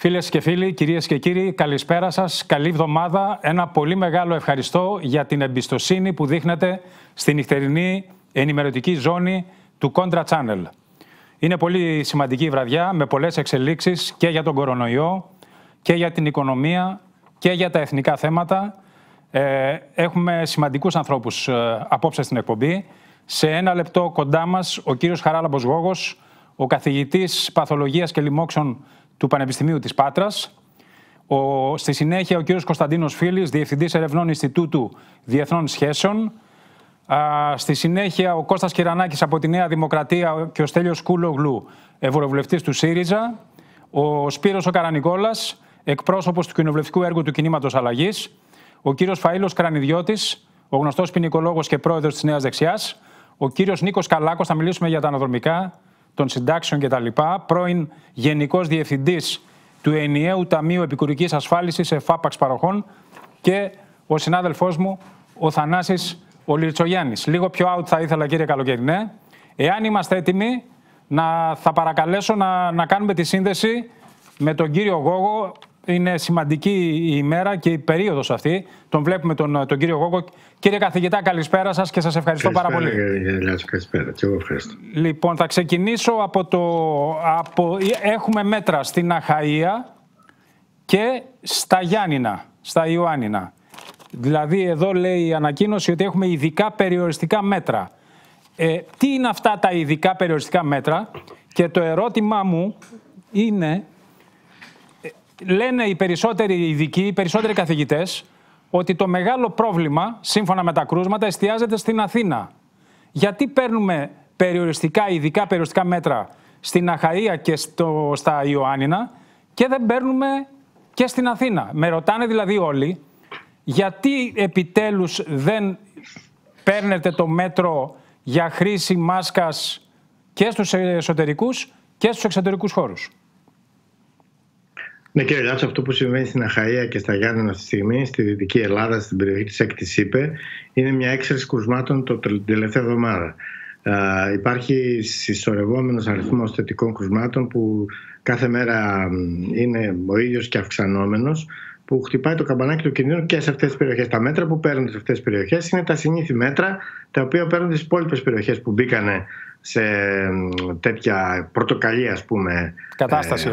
Φίλες και φίλοι, κυρίες και κύριοι, καλησπέρα σας, καλή εβδομάδα. Ένα πολύ μεγάλο ευχαριστώ για την εμπιστοσύνη που δείχνετε στη νυχτερινή ενημερωτική ζώνη του Contra Channel. Είναι πολύ σημαντική η βραδιά με πολλές εξελίξεις και για τον κορονοϊό και για την οικονομία και για τα εθνικά θέματα. Έχουμε σημαντικούς ανθρώπους απόψε στην εκπομπή. Σε ένα λεπτό κοντά μας ο κύριος Χαράλαμπος Γώγος, ο καθηγητής παθολογίας και λοιμόξεων του Πανεπιστημίου της Πάτρας. Στη συνέχεια ο κύριος Κωνσταντίνος Φίλης, Διευθυντής Ερευνών Ινστιτούτου Διεθνών Σχέσεων. Στη συνέχεια ο Κώστας Κυρανάκης από τη Νέα Δημοκρατία και ο Στέλιος Κούλογλου, ευρωβουλευτής του ΣΥΡΙΖΑ. Ο Σπύρος ο Καρανικόλας, εκπρόσωπος του κοινοβουλευτικού έργου του Κινήματος Αλλαγής. Ο κύριος Φαήλος Κρανιδιώτης, ο γνωστός ποινικολόγος και πρόεδρος της Νέας Δεξιάς. Ο κύριος Νίκος Καλάκος, θα μιλήσουμε για τα αναδρομικά των συντάξεων κτλ. Πρώην Γενικός Διευθυντής του Ενιαίου Ταμείου Επικουρικής Ασφάλισης ΕΦΑΠΑΞ Παροχών και ο συνάδελφός μου, ο Θανάσης ο Λυρτσογιάννης. Λίγο πιο out θα ήθελα, κύριε Καλοκαιρινέ. Εάν είμαστε έτοιμοι, θα παρακαλέσω να κάνουμε τη σύνδεση με τον κύριο Γώγο. Είναι σημαντική η ημέρα και η περίοδος αυτή. Τον βλέπουμε τον κύριο Γώγο. Κύριε καθηγητά, καλησπέρα σας και σας ευχαριστώ πάρα πολύ. Καλησπέρα, και εγώ ευχαριστώ. Λοιπόν, θα ξεκινήσω από έχουμε μέτρα στην Αχαΐα και στα Γιάννηνα, στα Ιωάννηνα. Δηλαδή εδώ λέει η ανακοίνωση ότι έχουμε ειδικά περιοριστικά μέτρα. Τι είναι αυτά τα ειδικά περιοριστικά μέτρα? Και το ερώτημά μου είναι... Λένε οι περισσότεροι ειδικοί, οι περισσότεροι καθηγητές, ότι το μεγάλο πρόβλημα, σύμφωνα με τα κρούσματα, εστιάζεται στην Αθήνα. Γιατί παίρνουμε περιοριστικά, ειδικά περιοριστικά μέτρα στην Αχαΐα και στα Ιωάννινα και δεν παίρνουμε και στην Αθήνα? Με ρωτάνε δηλαδή όλοι, γιατί επιτέλους δεν παίρνετε το μέτρο για χρήση μάσκας και στους εσωτερικούς και στους εξωτερικούς χώρους? Ναι, κύριε Λάτσο, αυτό που συμβαίνει στην Αχαΐα και στα Γιάννενα αυτή τη στιγμή, στη Δυτική Ελλάδα, στην περιοχή της Έκτης Ήπε, είναι μια έξαρση κρουσμάτων την τελευταία εβδομάδα. Υπάρχει συσσωρευόμενος αριθμός θετικών κρουσμάτων που κάθε μέρα είναι ο ίδιος και αυξανόμενος, που χτυπάει το καμπανάκι του κινδύνου και σε αυτές τις περιοχές. Τα μέτρα που παίρνουν σε αυτές τις περιοχές είναι τα συνήθη μέτρα, τα οποία παίρνουν στις υπόλοιπες περιοχές που μπήκανε σε τέτοια πορτοκαλί, ας πούμε, κατάσταση.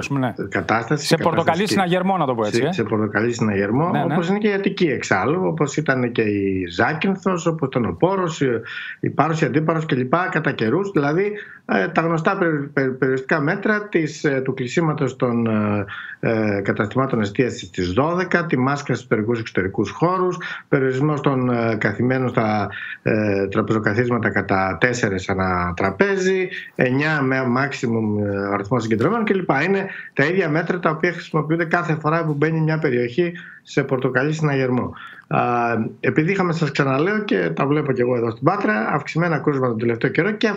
Κατάσταση σε πορτοκαλί συναγερμό, να το πω έτσι. Σε πορτοκαλί συναγερμό, ναι, όπως είναι και η Αττική εξάλλου, όπως ήταν και η Ζάκυνθος, όπως ήταν ο Πόρος, η Πάρος, η Αντίπαρος κλπ. Κατά καιρούς, δηλαδή τα γνωστά περιοριστικά μέτρα του κλεισίματος των καταστημάτων εστίασης στις 12, τη μάσκα στους εξωτερικούς χώρους, περιορισμός των καθημένων στα τραπεζοκαθίσματα κατά 4 ανά τραπέζι, 9 με maximum αριθμό συγκεντρωμένων κλπ. Είναι τα ίδια μέτρα τα οποία χρησιμοποιούνται κάθε φορά που μπαίνει μια περιοχή σε πορτοκαλί συναγερμό. Επειδή είχαμε, σας ξαναλέω και τα βλέπω και εγώ εδώ στην Πάτρα, αυξημένα κρούσματα τον τελευταίο καιρό και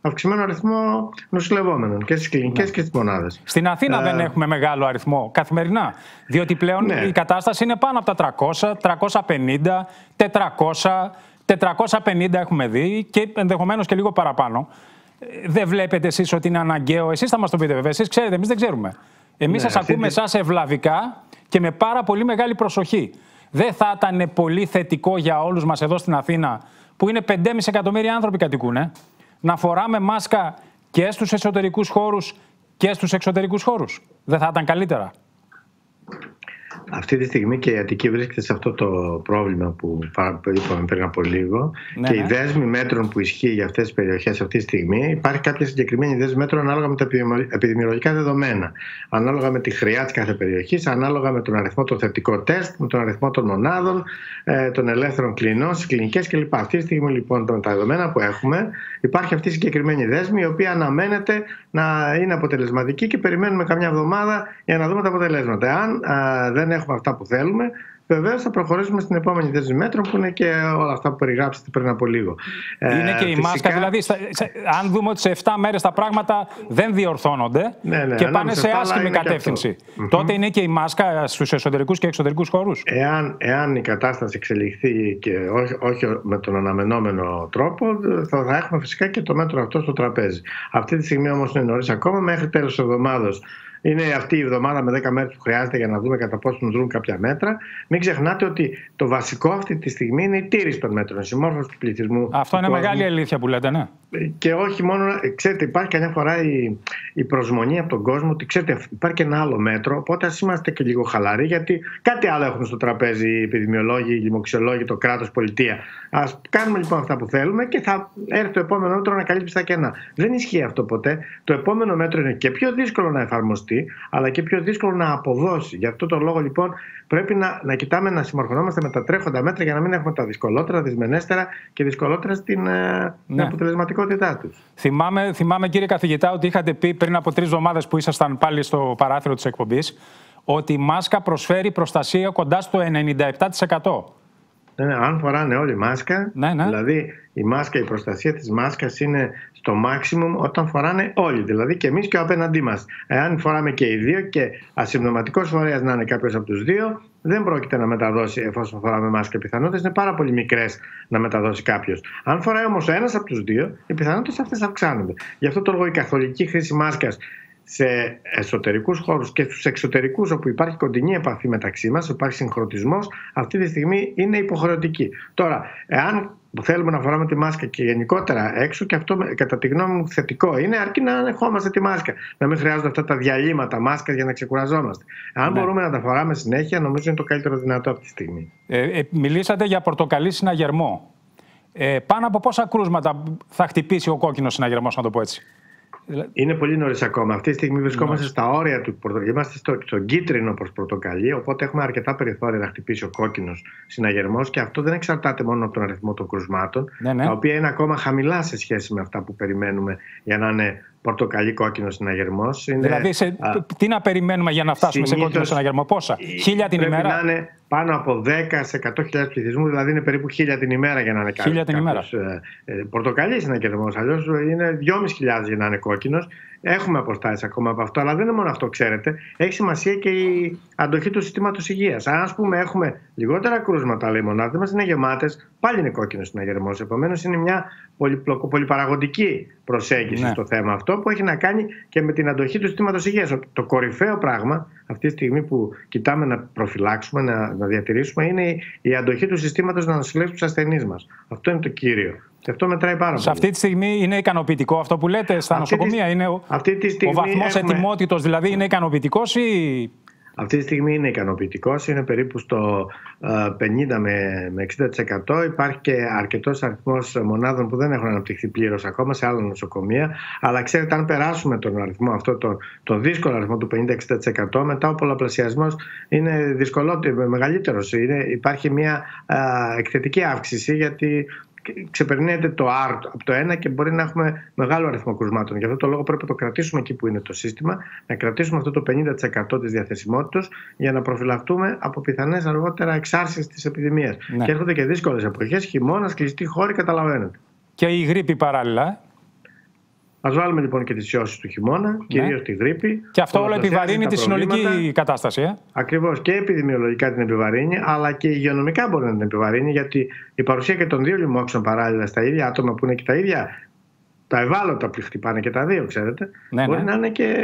αυξημένο αριθμό νοσηλευόμενων και στις κλινικές, ναι, και στις μονάδες. Στην Αθήνα δεν έχουμε μεγάλο αριθμό καθημερινά, διότι πλέον, ναι, η κατάσταση είναι πάνω από τα 300, 350, 400... 450 έχουμε δει και ενδεχομένως και λίγο παραπάνω. Δεν βλέπετε εσείς ότι είναι αναγκαίο? Εσείς θα μας το πείτε βέβαια, εσείς ξέρετε, εμείς δεν ξέρουμε. Εμείς, ναι, σας ακούμε εσάς ευλαβικά και με πάρα πολύ μεγάλη προσοχή. Δεν θα ήταν πολύ θετικό για όλους μας εδώ στην Αθήνα, που είναι 5,5 εκατομμύρια άνθρωποι κατοικούν, να φοράμε μάσκα και στους εσωτερικούς χώρους και στους εξωτερικούς χώρους? Δεν θα ήταν καλύτερα? Αυτή τη στιγμή και η Αττική βρίσκεται σε αυτό το πρόβλημα που είπαμε πριν από λίγο, ναι, και οι δέσμοι μέτρων που ισχύει για αυτές τις περιοχές αυτή τη στιγμή, υπάρχει κάποια συγκεκριμένη δέσμη μέτρων ανάλογα με τα επιδημιολογικά δεδομένα, ανάλογα με τη χρειά της κάθε περιοχής, ανάλογα με τον αριθμό των θετικών τεστ, με τον αριθμό των μονάδων, των ελεύθερων κλινών, στις κλινικές κλπ. Αυτή τη στιγμή λοιπόν με τα δεδομένα που έχουμε, υπάρχει αυτή η συγκεκριμένη δέσμη, η οποία αναμένεται να είναι αποτελεσματική και περιμένουμε καμιά εβδομάδα για να δούμε τα αποτελέσματα. Αν δεν έχουμε αυτά που θέλουμε, βεβαίως θα προχωρήσουμε στην επόμενη δέσμη μέτρων, που είναι και όλα αυτά που περιγράψατε πριν από λίγο. Είναι και η μάσκα, δηλαδή, αν δούμε ότι σε 7 μέρες τα πράγματα δεν διορθώνονται, ναι, και πάνε σε άσχημη κατεύθυνση, τότε είναι και η μάσκα στους εσωτερικούς και εξωτερικούς χώρους. Εάν η κατάσταση εξελιχθεί και όχι με τον αναμενόμενο τρόπο, θα έχουμε φυσικά και το μέτρο αυτό στο τραπέζι. Αυτή τη στιγμή όμως είναι νωρίς ακόμα, μέχρι τέλος εβδομάδος Είναι αυτή η εβδομάδα με 10 μέρες που χρειάζεται για να δούμε κατά πόσο δρούν κάποια μέτρα. Μην ξεχνάτε ότι το βασικό αυτή τη στιγμή είναι η τήρηση των μέτρων, η συμμόρφωση του πληθυσμού. Αυτό είναι μεγάλη αλήθεια που λέτε, ναι. Και όχι μόνο, ξέρετε, υπάρχει καμιά φορά η προσμονή από τον κόσμο ότι ξέρετε, υπάρχει και ένα άλλο μέτρο. Οπότε ας είμαστε και λίγο χαλαροί, γιατί κάτι άλλο έχουν στο τραπέζι οι επιδημιολόγοι, οι λοιμοξιολόγοι, το κράτος, πολιτεία. Ας κάνουμε λοιπόν αυτά που θέλουμε και θα έρθει το επόμενο μέτρο να καλύψει τα κενά. Δεν ισχύει αυτό ποτέ. Το επόμενο μέτρο είναι και πιο δύσκολο να εφαρμοστεί, αλλά και πιο δύσκολο να αποδώσει. Γι' αυτό το λόγο λοιπόν πρέπει να κοιτάμε να συμμορφωνόμαστε με τα τρέχοντα μέτρα για να μην έχουμε τα δυσκολότερα, δυσμενέστερα και δυσκολότερα στην αποτελεσματικότητα. Θυμάμαι, κύριε καθηγητά, ότι είχατε πει πριν από 3 εβδομάδες που ήσασταν πάλι στο παράθυρο της εκπομπής ότι η μάσκα προσφέρει προστασία κοντά στο 97%. Ναι, αν φοράνε όλοι μάσκα, δηλαδή η μάσκα, η προστασία της μάσκας είναι στο maximum όταν φοράνε όλοι, δηλαδή και εμείς και ο απέναντί μας. Εάν φοράμε και οι δύο και ασυμπτωματικός φορέας να είναι κάποιος από τους δύο, δεν πρόκειται να μεταδώσει, εφόσον φοράμε μάσκα, οι πιθανότητες είναι πάρα πολύ μικρές να μεταδώσει κάποιος. Αν φοράει όμως ένας από τους δύο, οι πιθανότητες αυτές αυξάνονται. Γι' αυτό το λόγο η καθολική χρήση μάσκας σε εσωτερικούς χώρους και στους εξωτερικούς, όπου υπάρχει κοντινή επαφή μεταξύ μας, υπάρχει συγχρονισμός, αυτή τη στιγμή είναι υποχρεωτική. Τώρα, εάν θέλουμε να φοράμε τη μάσκα και γενικότερα έξω, και αυτό κατά τη γνώμη μου θετικό είναι, αρκεί να ανεχόμαστε τη μάσκα. Να μην χρειάζονται αυτά τα διαλύματα μάσκα για να ξεκουραζόμαστε. Αν μπορούμε να τα φοράμε συνέχεια, νομίζω είναι το καλύτερο δυνατό αυτή τη στιγμή. Μιλήσατε για πορτοκαλί συναγερμό. Πάνω από πόσα κρούσματα θα χτυπήσει ο κόκκινος συναγερμός, να το πω έτσι? Είναι πολύ νωρίς ακόμα. Αυτή τη στιγμή βρισκόμαστε στα όρια του πορτοκαλιού. Είμαστε στον κίτρινο προς πορτοκαλί. Οπότε έχουμε αρκετά περιθώρια να χτυπήσει ο κόκκινος συναγερμός. Και αυτό δεν εξαρτάται μόνο από τον αριθμό των κρουσμάτων, τα οποία είναι ακόμα χαμηλά σε σχέση με αυτά που περιμένουμε για να είναι πορτοκαλί κόκκινο συναγερμό. Δηλαδή, τι να περιμένουμε για να φτάσουμε σε κόκκινο συναγερμό, πόσα? 1000 την ημέρα. Πρέπει να είναι πάνω από 10 σε 100.000 πληθυσμού, δηλαδή είναι περίπου 1000 την ημέρα για να είναι κάποιος πορτοκαλί συναγερμό. Αλλιώς είναι 2.500 για να είναι κόκκινο. Έχουμε αποστάσεις ακόμα από αυτό, αλλά δεν είναι μόνο αυτό, ξέρετε. Έχει σημασία και η αντοχή του συστήματος υγείας. Αν, ας πούμε, έχουμε λιγότερα κρούσματα, αλλά οι μονάδες μας είναι γεμάτες, πάλι είναι κόκκινος συναγερμός. Επομένως, είναι μια πολυπαραγοντική προσέγγιση στο θέμα αυτό, που έχει να κάνει και με την αντοχή του συστήματος υγείας. Το κορυφαίο πράγμα αυτή τη στιγμή που κοιτάμε να προφυλάξουμε, να διατηρήσουμε, είναι η αντοχή του συστήματος να νοσηλεύσει τους ασθενείς μας. Αυτό είναι το κύριο. Και αυτό μετράει πάρα πολύ. Σε αυτή τη στιγμή είναι ικανοποιητικό αυτό που λέτε στα νοσοκομεία? Είναι ο βαθμός ετοιμότητος, δηλαδή, είναι ικανοποιητικός ή? Αυτή τη στιγμή είναι ικανοποιητικός, είναι περίπου στο 50 με 60%. Υπάρχει και αρκετός αριθμός μονάδων που δεν έχουν αναπτυχθεί πλήρως ακόμα σε άλλα νοσοκομεία. Αλλά ξέρετε, αν περάσουμε τον αριθμό αυτό, τον δύσκολο αριθμό του 50-60%, μετά ο πολλαπλασιασμός είναι δυσκολότερο, μεγαλύτερος. Υπάρχει μια εκθετική αύξηση, γιατί ξεπερνιέται το R από το 1 και μπορεί να έχουμε μεγάλο αριθμό κρουσμάτων. Γι' αυτό το λόγο πρέπει να το κρατήσουμε εκεί που είναι το σύστημα, να κρατήσουμε αυτό το 50% της διαθεσιμότητας για να προφυλαχτούμε από πιθανές αργότερα εξάρσεις της επιδημίας. Ναι. Και έρχονται και δύσκολες εποχές, χειμώνας, κλειστοί χώροι, καταλαβαίνετε. Και η γρίπη παράλληλα. Ας βάλουμε λοιπόν και τις ιώσεις του χειμώνα, κυρίως τη γρίπη. Και αυτό όλο επιβαρύνει τη συνολική κατάσταση. Ακριβώς, και επιδημιολογικά την επιβαρύνει, αλλά και υγειονομικά μπορεί να την επιβαρύνει, γιατί η παρουσία και των δύο λοιμόξεων παράλληλα στα ίδια άτομα, που είναι και τα ίδια τα ευάλωτα που χτυπάνε και τα δύο, ξέρετε, μπορεί να είναι και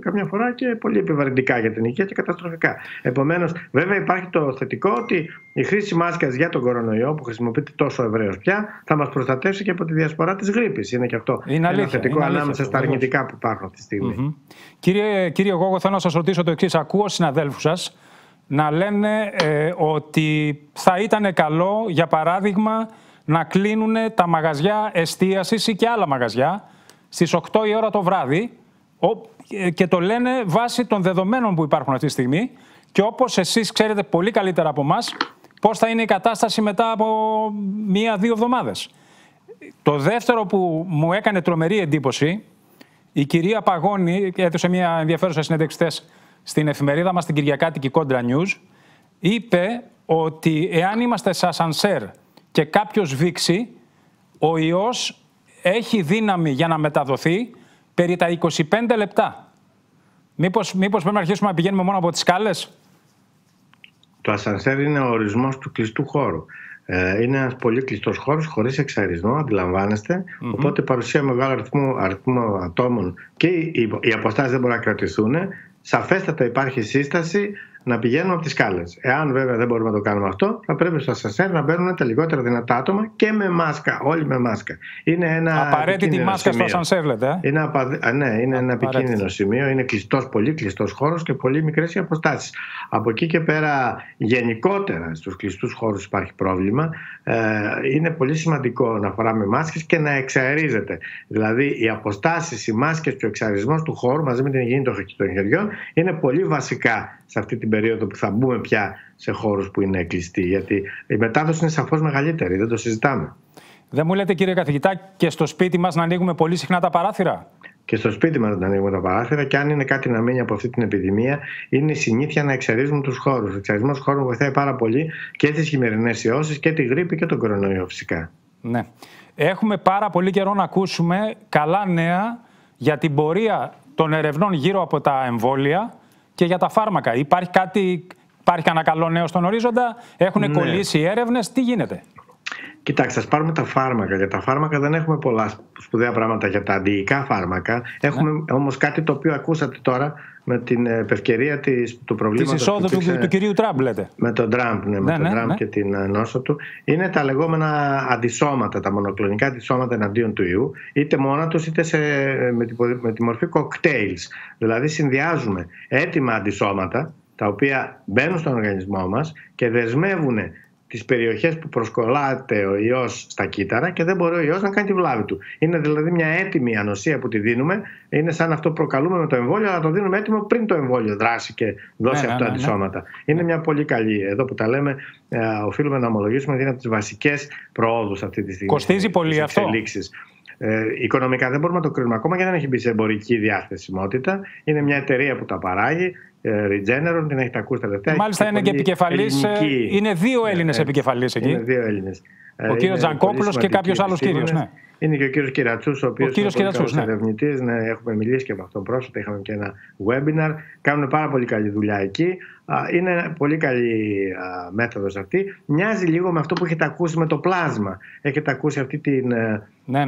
καμιά φορά και πολύ επιβαρυντικά για την υγεία και καταστροφικά. Επομένως, βέβαια, υπάρχει το θετικό ότι η χρήση μάσκας για τον κορονοϊό, που χρησιμοποιείται τόσο ευρέως πια, θα μας προστατεύσει και από τη διασπορά της γρίπης. Είναι και αυτό ένα θετικό ανάμεσα στα αρνητικά που υπάρχουν αυτή τη στιγμή. Κύριε Γώγο, θέλω να σας ρωτήσω το εξής. Ακούω συναδέλφους σας να λένε ότι θα ήταν καλό, για παράδειγμα, να κλείνουν τα μαγαζιά εστίασης ή και άλλα μαγαζιά στις 8 η ώρα το βράδυ, και το λένε βάσει των δεδομένων που υπάρχουν αυτή τη στιγμή, και όπως εσείς ξέρετε πολύ καλύτερα από εμάς πώς θα είναι η κατάσταση μετά από 1-2 εβδομάδες. Το δεύτερο που μου έκανε τρομερή εντύπωση, η κυρία Παγώνη έδωσε μια ενδιαφέρουσα συνέντευξη χθες στην εφημερίδα μας, την Κυριακάτικη Κόντρα News, είπε ότι εάν είμαστε σε ασανσέρ και κάποιος βήξει, ο ιός έχει δύναμη για να μεταδοθεί περί τα 25 λεπτά. Μήπως πρέπει να αρχίσουμε να πηγαίνουμε μόνο από τις σκάλες? Το ασανσέρ είναι ο ορισμός του κλειστού χώρου. Είναι ένας πολύ κλειστός χώρος, χωρίς εξαρισμό, αντιλαμβάνεστε. Mm-hmm. Οπότε παρουσία μεγάλου αριθμού ατόμων και οι αποστάσεις δεν μπορούν να κρατηθούν. Σαφέστατα υπάρχει σύσταση να πηγαίνουμε από τις σκάλες. Εάν βέβαια δεν μπορούμε να το κάνουμε αυτό, θα πρέπει στο ασανσέρ να μπαίνουν τα λιγότερα δυνατά άτομα και με μάσκα. Όλοι με μάσκα. Είναι ένα απαραίτητη μάσκα στο ασανσέρ, λέτε. Είναι ένα επικίνδυνο σημείο. Είναι κλειστός, πολύ κλειστός χώρος και πολύ μικρές οι αποστάσεις. Από εκεί και πέρα, γενικότερα στους κλειστούς χώρους υπάρχει πρόβλημα. Είναι πολύ σημαντικό να φοράμε μάσκες και να εξαερίζεται. Δηλαδή, οι αποστάσεις, οι μάσκες και ο εξαρισμός του χώρου μαζί με την υγιεινή των χεριών είναι πολύ βασικά σε αυτή την περίοδο που θα μπούμε πια σε χώρους που είναι κλειστοί, γιατί η μετάδοση είναι σαφώς μεγαλύτερη, δεν το συζητάμε. Δεν μου λέτε, κύριε καθηγητά, και στο σπίτι μας να ανοίγουμε πολύ συχνά τα παράθυρα? Και στο σπίτι μας να ανοίγουμε τα παράθυρα, και αν είναι κάτι να μείνει από αυτή την επιδημία, είναι η συνήθεια να εξαρίζουμε τους χώρους. Ο εξαρισμός χώρου βοηθάει πάρα πολύ και τις χειμερινές ιώσεις και τη γρίπη και τον κορονοϊό, φυσικά. Ναι. Έχουμε πάρα πολύ καιρό να ακούσουμε καλά νέα για την πορεία των ερευνών γύρω από τα εμβόλια και για τα φάρμακα. Υπάρχει κανένα καλό νέο στον ορίζοντα? Έχουν κολλήσει οι έρευνες? Τι γίνεται? Κοιτάξτε, ας πάρουμε τα φάρμακα. Για τα φάρμακα δεν έχουμε πολλά σπουδαία πράγματα για τα αντιϊκά φάρμακα. Ναι. Έχουμε όμως κάτι το οποίο ακούσατε τώρα με την ευκαιρία του προβλήματος της εισόδου του κυρίου Τραμπ, λέτε. Με τον Τραμπ, ναι. Και την νόσο του. Είναι τα λεγόμενα αντισώματα, τα μονοκλονικά αντισώματα εναντίον του ιού, είτε μόνα τους είτε με τη μορφή κοκτέιλς. Δηλαδή, συνδυάζουμε έτοιμα αντισώματα, τα οποία μπαίνουν στον οργανισμό μας και δεσμεύουν τις περιοχές που προσκολάται ο ιός στα κύτταρα και δεν μπορεί ο ιός να κάνει τη βλάβη του. Είναι δηλαδή μια έτοιμη ανοσία που τη δίνουμε. Είναι σαν αυτό που προκαλούμε με το εμβόλιο, αλλά το δίνουμε έτοιμο πριν το εμβόλιο δράσει και δώσει αυτά τα αντισώματα. Είναι μια πολύ καλή. Εδώ που τα λέμε, οφείλουμε να ομολογήσουμε ότι είναι από τις βασικές προόδους αυτή τη στιγμή. Κοστίζει πολύ αυτό. Οικονομικά δεν μπορούμε να το κρίνουμε ακόμα, γιατί δεν έχει μπει σε εμπορική διαθεσιμότητα. Είναι μια εταιρεία που τα παράγει. Regeneron, την έχετε ακούσει τελευταία. Μάλιστα, είναι και επικεφαλής. Είναι δύο Έλληνες επικεφαλής εκεί. Είναι δύο Έλληνες. Ο κύριος Τζανκόπουλος και κάποιος άλλος κύριος. Ναι. Είναι και ο κύριος Κυρατσούς, ο οποίος είναι ένας ερευνητής. Ναι, έχουμε μιλήσει και με αυτόν πρόσφατα. Είχαμε και ένα webinar. Κάνουν πάρα πολύ καλή δουλειά εκεί. Είναι πολύ καλή μέθοδος αυτή. Μοιάζει λίγο με αυτό που έχετε ακούσει με το πλάσμα. Έχετε ακούσει αυτή την. Ναι.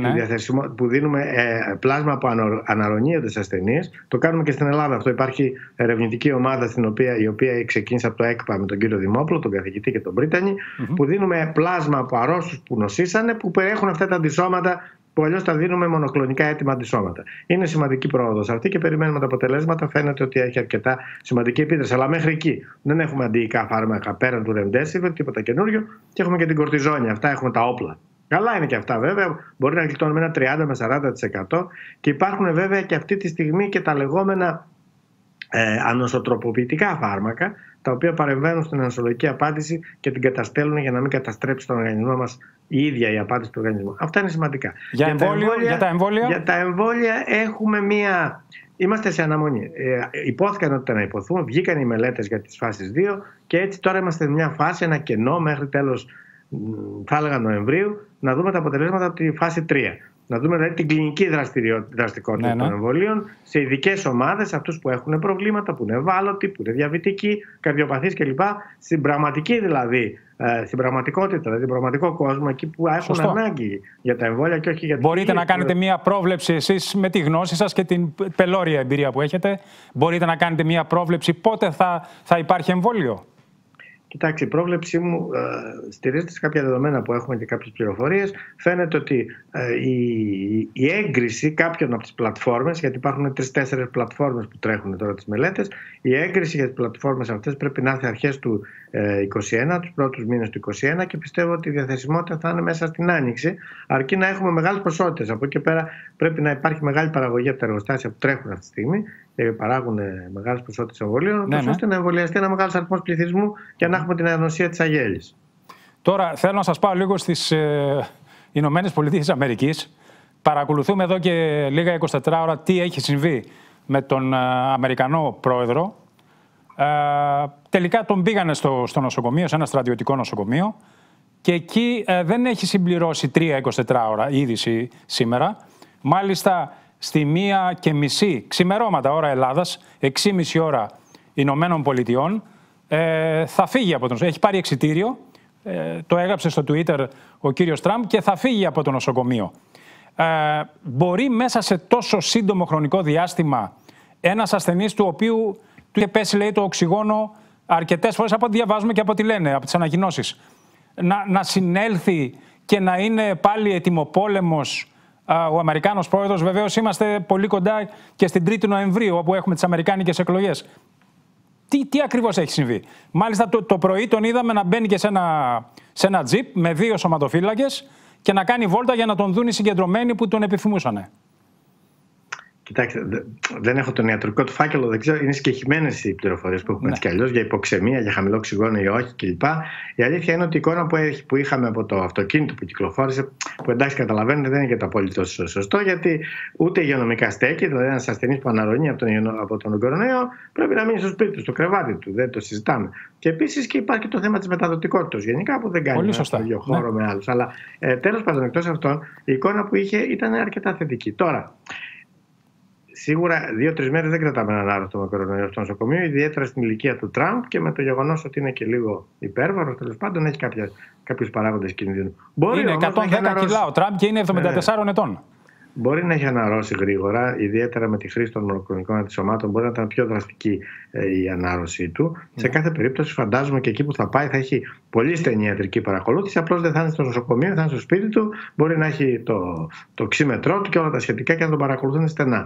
Που δίνουμε πλάσμα από αναρρωνίοντες ασθενείς. Το κάνουμε και στην Ελλάδα αυτό. Υπάρχει ερευνητική ομάδα η οποία ξεκίνησε από το ΕΚΠΑ με τον κύριο Δημόπουλο, τον καθηγητή και τον Μπρίτανη, που δίνουμε πλάσμα από αρρώστους που νοσήσανε, που περιέχουν αυτά τα αντισώματα, που αλλιώς τα δίνουμε μονοκλονικά έτοιμα αντισώματα. Είναι σημαντική πρόοδος αυτή και περιμένουμε τα αποτελέσματα. Φαίνεται ότι έχει αρκετά σημαντική επίδραση. Αλλά μέχρι εκεί δεν έχουμε αντιϊκά φάρμακα πέραν του Remdesivir, τίποτα καινούριο, και έχουμε και την κορτιζόνη. Αυτά έχουμε τα όπλα. Καλά είναι και αυτά βέβαια, μπορεί να γλιτώνουμε ένα 30 με 40% και υπάρχουν βέβαια και αυτή τη στιγμή και τα λεγόμενα ανοσοτροποποιητικά φάρμακα, τα οποία παρεμβαίνουν στην ανοσολογική απάντηση και την καταστέλνουν για να μην καταστρέψει τον οργανισμό μας η ίδια η απάντηση του οργανισμού. Αυτά είναι σημαντικά. Για τα εμβόλια έχουμε μία. Είμαστε σε αναμονή. Υπόθηκαν ότι να υποθούν, βγήκαν οι μελέτες για τις φάσεις 2 και έτσι τώρα είμαστε σε μια φάση, ένα κενό μέχρι τέλος, θα έλεγα, Νοεμβρίου, να δούμε τα αποτελέσματα από τη φάση 3. Να δούμε δηλαδή την κλινική δραστικότητα των εμβολίων σε ειδικές ομάδες, αυτούς που έχουν προβλήματα, που είναι ευάλωτοι, που είναι διαβητικοί, καρδιοπαθείς κλπ. Στην πραγματική δηλαδή, στην πραγματικότητα, δηλαδή τον πραγματικό κόσμο, εκεί που έχουν ανάγκη για τα εμβόλια και όχι για τα. Μπορείτε να κάνετε μία πρόβλεψη εσείς με τη γνώση σας και την πελώρια εμπειρία που έχετε, μπορείτε να κάνετε μία πρόβλεψη πότε θα υπάρχει εμβόλιο? Κοιτάξτε, η πρόβλεψή μου στηρίζεται σε κάποια δεδομένα που έχουμε και κάποιες πληροφορίες. Φαίνεται ότι η έγκριση κάποιων από τις πλατφόρμες, γιατί υπάρχουν 3-4 πλατφόρμες που τρέχουν τώρα τις μελέτες, η έγκριση για τις πλατφόρμες αυτές πρέπει να έρθει αρχές του 2021, τους πρώτους μήνες του 2021, και πιστεύω ότι η διαθεσιμότητα θα είναι μέσα στην άνοιξη, αρκεί να έχουμε μεγάλες ποσότητες. Από εκεί πέρα πρέπει να υπάρχει μεγάλη παραγωγή από τα εργοστάσια που τρέχουν αυτή τη στιγμή και παράγουν μεγάλες ποσότητες εμβολίων, ώστε να εμβολιαστεί ένα μεγάλος αριθμός πληθυσμού και να έχουμε την ανοσία της αγέλης. Τώρα θέλω να σας πάω λίγο στις ΗΠΑ. Παρακολουθούμε εδώ και λίγα 24 ώρα τι έχει συμβεί με τον Αμερικανό πρόεδρο. Τελικά τον πήγανε στο νοσοκομείο, σε ένα στρατιωτικό νοσοκομείο, και εκεί δεν έχει συμπληρώσει 3-24 ώρα η είδηση σήμερα. Μάλιστα, στη 1:30 ξημερώματα ώρα Ελλάδας, 6:30 ώρα Ηνωμένων Πολιτειών, θα φύγει από τον. Έχει πάρει εξιτήριο το έγραψε στο Twitter ο κύριος Τραμπ, και θα φύγει από το νοσοκομείο. Μπορεί μέσα σε τόσο σύντομο χρονικό διάστημα ένας ασθενής του οποίου του είχε πέσει, λέει, το οξυγόνο αρκετές φορές, από ό,τι διαβάζουμε και από ό,τι λένε, από τις ανακοινώσεις, να συνέλθει και να είναι πάλι ετοιμοπόλεμος ο Αμερικάνος πρόεδρος. Βεβαίως είμαστε πολύ κοντά και στην 3η Νοεμβρίου, όπου έχουμε τις αμερικάνικες εκλογές. Τι ακριβώς έχει συμβεί? Μάλιστα το πρωί τον είδαμε να μπαίνει και σε ένα τζιπ με δύο σωματοφύλακες και να κάνει βόλτα για να τον δουν οι συγκεντρωμένοι που τον επιθυμούσανε. Κοιτάξτε, δεν έχω τον ιατρικό του φάκελο, δεν ξέρω. Είναι σκεχημένες οι πληροφορίες που έχουμε, ναι, έτσι κι αλλιώς, για υποξεμία, για χαμηλό οξυγόνο ή όχι κλπ. Η αλήθεια είναι ότι η εικόνα που είχαμε από το αυτοκίνητο που κυκλοφόρησε, που εντάξει καταλαβαίνετε δεν είναι για το απόλυτο σωστό, γιατί ούτε υγειονομικά στέκει, δηλαδή ένας ασθενής που αναρρωνεί από τον κορονοϊό πρέπει να μείνει στο σπίτι του, στο κρεβάτι του, δεν το συζητάμε. Και επίσης και υπάρχει το θέμα της μεταδοτικότητας γενικά, που δεν κάνει ίδιο χώρο, ναι, με άλλους. Αλλά τέλος πάντων, εκτός αυτών, η εικόνα που είχε ήταν αρκετά θετική. Τώρα, σίγουρα 2-3 μέρες δεν κρατάμε έναν άρρωστο με κορονοϊό στο νοσοκομείο, ιδιαίτερα στην ηλικία του Τραμπ και με το γεγονός ότι είναι και λίγο υπέρβαρος, τέλος πάντων έχει κάποιους παράγοντες κινδύνου. Είναι 110 κιλά ο Τραμπ και είναι 74 ετών. Μπορεί να έχει αναρρώσει γρήγορα, ιδιαίτερα με τη χρήση των μονοκρονικών αντισωμάτων. Μπορεί να ήταν πιο δραστική η ανάρρωσή του. Yeah. Σε κάθε περίπτωση, φαντάζομαι και εκεί που θα πάει θα έχει πολύ στενή ιατρική παρακολούθηση. Απλώς δεν θα είναι στο νοσοκομείο, θα είναι στο σπίτι του. Μπορεί να έχει το οξύμετρό του και όλα τα σχετικά και να τον παρακολουθούν στενά.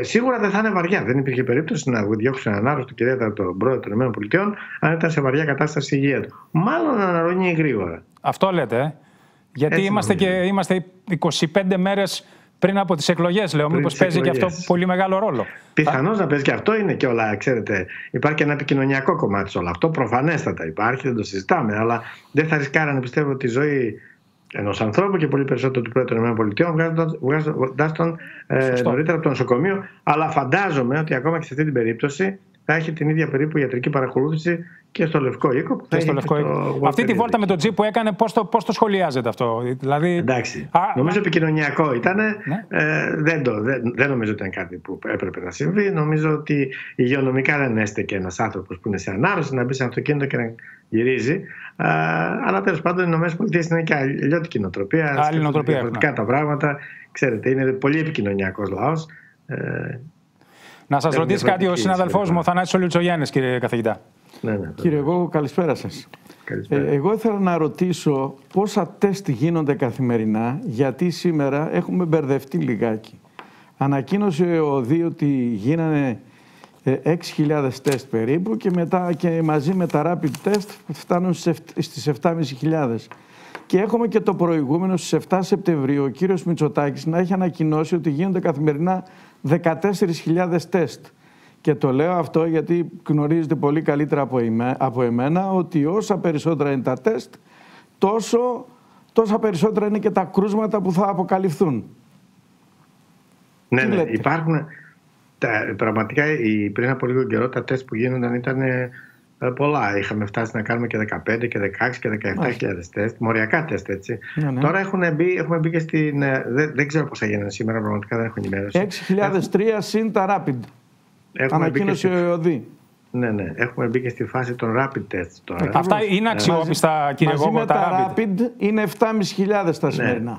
Σίγουρα δεν θα είναι βαριά. Δεν υπήρχε περίπτωση να διώξουν έναν άρρωστο, και ιδιαίτερα τον πρόεδρο των ΗΠΑ, αν ήταν σε βαριά κατάσταση υγεία του. Μάλλον αναρρώνει γρήγορα. Αυτό λέτε. Γιατί είμαστε 25 μέρες πριν από τις εκλογές, λέω, μήπως παίζει και αυτό πολύ μεγάλο ρόλο. Πιθανώς να παίζει και αυτό, είναι και όλα, ξέρετε, υπάρχει και ένα επικοινωνιακό κομμάτι σε όλο αυτό, προφανέστατα υπάρχει, δεν το συζητάμε, αλλά δεν θα ρισκάρανε, πιστεύω, τη ζωή ενός ανθρώπου και πολύ περισσότερο του πρόεδρου των ΗΠΑ, βγάζοντας τον νωρίτερα από το νοσοκομείο, αλλά φαντάζομαι ότι ακόμα και σε αυτή την περίπτωση θα έχει την ίδια περίπου ιατρική παρακολούθηση και στο Λευκό Οίκο. Αυτή τη βόλτα με το τζιπ που έκανε, πώς το σχολιάζεται αυτό? Δηλαδή... Εντάξει, νομίζω επικοινωνιακό ήταν. Ναι. Δεν νομίζω ότι ήταν κάτι που έπρεπε να συμβεί. Νομίζω ότι υγειονομικά δεν έστεκε ένας άνθρωπος που είναι σε ανάρρωση να μπει σε αυτοκίνητο και να γυρίζει. Αλλά τέλος πάντων οι Ηνωμένες Πολιτείες είναι και αλλιώτικη νοοτροπία. Άλλη νοοτροπία. Διαφορετικά, ναι, τα πράγματα. Ξέρετε, είναι πολύ επικοινωνιακός λαός. Να σας ρωτήσει κάτι ο συναδελφός μου, ο Θανάσης Λυρτσογιάννης, κύριε καθηγητά. Ναι, ναι, κύριε Γώγο, καλησπέρα σας. Καλησπέρα. Εγώ ήθελα να ρωτήσω πόσα τεστ γίνονται καθημερινά, γιατί σήμερα έχουμε μπερδευτεί λιγάκι. Ανακοίνωσε ο ΟΔΗ ότι γίνανε 6.000 τεστ περίπου και, μαζί με τα rapid test φτάνουν στις 7.500. Και έχουμε και το προηγούμενο στις 7 Σεπτεμβρίου ο κύριος Μητσοτάκης να έχει ανακοινώσει ότι γίνονται καθημερινά 14.000 τεστ. Και το λέω αυτό γιατί γνωρίζετε πολύ καλύτερα από εμένα ότι όσα περισσότερα είναι τα τεστ, τόσα περισσότερα είναι και τα κρούσματα που θα αποκαλυφθούν. Ναι, ναι, υπάρχουν. Πραγματικά πριν από λίγο καιρό τα τεστ που γίνονταν ήταν πολλά. Είχαμε φτάσει να κάνουμε και 15 και 16 και 17.000 τεστ, μοριακά τεστ, έτσι. Ναι, ναι. Τώρα έχουμε μπει και στην... Δεν ξέρω πώς θα γίνανε σήμερα, πραγματικά δεν έχω ενημέρωση. 6.003 συν τα rapid. Ανακοίνωσε ο ΕΟΔΗ. Ναι, ναι. Έχουμε μπει και στη φάση των rapid tests τώρα. Αυτά είναι αξιόπιστα, κύριε Γώγο, τα rapid είναι 7.500 τα σημερινά. Ναι.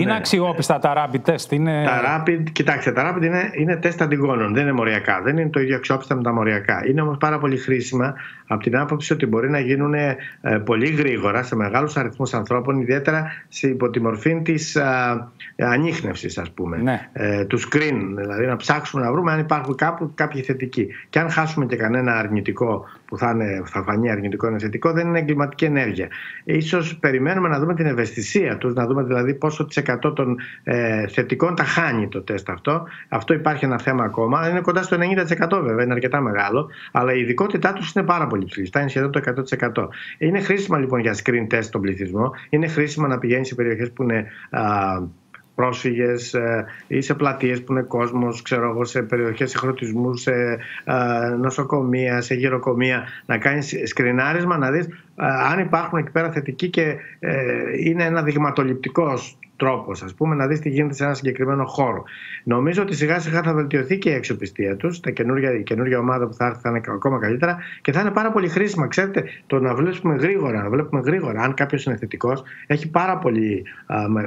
Είναι, ναι, αξιόπιστα τα rapid test. Τα rapid, κοιτάξτε, τα rapid είναι τεστ αντιγόνων, δεν είναι μοριακά. Δεν είναι το ίδιο αξιόπιστα με τα μοριακά. Είναι όμως πάρα πολύ χρήσιμα από την άποψη ότι μπορεί να γίνουν πολύ γρήγορα σε μεγάλους αριθμούς ανθρώπων, ιδιαίτερα υπό τη μορφή της ανίχνευσης, ας πούμε, ναι, του screen. Δηλαδή να ψάξουμε να βρούμε αν υπάρχουν κάπου κάποιοι θετικοί. Και αν χάσουμε και κανένα αρνητικό που θα φανεί αρνητικό ή θετικό, δεν είναι εγκληματική ενέργεια. Ίσως περιμένουμε να δούμε την ευαισθησία τους, να δούμε δηλαδή πόσο 100% των θετικών τα χάνει το τεστ αυτό. Αυτό υπάρχει ένα θέμα ακόμα. Είναι κοντά στο 90% βέβαια, είναι αρκετά μεγάλο, αλλά η ειδικότητά τους είναι πάρα πολύ ψηλή. Φτάνει σχεδόν το 100%. Είναι χρήσιμα λοιπόν για screen test στον πληθυσμό. Είναι χρήσιμα να πηγαίνει σε περιοχές που είναι πρόσφυγες ή σε πλατείες που είναι κόσμος, ξέρω εγώ, σε περιοχές συγχρονισμού, σε νοσοκομεία, σε γεροκομεία, να κάνεις σκρινάρισμα, να δεις αν υπάρχουν εκεί πέρα θετικοί και είναι ένα δειγματοληπτικό τρόπος, ας πούμε, να δεις τι γίνεται σε ένα συγκεκριμένο χώρο. Νομίζω ότι σιγά σιγά θα βελτιωθεί και η αξιοπιστία τους. Η καινούργια ομάδα που θα έρθει θα είναι ακόμα καλύτερα και θα είναι πάρα πολύ χρήσιμα. Ξέρετε, το να βλέπουμε γρήγορα, αν κάποιος είναι θετικός, έχει πάρα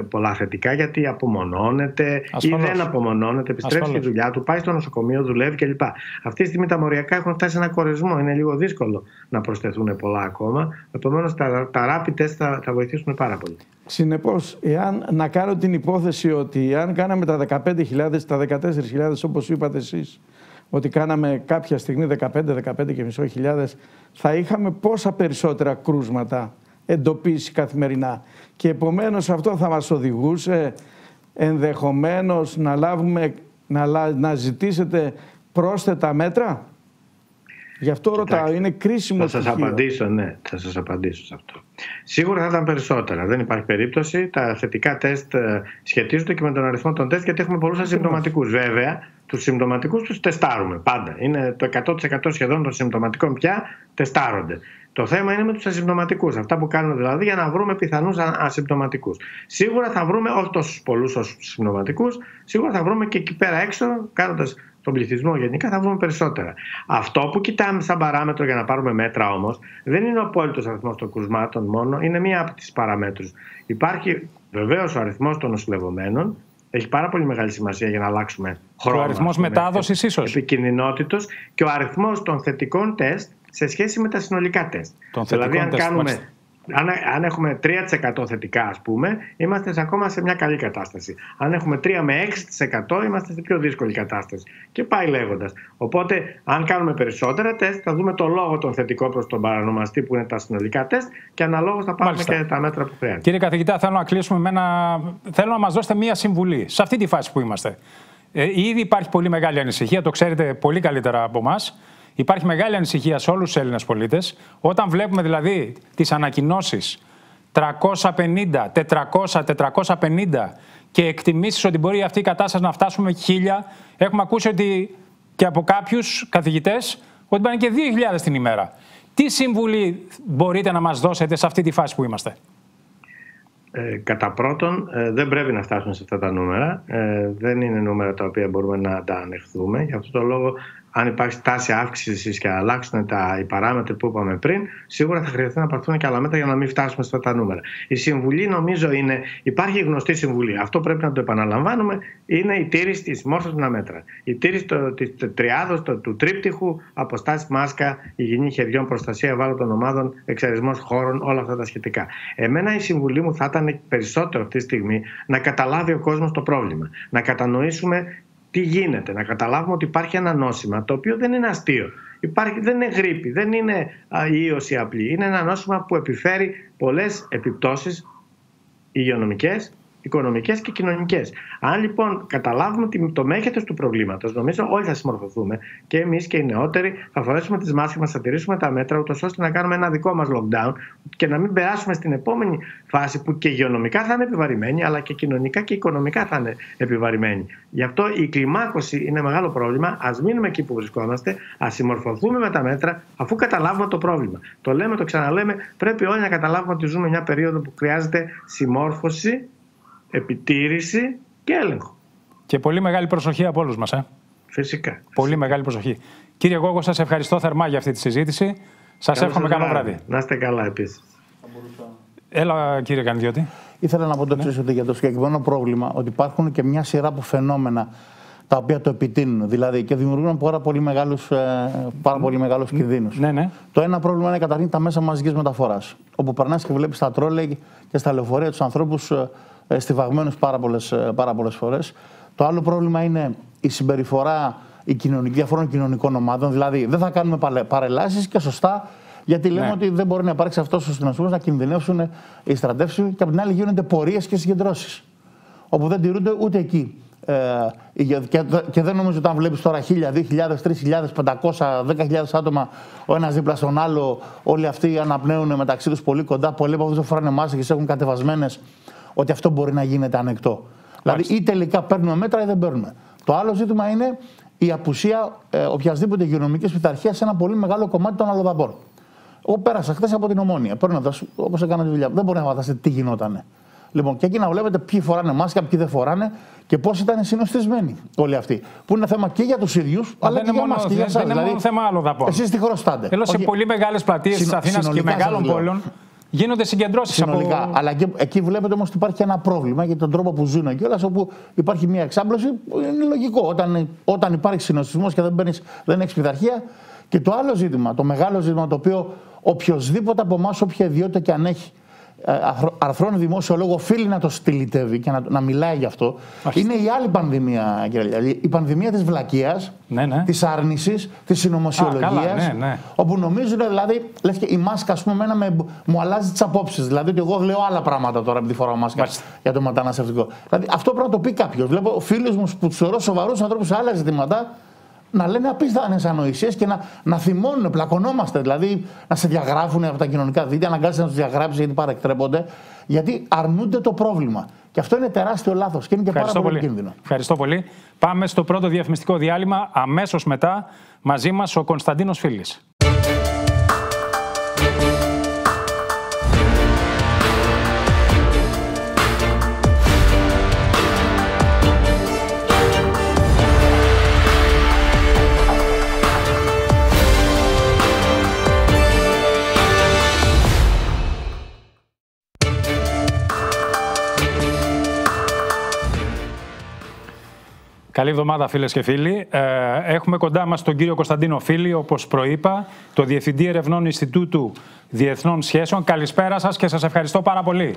πολλά θετικά, γιατί απομονώνεται ασφαλώς. Ή δεν απομονώνεται, επιστρέφει στη δουλειά του, πάει στο νοσοκομείο, δουλεύει κλπ. Αυτή τη στιγμή τα μοριακά έχουν φτάσει σε ένα κορεσμό. Είναι λίγο δύσκολο να προσθεθούν πολλά ακόμα. Επομένως, τα rapid test θα βοηθήσουν πάρα πολύ. Συνεπώς, να κάνω την υπόθεση ότι αν κάναμε τα 15.000, τα 14.000, όπως είπατε εσείς, ότι κάναμε κάποια στιγμή 15.000 θα είχαμε πόσα περισσότερα κρούσματα εντοπίσει καθημερινά. Και επομένως αυτό θα μας οδηγούσε ενδεχομένως να ζητήσετε πρόσθετα μέτρα. Γι' αυτό ρωτάω, είναι κρίσιμο στοιχείο. Θα σας απαντήσω σε αυτό. Σίγουρα θα ήταν περισσότερα. Δεν υπάρχει περίπτωση. Τα θετικά τεστ σχετίζονται και με τον αριθμό των τεστ, γιατί έχουμε πολλούς ασυμπτωματικούς. Βέβαια, τους συμπτωματικούς τους τεστάρουμε πάντα. Είναι το 100% σχεδόν των συμπτωματικών πια τεστάρονται. Το θέμα είναι με τους ασυμπτωματικούς. Αυτά που κάνουμε δηλαδή για να βρούμε πιθανούς ασυμπτωματικούς. Σίγουρα θα βρούμε όχι τόσους πολλούς όσους συμπτωματικούς. Σίγουρα θα βρούμε και εκεί πέρα έξω, κάνοντας τον πληθυσμό γενικά, θα βρούμε περισσότερα. Αυτό που κοιτάμε σαν παράμετρο για να πάρουμε μέτρα όμως δεν είναι ο απόλυτος αριθμός των κρουσμάτων μόνο, είναι μία από τις παραμέτρους. Υπάρχει βεβαίως ο αριθμός των νοσηλευομένων, έχει πάρα πολύ μεγάλη σημασία για να αλλάξουμε χρώμα. Ο αριθμός μετάδοσης ίσως. Επικινδυνότητος και ο αριθμός των θετικών τεστ σε σχέση με τα συνολικά τεστ. Δηλαδή, αν κάνουμε. Αν έχουμε 3% θετικά, ας πούμε, είμαστε ακόμα σε μια καλή κατάσταση. Αν έχουμε 3 με 6%, είμαστε σε πιο δύσκολη κατάσταση. Και πάει λέγοντας. Οπότε, αν κάνουμε περισσότερα τεστ, θα δούμε το λόγο των θετικών προς τον παρανομαστή, που είναι τα συνολικά τεστ, και αναλόγως θα πάρουμε και τα μέτρα που χρειάζεται. Κύριε καθηγητά, θέλω να κλείσουμε με ένα. Θέλω να μας δώσετε μια συμβουλή σε αυτή τη φάση που είμαστε. Ήδη υπάρχει πολύ μεγάλη ανησυχία, το ξέρετε πολύ καλύτερα από εμάς. Υπάρχει μεγάλη ανησυχία σε όλους τους Έλληνες πολίτες. Όταν βλέπουμε δηλαδή τις ανακοινώσεις 350, 400, 450 και εκτιμήσεις ότι μπορεί αυτή η κατάσταση να φτάσουμε 1.000, έχουμε ακούσει ότι και από κάποιους καθηγητές ότι πάνε και 2.000 την ημέρα. Τι συμβουλή μπορείτε να μας δώσετε σε αυτή τη φάση που είμαστε? Κατά πρώτον, δεν πρέπει να φτάσουμε σε αυτά τα νούμερα. Δεν είναι νούμερα τα οποία μπορούμε να τα ανεχθούμε. Γι' αυτό το λόγο, αν υπάρξει τάση αύξησης και αλλάξουν οι παράμετροι που είπαμε πριν, σίγουρα θα χρειαστεί να πάρθουν και άλλα μέτρα για να μην φτάσουμε σε αυτά τα νούμερα. Η συμβουλή, νομίζω, είναι. Υπάρχει γνωστή συμβουλή. Αυτό πρέπει να το επαναλαμβάνουμε. Είναι η τήρηση της μόρφωσης με τα μέτρα. Η τήρηση της τριάδος, του τρίπτυχου, αποστάσεις μάσκα, υγιεινή χεριών, προστασία ευάλωτων ομάδων, εξαρισμός χώρων, όλα αυτά τα σχετικά. Εμένα η συμβουλή μου θα ήταν περισσότερο αυτή τη στιγμή να καταλάβει ο κόσμος το πρόβλημα. Να κατανοήσουμε. Τι γίνεται, να καταλάβουμε ότι υπάρχει ένα νόσημα το οποίο δεν είναι αστείο. Δεν είναι γρήπη, δεν είναι ίωση απλή. Είναι ένα νόσημα που επιφέρει πολλές επιπτώσεις υγειονομικές, οικονομικές και κοινωνικές. Αν λοιπόν καταλάβουμε το μέγεθος του προβλήματος, νομίζω όλοι θα συμμορφωθούμε και εμείς και οι νεότεροι. Θα φορέσουμε τις μάσκες μας, θα τηρήσουμε τα μέτρα, ούτως ώστε να κάνουμε ένα δικό μας lockdown και να μην περάσουμε στην επόμενη φάση που και υγειονομικά θα είναι επιβαρημένη, αλλά και κοινωνικά και οικονομικά θα είναι επιβαρημένη. Γι' αυτό η κλιμάκωση είναι μεγάλο πρόβλημα. Ας μείνουμε εκεί που βρισκόμαστε, ας συμμορφωθούμε με τα μέτρα, αφού καταλάβουμε το πρόβλημα. Το λέμε, το ξαναλέμε, πρέπει όλοι να καταλάβουμε ότι ζούμε μια περίοδο που χρειάζεται συμμόρφωση, επιτήρηση και έλεγχο. Και πολύ μεγάλη προσοχή από όλους μας. Φυσικά. Πολύ μεγάλη προσοχή. Κύριε Γώγο, σας ευχαριστώ θερμά για αυτή τη συζήτηση. Σας εύχομαι καλό βράδυ. Να είστε καλά επίσης. Έλα, κύριε Καραγκιότη. Ήθελα να πω το εξής, ότι για το συγκεκριμένο πρόβλημα, ότι υπάρχουν και μια σειρά από φαινόμενα τα οποία το επιτείνουν, δηλαδή, και δημιουργούν πάρα πολύ μεγάλους κινδύνους. Ναι, ναι. Το ένα πρόβλημα είναι καταρχήν τα μέσα μαζικής μεταφοράς. Όπου περνάς και βλέπεις τα τρόλεϊ και στα λεωφορεία τους ανθρώπους στιβαγμένους πάρα πολλές φορές. Το άλλο πρόβλημα είναι η συμπεριφορά διαφόρων κοινωνικών ομάδων. Δηλαδή, δεν θα κάνουμε παρελάσεις και σωστά, γιατί λέμε ότι δεν μπορεί να υπάρξει αυτό στους νοσμούς, να κινδυνεύσουν οι στρατεύσεις, και από την άλλη γίνονται πορείες και συγκεντρώσεις, όπου δεν τηρούνται ούτε εκεί. Και δεν νομίζω ότι αν βλέπεις τώρα 1.000, 2.000, 3.000, 500, 10.000 άτομα ο ένας δίπλα στον άλλο, όλοι αυτοί αναπνέουν μεταξύ τους πολύ κοντά, πολλοί από αυτούς δεν φοράνε μάσκες, έχουν κατεβασμένες, ότι αυτό μπορεί να γίνεται ανεκτό. Δηλαδή, ή τελικά παίρνουμε μέτρα ή δεν παίρνουμε. Το άλλο ζήτημα είναι η απουσία οποιασδήποτε υγειονομικής πειθαρχίας σε ένα πολύ μεγάλο κομμάτι των αλλοδαπών. Εγώ πέρασα χθες από την Ομόνοια, παίρνοντας, όπως έκανα τη δουλειά, δεν μπορεί να φανταστεί τι γινότανε. Λοιπόν, και εκεί να βλέπετε ποιοι φοράνε μάσκα, ποιοι δεν φοράνε και πώς ήταν συνοστισμένοι όλοι αυτοί. Που είναι θέμα και για τους ίδιους, αλλά και για εμάς και για εσάς. Δεν είναι μόνο θέμα άλλο να πω. Εσείς τη χρωστάτε. Θέλω σε πολύ μεγάλες πλατείες της Αθήνας και μεγάλων πόλεων. Γίνονται συγκεντρώσεις συνολικά. Από... Αλλά εκεί βλέπετε όμως ότι υπάρχει ένα πρόβλημα για τον τρόπο που ζουν κιόλας. Όπου υπάρχει μια εξάπλωση, είναι λογικό. Όταν υπάρχει συνοστισμός και δεν έχεις πειθαρχία. Και το άλλο ζήτημα, το μεγάλο ζήτημα, το οποίο οποιοδήποτε από εμάς, όποια ιδιότητα και αν έχει, αρθρώνει δημόσιο λόγο, οφείλει να το στυλιτεύει και να μιλάει γι' αυτό. Άχι. Είναι η άλλη πανδημία, κύριε. Η πανδημία της βλακείας, ναι. της άρνησης, της συνωμοσιολογίας. Ναι. Όπου νομίζουν, δηλαδή, λες και η μάσκα, ας πούμε, μου αλλάζει τις απόψεις. Δηλαδή, ότι εγώ λέω άλλα πράγματα τώρα από τη φορά μάσκα για το μεταναστευτικό. Δηλαδή, αυτό πρέπει να το πει κάποιος. Βλέπω φίλους μου που τους θεωρώ σοβαρούς ανθρώπους σε άλλα ζητήματα. Να λένε απίθανες ανοησίες και να θυμώνουν, πλακωνόμαστε. Δηλαδή να σε διαγράφουν από τα κοινωνικά δίκτυα, αναγκάζεσαι να τους διαγράψεις γιατί παρεκτρέπονται, γιατί αρνούνται το πρόβλημα. Και αυτό είναι τεράστιο λάθος και είναι και πάρα πολύ κίνδυνο. Ευχαριστώ πολύ. Πάμε στο πρώτο διαφημιστικό διάλειμμα. Αμέσως μετά μαζί μας ο Κωνσταντίνος Φίλης. Καλή εβδομάδα φίλες και φίλοι. Έχουμε κοντά μας τον κύριο Κωνσταντίνο Φίλη, όπως προείπα, το Διευθυντή Ερευνών Ινστιτούτου Διεθνών Σχέσεων. Καλησπέρα σας και σας ευχαριστώ πάρα πολύ.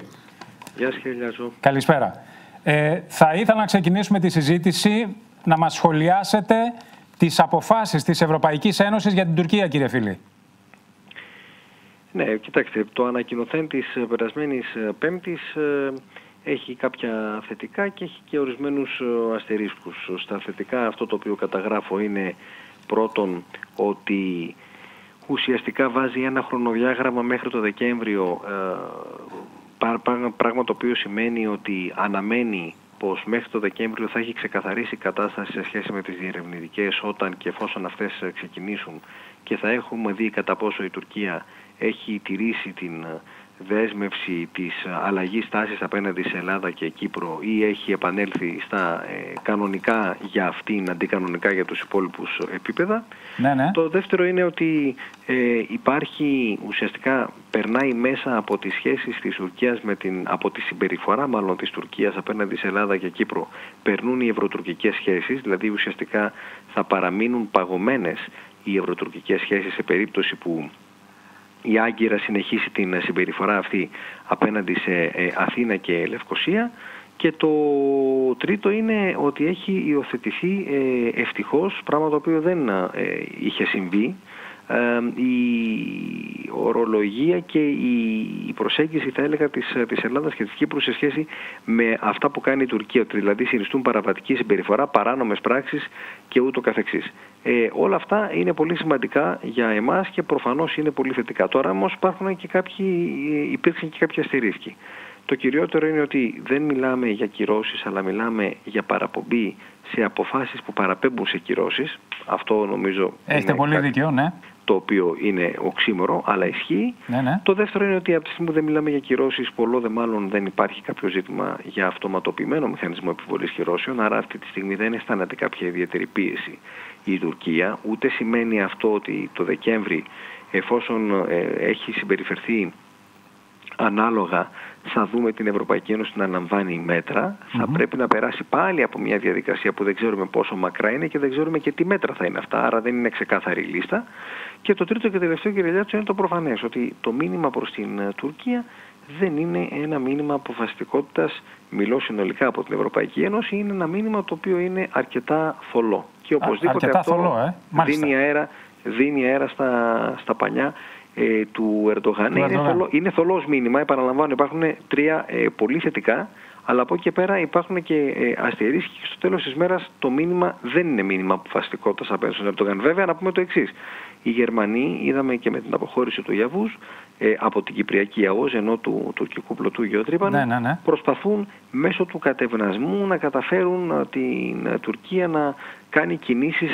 Γεια σας, κύριε Λιαζού. Καλησπέρα. Θα ήθελα να ξεκινήσουμε τη συζήτηση, να μας σχολιάσετε τις αποφάσεις της Ευρωπαϊκής Ένωσης για την Τουρκία, κύριε Φίλη. Ναι, κοιτάξτε, το ανακοινωθέν της περασμένης Πέμπτης... Έχει κάποια θετικά και έχει και ορισμένους αστερίσκους. Στα θετικά αυτό το οποίο καταγράφω είναι πρώτον ότι ουσιαστικά βάζει ένα χρονοδιάγραμμα μέχρι το Δεκέμβριο, πράγμα το οποίο σημαίνει ότι αναμένει πως μέχρι το Δεκέμβριο θα έχει ξεκαθαρίσει η κατάσταση σε σχέση με τις διερευνητικές όταν και εφόσον αυτές ξεκινήσουν και θα έχουμε δει κατά πόσο η Τουρκία έχει τηρήσει την δέσμευση της αλλαγής τάσης απέναντι σε Ελλάδα και Κύπρο ή έχει επανέλθει στα κανονικά για αυτήν, αντικανονικά για τους υπόλοιπους επίπεδα. Ναι. Το δεύτερο είναι ότι υπάρχει ουσιαστικά, περνάει μέσα από τις σχέσεις της Τουρκίας από τη συμπεριφορά μάλλον της Τουρκίας απέναντι σε Ελλάδα και Κύπρο, περνούν οι ευρωτουρκικές σχέσεις, δηλαδή ουσιαστικά θα παραμείνουν παγωμένες οι ευρωτουρκικές σχέσεις σε περίπτωση που η Άγκυρα συνεχίσει την συμπεριφορά αυτή απέναντι σε Αθήνα και Λευκοσία. Και το τρίτο είναι ότι έχει υιοθετηθεί ευτυχώς, πράγμα το οποίο δεν είχε συμβεί, η ορολογία και η προσέγγιση, θα έλεγα, της Ελλάδας και της Κύπρου σε σχέση με αυτά που κάνει η Τουρκία, ότι δηλαδή συνιστούν παραβατική συμπεριφορά, παράνομες πράξεις και ούτω καθεξής. Όλα αυτά είναι πολύ σημαντικά για εμάς και προφανώς είναι πολύ θετικά. Τώρα όμως υπήρξαν και κάποιοι αστερίσκοι. Το κυριότερο είναι ότι δεν μιλάμε για κυρώσεις, αλλά μιλάμε για παραπομπή σε αποφάσεις που παραπέμπουν σε κυρώσεις. Αυτό νομίζω. Έχετε πολύ δίκιο, ναι. Το οποίο είναι οξύμορο, αλλά ισχύει. Ναι. Το δεύτερο είναι ότι από τη στιγμή που δεν μιλάμε για κυρώσεις, πολλό δε μάλλον δεν υπάρχει κάποιο ζήτημα για αυτοματοποιημένο μηχανισμό επιβολής κυρώσεων. Άρα, αυτή τη στιγμή δεν αισθάνεται κάποια ιδιαίτερη πίεση η Τουρκία. Ούτε σημαίνει αυτό ότι το Δεκέμβρη, εφόσον έχει συμπεριφερθεί ανάλογα, θα δούμε την Ευρωπαϊκή Ένωση να αναμβάνει μέτρα. Θα πρέπει να περάσει πάλι από μια διαδικασία που δεν ξέρουμε πόσο μακρά είναι και δεν ξέρουμε και τι μέτρα θα είναι αυτά. Άρα δεν είναι ξεκάθαρη λίστα. Και το τρίτο και τελευταίο, κύριε Λιάτσο, είναι το προφανές, ότι το μήνυμα προς την Τουρκία δεν είναι ένα μήνυμα αποφασιστικότητας. Μιλώ συνολικά από την Ευρωπαϊκή Ένωση. Είναι ένα μήνυμα το οποίο είναι αρκετά θολό. Και οπωσδήποτε αυτό δίνει αέρα στα πανιά του Ερντογάν. Είναι θολός μήνυμα, επαναλαμβάνω, υπάρχουν τρία πολύ θετικά, αλλά από εκεί και πέρα υπάρχουν και αστερίσκοι και στο τέλος της μέρας το μήνυμα δεν είναι μήνυμα αποφασιστικότητας απέναντι στον Ερντογάν. Βέβαια, να πούμε το εξής. Οι Γερμανοί, είδαμε και με την αποχώρηση του Γιαβούς από την Κυπριακή ΑΟΖ, ενώ του τουρκικού πλωτού γεωτρύπανου, προσπαθούν μέσω του κατευνασμού να καταφέρουν την Τουρκία να κάνει κινήσεις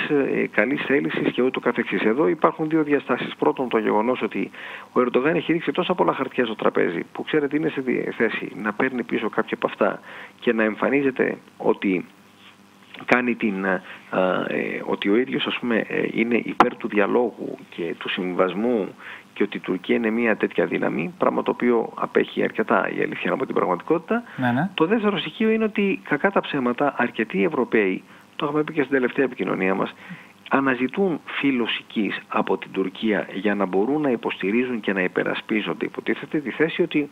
καλής θέλησης και ούτω καθεξής. Εδώ υπάρχουν δύο διαστάσεις. Πρώτον, το γεγονός ότι ο Ερντογάν έχει ρίξει τόσα πολλά χαρτιά στο τραπέζι, που ξέρετε είναι σε θέση να παίρνει πίσω κάποια από αυτά και να εμφανίζεται ότι κάνει ότι ο ίδιος, ας πούμε, είναι υπέρ του διαλόγου και του συμβιβασμού και ότι η Τουρκία είναι μια τέτοια δύναμη, πράγμα το οποίο απέχει αρκετά, η αλήθεια, από την πραγματικότητα. Ναι, ναι. Το δεύτερο στοιχείο είναι ότι, κακά τα ψέματα, αρκετοί Ευρωπαίοι, το είχαμε πει και στην τελευταία επικοινωνία μας, αναζητούν φίλους οικείς από την Τουρκία για να μπορούν να υποστηρίζουν και να υπερασπίζονται, υποτίθεται, τη θέση ότι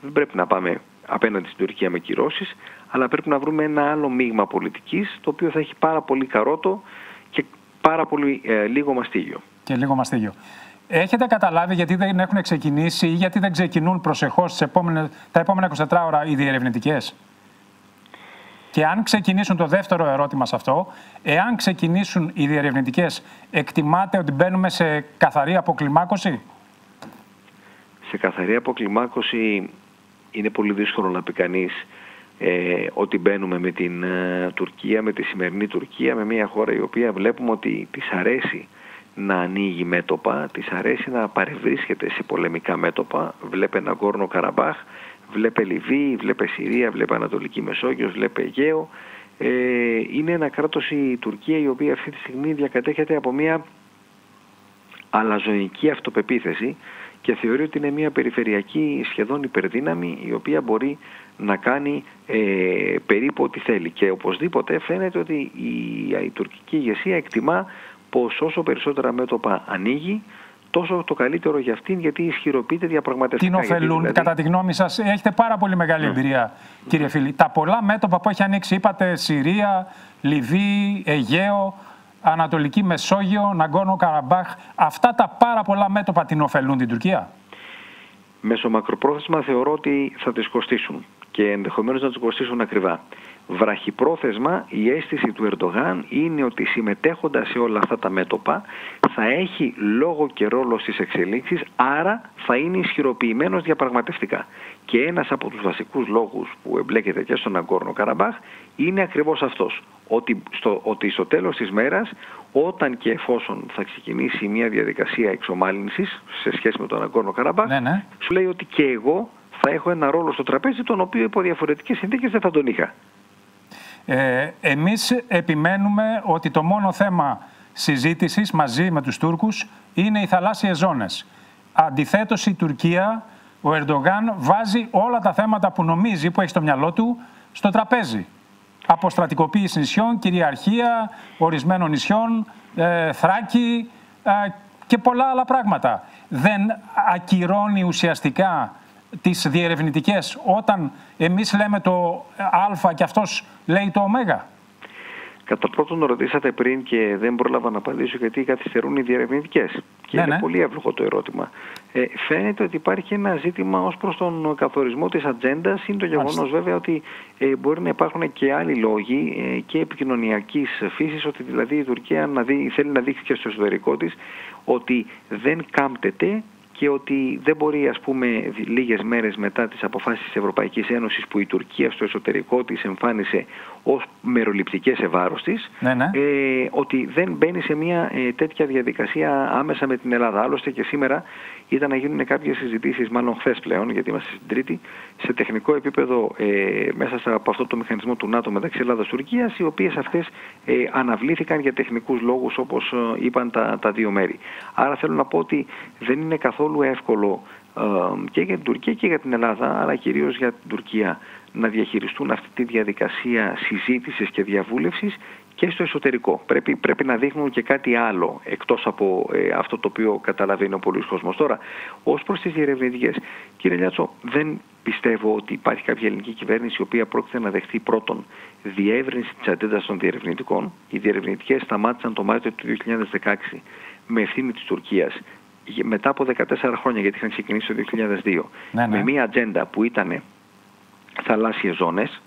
δεν πρέπει να πάμε απέναντι στην Τουρκία με κυρώσεις, αλλά πρέπει να βρούμε ένα άλλο μείγμα πολιτικής, το οποίο θα έχει πάρα πολύ καρότο και πάρα πολύ λίγο μαστίγιο. Και λίγο μαστίγιο. Έχετε καταλάβει γιατί δεν έχουν ξεκινήσει ή γιατί δεν ξεκινούν προσεχώς τα επόμενα 24 ώρα οι διερευνητικές? Και αν ξεκινήσουν, το δεύτερο ερώτημα σε αυτό, εάν ξεκινήσουν οι διερευνητικές, εκτιμάτε ότι μπαίνουμε σε καθαρή αποκλιμάκωση? Σε καθαρή αποκλιμάκωση είναι πολύ δύσκολο να πει κανείς ότι μπαίνουμε με την Τουρκία, με τη σημερινή Τουρκία, με μια χώρα η οποία βλέπουμε ότι της αρέσει να ανοίγει μέτωπα, της αρέσει να παρευρίσκεται σε πολεμικά μέτωπα. Βλέπε Ναγκόρνο Καραμπάχ, βλέπε Λιβύη, βλέπε Συρία, βλέπε Ανατολική Μεσόγειο, βλέπε Αιγαίο. Είναι ένα κράτος, η Τουρκία, η οποία αυτή τη στιγμή διακατέχεται από μια αλαζονική αυτοπεποίθηση και θεωρεί ότι είναι μια περιφερειακή σχεδόν υπερδύναμη, η οποία μπορεί να κάνει περίπου ό,τι θέλει. Και οπωσδήποτε φαίνεται ότι η τουρκική ηγεσία εκτιμά πως όσο περισσότερα μέτωπα ανοίγει, τόσο το καλύτερο για αυτήν, γιατί ισχυροποιείται διαπραγματευτικά. Την ωφελούν, δηλαδή, κατά τη γνώμη σας? Έχετε πάρα πολύ μεγάλη εμπειρία, κύριε Φίλη. Τα πολλά μέτωπα που έχει ανοίξει, είπατε, Συρία, Λιβύη, Αιγαίο, Ανατολική Μεσόγειο, Ναγκόρνο Καραμπάχ, αυτά τα πάρα πολλά μέτωπα την ωφελούν την Τουρκία? Μέσω μακροπρόθεσμα θεωρώ ότι θα τις κοστίσουν και ενδεχομένως να τις κοστίσουν ακριβά. Βραχυπρόθεσμα, η αίσθηση του Ερντογάν είναι ότι συμμετέχοντας σε όλα αυτά τα μέτωπα θα έχει λόγο και ρόλο στις εξελίξεις, άρα θα είναι ισχυροποιημένος διαπραγματευτικά. Και ένας από τους βασικούς λόγους που εμπλέκεται και στον Ναγκόρνο Καραμπάχ είναι ακριβώς αυτός. Ότι στο τέλος της μέρας, όταν και εφόσον θα ξεκινήσει μια διαδικασία εξομάλυνσης σε σχέση με τον Ναγκόρνο Καραμπάχ, ναι, ναι, σου λέει ότι και εγώ θα έχω ένα ρόλο στο τραπέζι, τον οποίο υπό διαφορετικές συνθήκες δεν θα τον είχα. Εμείς επιμένουμε ότι το μόνο θέμα συζήτησης μαζί με τους Τούρκους είναι οι θαλάσσιες ζώνες. Αντιθέτως, η Τουρκία, ο Ερντογάν, βάζει όλα τα θέματα που νομίζει, που έχει στο μυαλό του, στο τραπέζι. Αποστρατικοποίηση νησιών, κυριαρχία ορισμένων νησιών, Θράκη και πολλά άλλα πράγματα. Δεν ακυρώνει ουσιαστικά τις διερευνητικές όταν εμείς λέμε το α και αυτός λέει το ω? Κατά πρώτον, ρωτήσατε πριν και δεν πρόλαβα να απαντήσω γιατί καθυστερούν οι διερευνητικές. Και ναι, είναι πολύ εύλογο το ερώτημα. Φαίνεται ότι υπάρχει ένα ζήτημα ως προς τον καθορισμό της ατζέντας. Είναι το γεγονός βέβαια ότι μπορεί να υπάρχουν και άλλοι λόγοι και επικοινωνιακής φύσης, ότι δηλαδή η Τουρκία θέλει να δείξει και στο εσωτερικό της ότι δεν κάμπτεται και ότι δεν μπορεί, ας πούμε, λίγες μέρες μετά τις αποφάσεις της Ευρωπαϊκής Ένωσης που η Τουρκία στο εσωτερικό της εμφάνισε ως μεροληπτικές σε βάρος της, ναι, ναι, ότι δεν μπαίνει σε μια τέτοια διαδικασία άμεσα με την Ελλάδα. Άλλωστε και σήμερα ήταν να γίνουν κάποιες συζητήσεις, μάλλον χθες πλέον, γιατί είμαστε στην Τρίτη, σε τεχνικό επίπεδο μέσα από αυτό το μηχανισμό του ΝΑΤΟ μεταξύ Ελλάδας-Τουρκίας, οι οποίες αυτές αναβλήθηκαν για τεχνικούς λόγους, όπως είπαν τα δύο μέρη. Άρα θέλω να πω ότι δεν είναι καθόλου εύκολο και για την Τουρκία και για την Ελλάδα, αλλά κυρίως για την Τουρκία, να διαχειριστούν αυτή τη διαδικασία συζήτησης και διαβούλευσης και στο εσωτερικό. Πρέπει να δείχνουν και κάτι άλλο, εκτός από αυτό το οποίο καταλαβαίνει ο πολλής κόσμος. Τώρα, ως προς τις διερευνητικές, κύριε Λιάτσο, δεν πιστεύω ότι υπάρχει κάποια ελληνική κυβέρνηση η οποία πρόκειται να δεχτεί, πρώτον, διεύρυνση της ατζέντας των διερευνητικών. Οι διερευνητικές σταμάτησαν το Μάρτιο του 2016 με ευθύνη της Τουρκίας, μετά από 14 χρόνια, γιατί είχαν ξεκινήσει το 2002, ναι, ναι, με μια ατζέντα που ήταν θαλάσσιες ζώνες.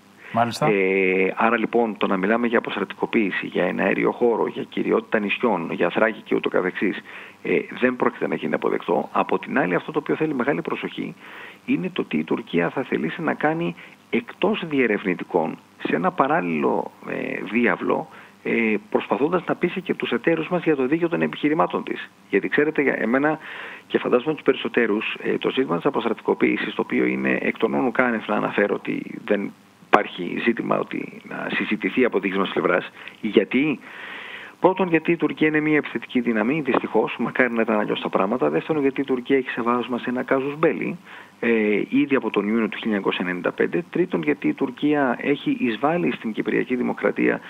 Άρα λοιπόν, το να μιλάμε για αποστρατικοποίηση, για ένα αέριο χώρο, για κυριότητα νησιών, για Θράκη και ούτω καθεξής, δεν πρόκειται να γίνει αποδεκτό. Από την άλλη, αυτό το οποίο θέλει μεγάλη προσοχή είναι το τι η Τουρκία θα θελήσει να κάνει εκτός διερευνητικών, σε ένα παράλληλο διάβλο, προσπαθώντας να πείσει και τους εταίρους μας για το δίκαιο των επιχειρημάτων της. Γιατί ξέρετε, για εμένα και φαντάζομαι τους περισσότερους, το ζήτημα της αποστρατικοποίησης, το οποίο είναι εκ των όνου κάνευ να αναφέρω ότι δεν υπάρχει ζήτημα ότι να συζητηθεί από δικής μας πλευράς. Γιατί? Πρώτον, γιατί η Τουρκία είναι μια επιθετική δύναμη, δυστυχώς, μακάρι να ήταν αλλιώς τα πράγματα. Δεύτερον, γιατί η Τουρκία έχει σε βάρος μας ένα κάζους μπέλι, ήδη από τον Ιούνιο του 1995. Τρίτον, γιατί η Τουρκία έχει εισβάλει στην Κυπριακή Δημοκρατία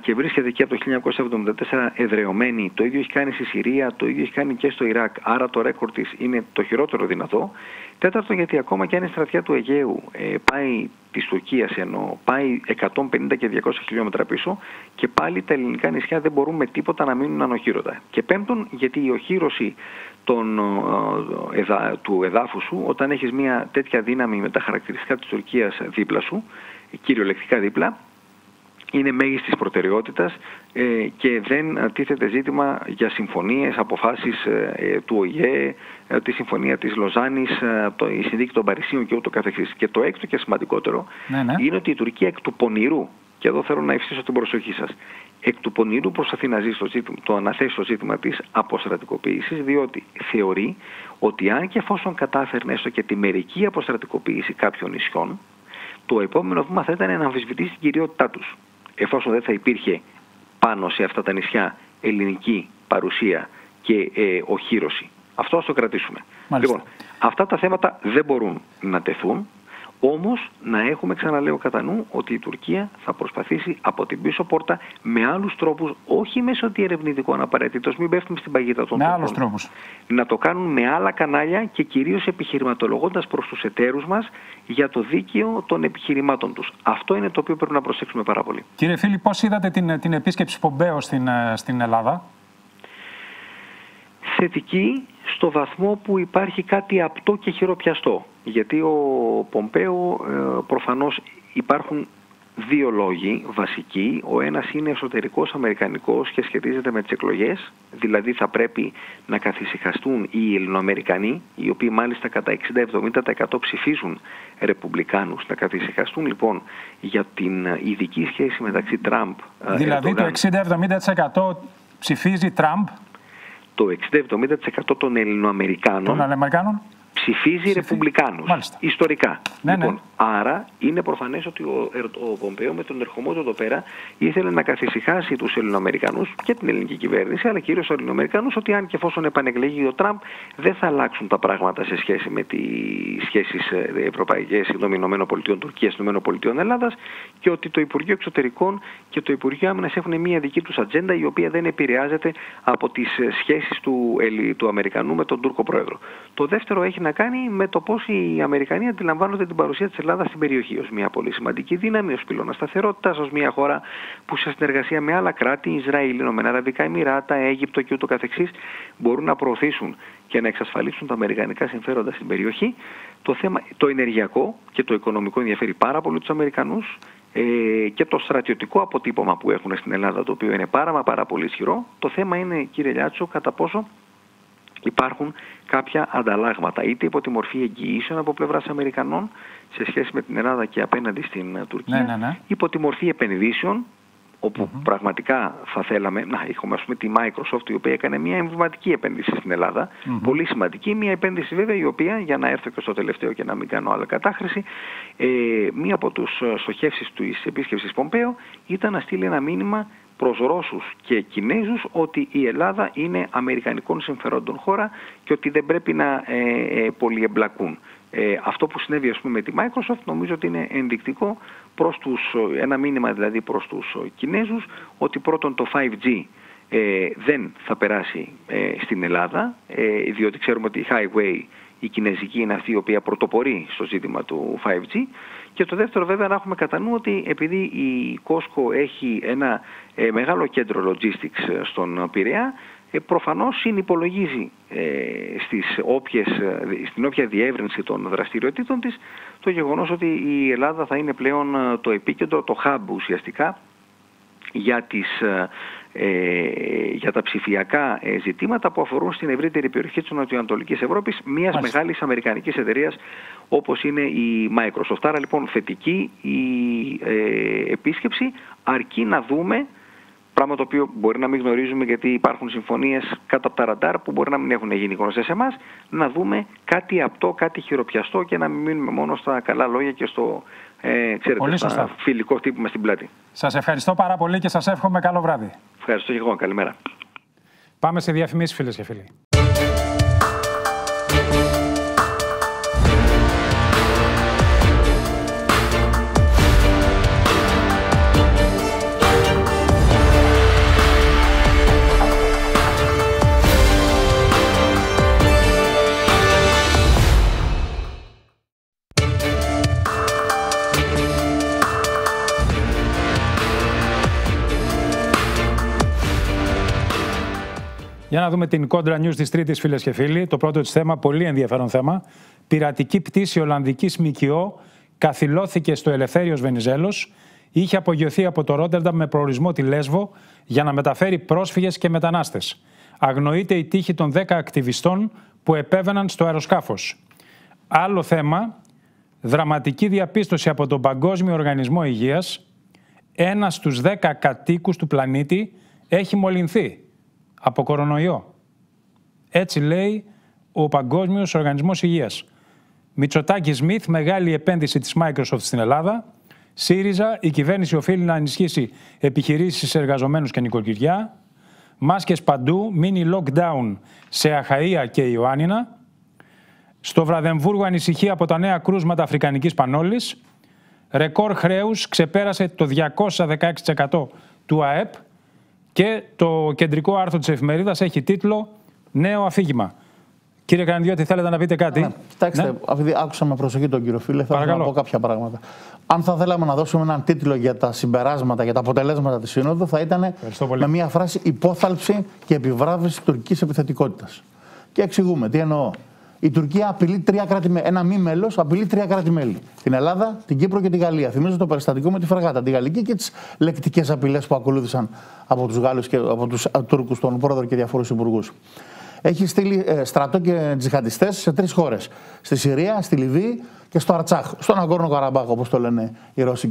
και βρίσκεται εκεί από το 1974 εδρεωμένη. Το ίδιο έχει κάνει στη Συρία, το ίδιο έχει κάνει και στο Ιράκ. Άρα το ρέκορ της είναι το χειρότερο δυνατό. Τέταρτον, γιατί ακόμα και αν η στρατιά του Αιγαίου πάει, της Τουρκίας εννοώ, πάει 150 και 200 χιλιόμετρα πίσω, και πάλι τα ελληνικά νησιά δεν μπορούν με τίποτα να μείνουν ανοχήρωτα. Και πέμπτον, γιατί η οχύρωση του εδάφου σου, όταν έχεις μια τέτοια δύναμη με τα χαρακτηριστικά της Τουρκίας δίπλα σου, κυριολεκτικά δίπλα, είναι μέγιστης προτεραιότητας και δεν τίθεται ζήτημα για συμφωνίες, αποφάσεις του ΟΗΕ, τη Συμφωνία της Λοζάνης, η Συνθήκη των Παρισίων και ούτω καθεξής. Και το έκτο και σημαντικότερο είναι ότι η Τουρκία εκ του πονηρού, και εδώ θέλω να ευχαριστήσω την προσοχή σας, εκ του πονηρού προσπαθεί να αναθέσει το ζήτημα της αποστρατικοποίησης, διότι θεωρεί ότι αν και εφόσον κατάφερνε έστω και τη μερική αποστρατικοποίηση κάποιων νησιών, το επόμενο βήμα θα ήταν να αμφισβητήσει την κυριότητά τους. Εφόσον δεν θα υπήρχε πάνω σε αυτά τα νησιά ελληνική παρουσία και οχύρωση. Αυτό ας το κρατήσουμε. Μάλιστα. Λοιπόν, αυτά τα θέματα δεν μπορούν να τεθούν, όμως να έχουμε, ξαναλέω, κατά νου ότι η Τουρκία θα προσπαθήσει από την πίσω πόρτα με άλλους τρόπους, όχι μέσω διερευνητικών απαραίτητος, μην πέφτουμε στην παγίδα των τρόπων, να το κάνουν με άλλα κανάλια και κυρίως επιχειρηματολογώντας προς τους εταίρους μας για το δίκαιο των επιχειρημάτων τους. Αυτό είναι το οποίο πρέπει να προσέξουμε πάρα πολύ. Κύριε Φίλη, πώς είδατε την επίσκεψη Πομπέο στην Ελλάδα? Θετική, στο βαθμό που υπάρχει κάτι απτό και χειροπιαστό. Γιατί ο Πομπέο, προφανώς υπάρχουν δύο λόγοι βασικοί. Ο ένας είναι εσωτερικός αμερικανικός και σχετίζεται με τις εκλογές. Δηλαδή θα πρέπει να καθησυχαστούν οι Ελληνοαμερικανοί, οι οποίοι μάλιστα κατά 60-70% ψηφίζουν Ρεπουμπλικάνους. Να καθησυχαστούν λοιπόν για την ειδική σχέση μεταξύ Τραμπ και δηλαδή Ερντογάν. Το 60-70% ψηφίζει Τραμπ. Το 60-70% των Ελληνοαμερικάνων ψηφίζει Ρεπουμπλικάνους, ιστορικά. Λοιπόν, άρα είναι προφανές ότι ο Πομπέο με τον ερχομό του εδώ πέρα ήθελε να καθησυχάσει τους Ελληνοαμερικανούς και την ελληνική κυβέρνηση, αλλά κυρίως τους Ελληνοαμερικανούς, ότι αν και εφόσον επανεκλεγεί ο Τραμπ, δεν θα αλλάξουν τα πράγματα σε σχέση με τις σχέσεις ευρωπαϊκές, συγγνώμη, ΗΠΑ, Τουρκίας, ΗΠΑ, Ελλάδας, και ότι το Υπουργείο Εξωτερικών και το Υπουργείο Άμυνας έχουν μια δική τους ατζέντα, η οποία δεν επηρεάζεται από τις σχέσεις του Αμερικανού με τον Τούρκο Πρόεδρο. Το δεύτερο έχει να κάνει με το πώς οι Αμερικανοί αντιλαμβάνονται την παρουσία της Ελλάδας στην περιοχή, ως μια πολύ σημαντική δύναμη, ως πυλώνα σταθερότητας, ως μια χώρα που σε συνεργασία με άλλα κράτη, Ισραήλ, Ηνωμένα Αραβικά Εμιράτα, Αίγυπτο και ούτω καθεξής, μπορούν να προωθήσουν και να εξασφαλίσουν τα αμερικανικά συμφέροντα στην περιοχή. Το ενεργειακό και το οικονομικό ενδιαφέρει πάρα πολύ τους Αμερικανούς, και το στρατιωτικό αποτύπωμα που έχουν στην Ελλάδα, το οποίο είναι πάρα πολύ ισχυρό. Το θέμα είναι, κύριε Λιάτσο, κατά πόσο υπάρχουν κάποια ανταλλάγματα, είτε υπό τη μορφή εγγυήσεων από πλευράς Αμερικανών σε σχέση με την Ελλάδα και απέναντι στην Τουρκία, υπό τη μορφή επενδύσεων, όπου πραγματικά θα θέλαμε να έχουμε, ας πούμε, τη Microsoft, η οποία έκανε μια εμβληματική επένδυση στην Ελλάδα, πολύ σημαντική, μια επένδυση βέβαια η οποία, για να έρθω και στο τελευταίο και να μην κάνω άλλη κατάχρηση, μία από τους στοχεύσεις της επίσκεψης Πομπέο ήταν να στείλει ένα μήνυμα προς Ρώσους και Κινέζους ότι η Ελλάδα είναι αμερικανικών συμφερόντων χώρα και ότι δεν πρέπει να πολυεμπλακούν. Αυτό που συνέβη, ας πούμε, με τη Microsoft, νομίζω ότι είναι ενδεικτικό, ένα μήνυμα δηλαδή προς τους Κινέζους, ότι πρώτον το 5G δεν θα περάσει στην Ελλάδα, διότι ξέρουμε ότι η Huawei, η κινέζικη, είναι αυτή η οποία πρωτοπορεί στο ζήτημα του 5G. Και το δεύτερο, βέβαια, να έχουμε κατά νου ότι επειδή η Κόσκο έχει ένα μεγάλο κέντρο logistics στον Πειραιά, προφανώς συνυπολογίζει στην όποια διεύρυνση των δραστηριοτήτων της το γεγονός ότι η Ελλάδα θα είναι πλέον το επίκεντρο, το hub ουσιαστικά, για τα ψηφιακά ζητήματα που αφορούν στην ευρύτερη περιοχή της Νοτιοανατολικής Ευρώπης, μιας μεγάλης αμερικανικής εταιρείας όπως είναι η Microsoft. Άρα λοιπόν θετική η επίσκεψη, αρκεί να δούμε Πράγμα το οποίο μπορεί να μην γνωρίζουμε, γιατί υπάρχουν συμφωνίες κάτω από τα ραντάρ που μπορεί να μην έχουν γίνει γνωστές σε εμάς. Να δούμε κάτι απτό, κάτι χειροπιαστό και να μην μείνουμε μόνο στα καλά λόγια και στο ξέρετε, φιλικό χτύπημα στην πλάτη. Σας ευχαριστώ πάρα πολύ και σας εύχομαι καλό βράδυ. Ευχαριστώ και εγώ. Καλημέρα. Πάμε σε διαφημίσεις, φίλες και φίλοι. Για να δούμε την κόντρα news της Τρίτης, φίλες και φίλοι. Το πρώτο της θέμα, πολύ ενδιαφέρον θέμα. Πειρατική πτήση Ολλανδικής ΜΚΟ καθυλώθηκε στο Ελευθέριος Βενιζέλος. Είχε απογειωθεί από το Ρότερνταμ με προορισμό τη Λέσβο για να μεταφέρει πρόσφυγες και μετανάστες. Αγνοείται η τύχη των 10 ακτιβιστών που επέβαιναν στο αεροσκάφος. Άλλο θέμα, δραματική διαπίστωση από τον Παγκόσμιο Οργανισμό Υγείας. Ένας στους 10 κατοίκους του πλανήτη έχει μολυνθεί από κορονοϊό. Έτσι λέει ο Παγκόσμιος Οργανισμός Υγείας. Μητσοτάκης μύθ, μεγάλη επένδυση της Microsoft στην Ελλάδα. ΣΥΡΙΖΑ, η κυβέρνηση οφείλει να ενισχύσει επιχειρήσεις, εργαζομένους και νοικοκυριά. Μάσκες παντού, μίνι lockdown σε Αχαΐα και Ιωάννινα. Στο Βραδεμβούργο ανησυχεί από τα νέα κρούσματα αφρικανικής πανόλης. Ρεκόρ χρέους, ξεπέρασε το 216% του ΑΕΠ. Και το κεντρικό άρθρο της εφημερίδας έχει τίτλο «Νέο αφήγημα». Κύριε Κρανιδιώτη, θέλετε να πείτε κάτι? Ναι, κοιτάξτε, επειδή άκουσα με προσοχή τον κύριο Φίλε, θα ήθελα να πω κάποια πράγματα. Αν θα θέλαμε να δώσουμε έναν τίτλο για τα συμπεράσματα, για τα αποτελέσματα της Σύνοδου, θα ήταν με μία φράση «Υπόθαλψη και επιβράβευση τουρκικής επιθετικότητας». Και εξηγούμε τι εννοώ. Η Τουρκία απειλεί ένα μη μέλος, απειλεί 3 κράτη-μέλη. Την Ελλάδα, την Κύπρο και τη Γαλλία. Θυμίζω το περιστατικό με τη φρεγάτα, τη γαλλική, και τις λεκτικές απειλές που ακολούθησαν από τους Γάλλους και από τους Τούρκους, τον πρόεδρο και διαφόρους υπουργούς. Έχει στείλει στρατό και τζιχαντιστές σε 3 χώρες. Στη Συρία, στη Λιβύη και στο Αρτσάχ. Στον Ναγκόρνο Καραμπάχ, όπως το λένε οι Ρώσοι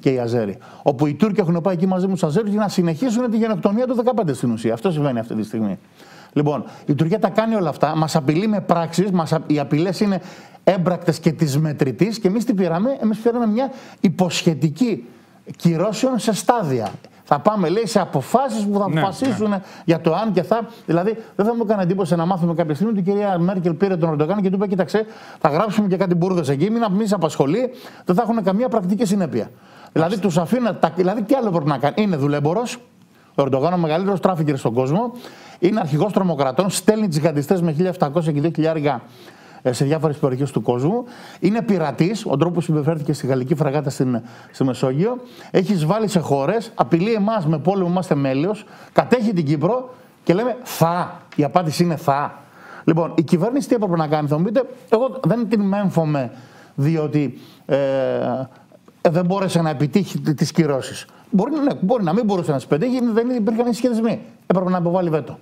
και οι Αζέροι. Όπου οι Τούρκοι έχουν πάει εκεί μαζί με τους Αζέρους για να συνεχίσουν τη γενοκτονία του 2015 στην ουσία. Αυτό συμβαίνει αυτή τη στιγμή. Λοιπόν, η Τουρκία τα κάνει όλα αυτά, μας απειλεί με πράξεις, οι απειλές είναι έμπρακτες και της μετρητής, και εμείς τι πήραμε? Εμείς φέραμε μια υποσχετική κυρώσεων σε στάδια. Θα πάμε, λέει, σε αποφάσεις που θα αποφασίσουν για το αν και θα. Δηλαδή, δεν θα μου έκανε εντύπωση να μάθουμε κάποια στιγμή ότι η κυρία Μέρκελ πήρε τον Ερντογάν και του είπε: κοίταξε, θα γράψουμε και κάτι μπουρδες εκεί, μην σε απασχολεί, δεν θα έχουν καμία πρακτική συνέπεια. Δηλαδή, τους αφήνουν, δηλαδή, τι άλλο μπορεί να κάνει? Είναι δουλέμπορος. Ο Ερντογάν, ο μεγαλύτερος τράφικερ στον κόσμο, είναι αρχηγός τρομοκρατών, στέλνει τζιχαντιστές με 1.700 και 2.000 σε διάφορες περιοχές του κόσμου. Είναι πειρατής, ο τρόπος που συμπεριφέρθηκε στη γαλλική φρεγάτα στη Μεσόγειο. Έχει εισβάλει σε χώρες, απειλεί εμάς με πόλεμο, είμαστε μέλιος, κατέχει την Κύπρο και λέμε θα. Η απάντηση είναι θα. Λοιπόν, η κυβέρνηση τι έπρεπε να κάνει? Θα μου πείτε, εγώ δεν την μέμφωμαι διότι δεν μπόρεσε να επιτύχει τις κυρώσεις. Μπορεί να μην μπορούσε να τις πετύχει, γιατί δεν υπήρχαν οι σχετισμοί. Έπρεπε να υποβάλει βέτο.